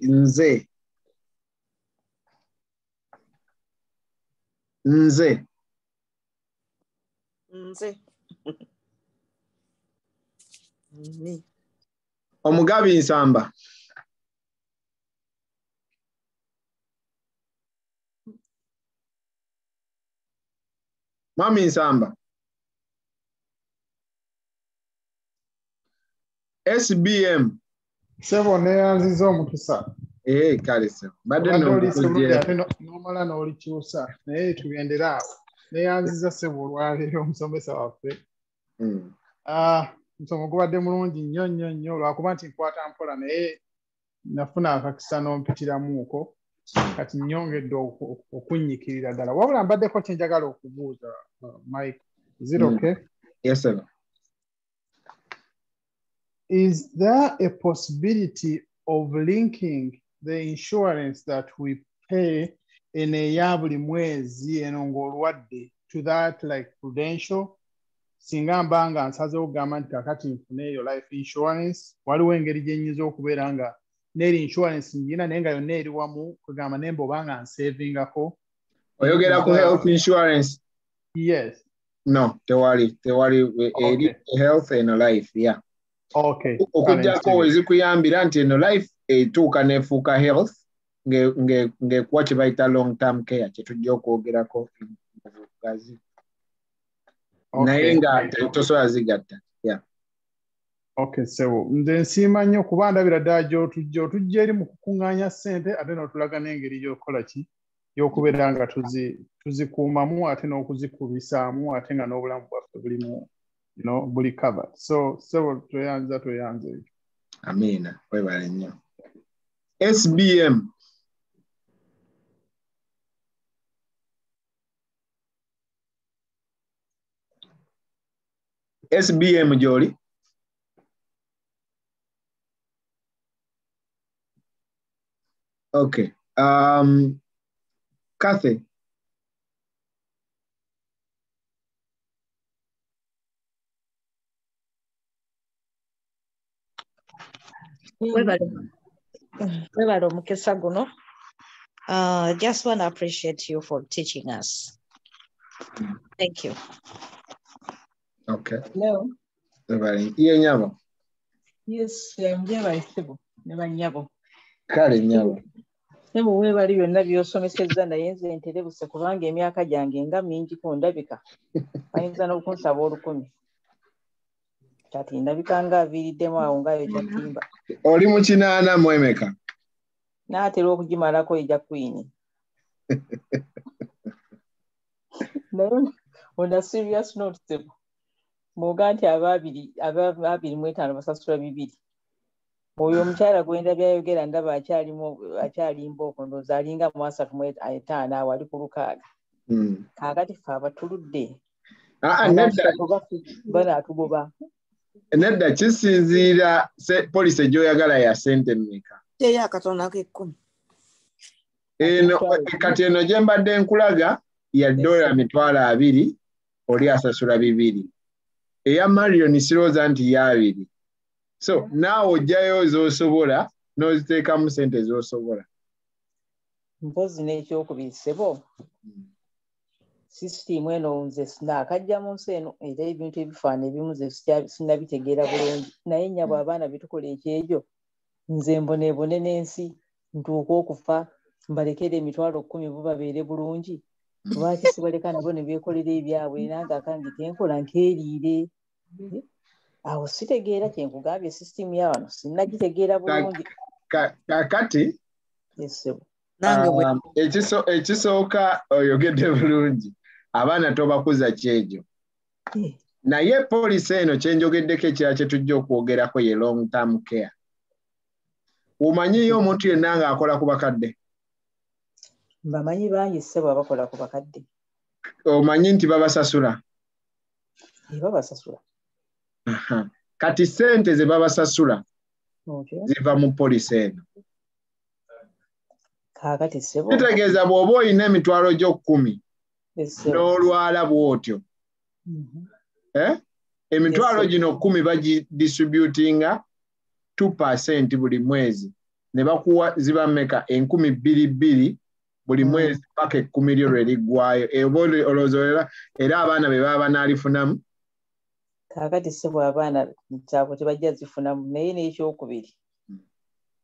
nze. Nze. Omugabi Nsamba. Mami Nsamba. SBM. Sebo neyanziza omukisa. Kale sebo. Badde n'omala n'olikyusa naye tugendera awo. Neyanziza sebo olwaleero omusomesa waffe. Omusomo gubadde mulungi nnyo nnyo lwakuba nti nkwata mpola naye nafuna akakisa n'ompitiramuuko kati nnyongedde okunnyikirira ddala. Wabula mbaddeko kye njagala okubuuza Mike. Is it okay? Yes, sir. Is there a possibility of linking the insurance that we pay in a yabuli mwezi and ongolwadde to that like Prudential singa mbanga nsaze ogamba nti kakati nfune yo life insurance waliwo engeri gyennyinza okubeera nga neri insurance ngina naye nga yonna eri wamu kwegamba nemba obanga nsavingako oyogera ku health insurance Yes. No, tewali okay. Health and life, yeah. Okay. Okujako ezikuyambira nti no life etuuka nefuuka health nge kuwa kye bayita long term care kye tujja okwogerako gazi. Naye nga tosobola zigatta. Yeah. Okay, so then siima nnyo kuba ndabira ddala gy'otujja eri mu kukungaanya ssente ate n'otulaga n'engeri gy'okukola ki y'okubeera nga tuzikuumamu ate n'okuzikulwisaamu ate nga n'obulamu bwaffe bulimu buli covered. So, tweyanza. Amina, webale nnyo. SBM. SBM gy'oli? Okay. Kathy. Just want to appreciate you for teaching us. Thank you. Okay. Hello. Yes, ne muwebali byonna by'osomesezza naye nze nterebuse kubanga emyaka gyange nga mingi ku ndabika ayinza n'okunsaba olukumi kati ndabika nga aviiriddemu awo ngayo gyatimba oli mu kinaana mwemeka naatera okugimalako egya kwini naye ona serious not sebu bwoga nti ababiri mu etaano basasula bibiri oyo omukyala gwenda byayogera ndaba akyalimba okwo ndooza alinga mu asatu mu etaano awo ali ku lukaaga kaakati ffe abatuludde banaatugoba nedda kisinziira polisi gy'oyagala ya ssente mmeka eyakatono ak'ekkumi eno kati eno gye mbadde nkulaga ya $20,000 oli asasula bibiri eya Marion sirooza nti y'abiri. So now ojayo z'osobola n'oziteekamu ssente z'osobola. Mpozi n'ekyokubiisebo sisitimu eno nze sinaakajja mu nsi eno era ebintu ebifaana ebimu ze sinnabitegeera bulungi naye nnyabo abaana bitukola ekyegyo nze mbonebone n'ensi ntuuka okufa mbalekera $10,000 bo babeere bulungi lwaki sibaleka nabo ne beekolera ebyabwe nange akange tenkola nkeeriire. Awo sitegeera kye nkugambye sisitimu ya wano sinnagitegeera bulungi kakati ekisooka oyogedde bulungi abaana tobakuza kyegyo naye poliisi eno kyenjogeddeko ekirala kye tujja okwogerako ye long term care omanyiyo omuntu yenna ng'akola ku bakadde bamanyi bangi ssebo abakola ku bakadde omanyi nti babasasula kati ssente ze babasasula ziva mu polisi eno kitegeeza bw'oba olina $10,000 n'olwala bw'otyo emitwalo gino 10 bagidistributinga 2% buli mwezi ne bakuwa ziba mmeka $2,200 buli mwezi paka $10,000 lwe liggwayo oba olowooza era abaana be baba banaalifunamu kaakati ssebo abaana ntaabo tebajja zifunamu naye n'ekyokubiri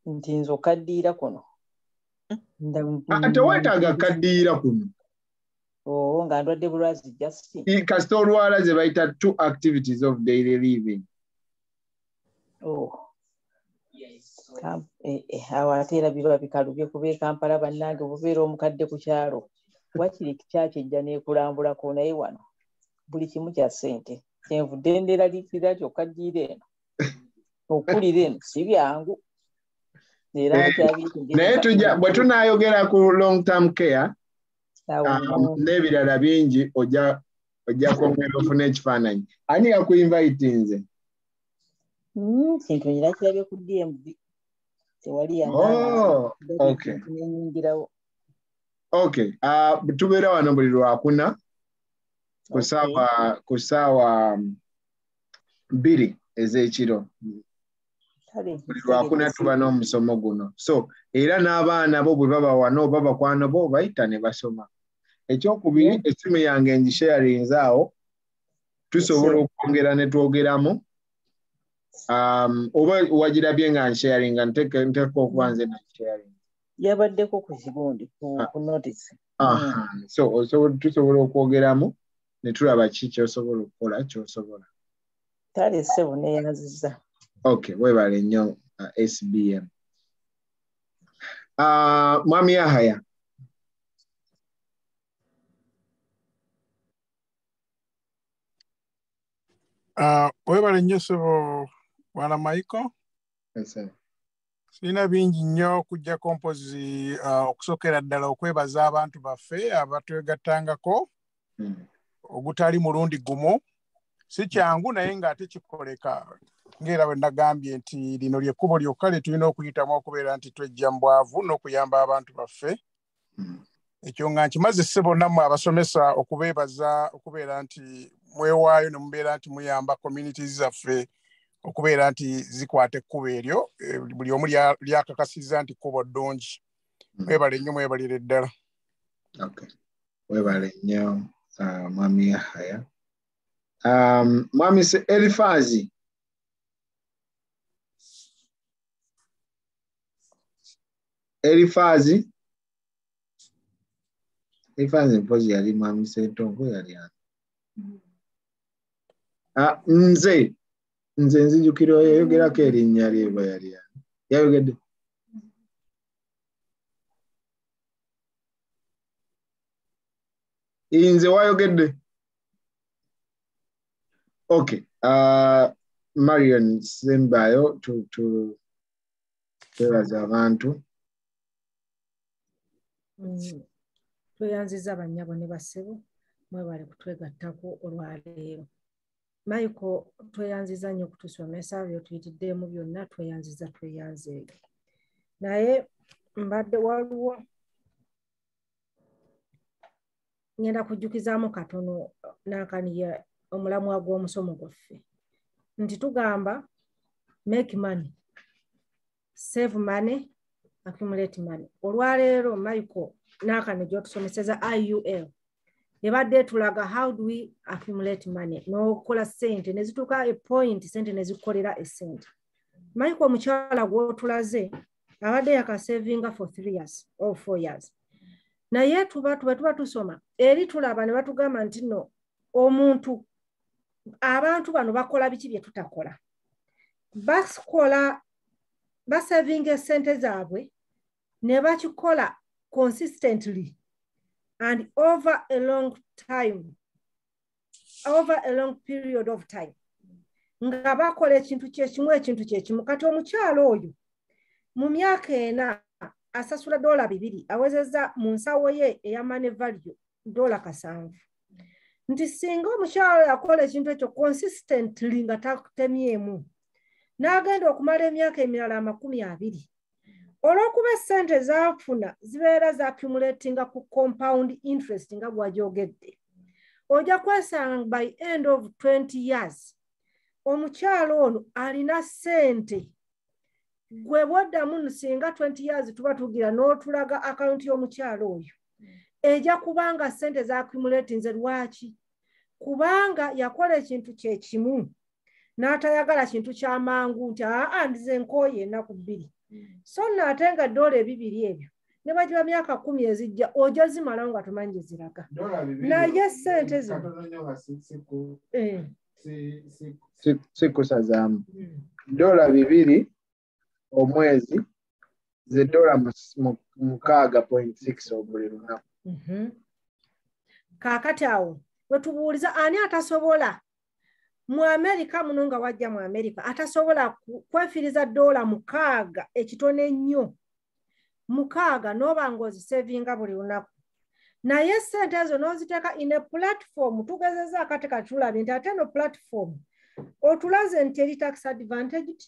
nti nze okaddiira kuno teweetaaga kaddiira kuno nga ndwadde bulwazi justi kasita olwala ze bayita 2 activities of daily living awo ateera biba bikalubye kuba Kampala bannange obubeera omukadde ku kyalo wakiri kyaki ejja n'ekulambulako naye wano buli kimu kya ssente kyenvudde endera likira kyokaddiira eno okulira eno si byangu naye bwe tunaayogera ku long term care n'ebirala bingi ojja kwongera ofuna ekifaananyi ani yakuinvaiti nze kintu nyira kirabye ku DMV tewali yanyingirawo okay tubeera wano buli lwakuna ku saawa 2 ez'ekiro buli lwakuna tuba n'omusomo guno so era n'abaana bo bwe baba wano oba bakwano bo bayita ne basoma Ekyokubiri esimu yange ngisharinze awo tusobola okwongera ne twogeramu oba wagirabye nga nsharinga nteko okubanze na sharing yabaddeko ku kigonde ku notice so tusobola okwogeramu ne tulaba kiki osobola okukola ky'osobola tali sebo neyaziza okay webale nnyo SBM Mwami Yahaya webale nnyo sebo wala Maiko Sina bingi nnyo kujja kompozi okusokera ddala okwebaza abantu baffe abatwegattangako ogutali mulundi gumu si kyangu naye ng'ate kikoleka ng'era bwe nagambye nti lino lyekkubo lyokka lye tulina okuyitamu okubeera nti twejja mu bwavu n'okuyamba abantu baffe ekyo nga nkimaze ssebo nammwe abasomesa okubeebaza okubeera nti mwewaayo ne mubeera nti muyamba communities zaffe okubeera nti zikwata ekkubo eryo buli omu lyakakasizza nti kkubo ddungi mwebale nnyo mwebalire eddala webale nnyo Mwami Yahaya Mwami Elifaazi mpozi yali Mwami Setongo yali nze nzijukira yayogerako erinnya lye bwe yali yayogedde nze wayogedde okay Marion Sembayo to twebaza abantu tweyanziza abannyabo ne basebo mwebale kutwegattako olwaleero Maiko tweyanziza nnyo okutusomesa byo tuyitiddemu byonna tweyanzeege naye mbadde waliwo ngenda kujjukizaamu katono n'akaniya omulamwa gw'omusomo gwaffe nti tugamba make money save money accumulate money olwaleero Maiko n'akani gy'otusomeseza IUL ebadde tulaga how do we accumulate money n'okukola ssente ne zituuka epointi ssente ne zikukolera essente Maiko omukyala gw'otulaze abadde yakasevinga for 3 years or 4 years naye tuba tusoma eri tulaba ne batugamba nti no omuntu abantu bano bakola biki bye tutakola basavinga essente zaabwe ne bakikola consistently and over a long period of time nga bakola ekintu kyekimu kati omukyalo oyo mu myaka 4 asasula $2 awezezza mu nsawo ye eya money value $7 nti singa omukyalo yakola ekintu ekyo consistently nga takutemyemu n'agenda okumala emyaka emirala 20 olw'okuba essente zaafuna zibeera zaakimulatinga ku compound interest nga bw'agyogedde ojja kwesanga by end of 20 years omukyalo ono alina ssente gwe bw'oddamu singa 20 years tuba tugira n'otulaga akawunti y'omukyalo oyo ejja kubanga ssente zaakimulatinze lwaki kubanga yakola ekintu kyekimu n'atayagala kintu kyamangu nti aa ndize nkooye ennaku 2 so ate nga $2 ebyo ne bagiba myaka 10 ezijja ojja zimala nga tomanyi gye ziraga naye ssente zino sikusazaamu $2 omwezi ze $6.6 buli lunaku kaakati awo wetubuuliza ani atasobola mu America muno nga wajja mu America atasobola kwefiriza $6 ekitone ennyo 6 n'oba ng'ozisevinga buli lunaku naye ssente ezo n'oziteeka in a platform tugezeza akati katulabe nti ate eno platform otulaze nti eri tax advantaged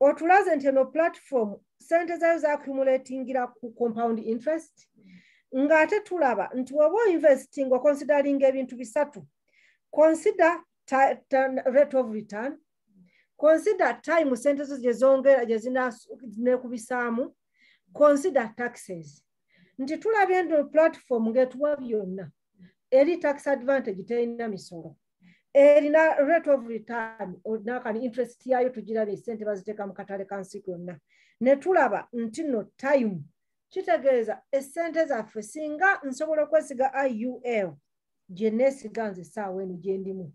otulaze nti eno platform ssente zayo zaakimulatingira ku compound interest ng'ate tulaba nti woba investing oconsideringa ebintu 3 consider rate of return consider time sentences jezongera jezina nekubisaamu consider taxes nti tulabye platform ngetuwa byonna eri tax advantage teyina misolo erina rate of return odnaka ni interest yayo tugira ne sente baziteka mu katale kansiku yonna ne tulaba nti no time kitegeeza esente zaffe singa nsobola kwesiga IUL genesi ganze sawe ni jendimu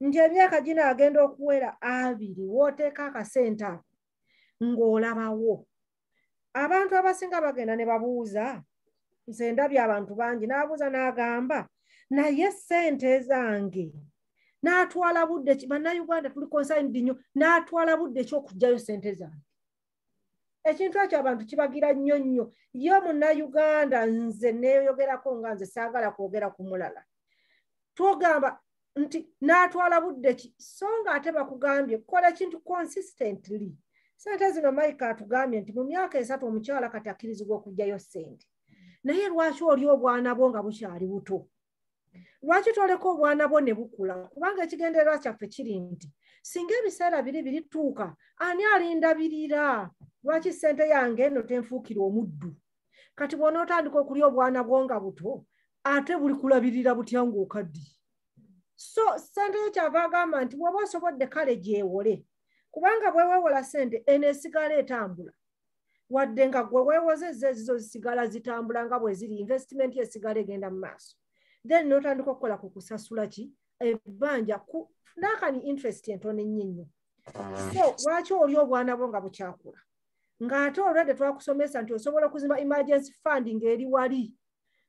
nje myaka jina agenda okuwera abiri woteka akasenta ng'olabawo abantu abasinga bagenda ne babuuza nze ndabye abantu bangi nabuuza n'agamba naye sente zange natwala budde bannayuganda tuli concerned nnyo natwala budde eky'okugyayo sente zange ekintu ekyo abantu kibagira nnyo nnyo yo munnayuganda nze neeyogerako nga nze saagala kwogera ku mulala twogamba nti natwala budde ki so nga ate bakugambye kola kintu consistently sente zino Mike atugambye nti mu myaka 3 omukyala kati akkirizibwa okugyayo sente naye lwaki oli obwana bwo nga bukyali buto lwaki toleka obwana bwo ne bukula kubanga ekigendererwa kyaffe kiri nti singa ebiseera biri tuuka ani alindabirira lwaki ssente yange eno tenfuukira omuddu kati bw'onootandika okulya obwana bwo nga buto ate bulikulabirira butya ng'okaddi so ssente yo kyava agamba nti bw'oba osobodde kale gyewole kubanga bwewewola ssente eno esigala etambula wadde nga gwe weewoze ezo zisigala zitambula nga bwe ziri investment yesigala egenda mu maaso then notandika okukola ku kusasula ki ebbanja nakani interest entono ennyinyi so lwaki oli obwana bwo nga bukyakula ng'ate olwedde twakusomesa nti osobola okuzimba emergency fund ng'eri wali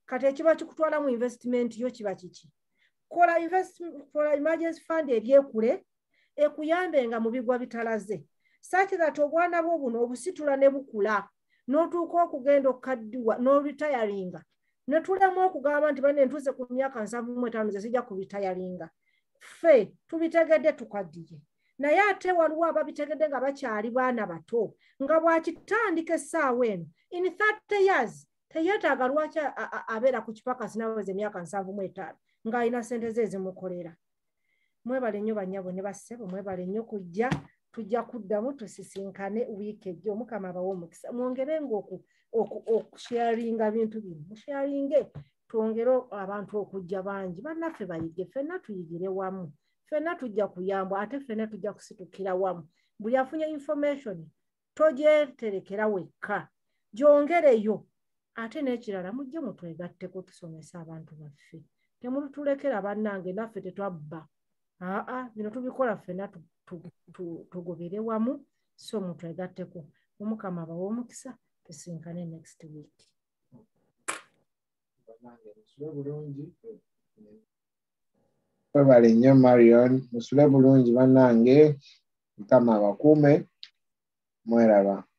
kati ekiba kikutwala mu investment yo kiba kiki kola emergency fund eryekule ekuyambenga mu bigwa bitalaze saaki that obwana bwo buno obusitula ne bukula n'otuuka okugenda okukaddiwa n'olitayalinga ne tulamu okugamba nti bane ntuze ku myaka 75 ze sijja kubitayalinga ffe tubitegedde tukaddiye naye ate waliwo ababitegedde nga bakyali baana bato nga bwakitandika essaawa eno in 30 years teyeetaaga lwaki abeera ku kipakasi naweza emyaka 75 ng'alina ssente ze ezimukolera mwebale nnyo bannyabo ne bassebo mwebale nnyo kujja tujja kuddamu tusisinkane wiiki ejja omukama abawe omukisa mwongerenga okusharinga bintu bino musharinge twongere abantu okujja bangi bannaffe bayige ffenna tuyigire wamu ffenna tujja kuyambwa ate ffenna tujja kusitukira wamu buli afunye information togyeterekera wekka gyongereyo ate n'ekirala mujje mutwegatteko tusomesa abantu baffe temutulekera bannange naffe tetwabba bino tubikola ffenna tugobere wamu so mutwegatteko omukama abawe omukisa tusinkane next week. Webale nnyo Marion musule bulungi bannange mukama abakuume mweraba.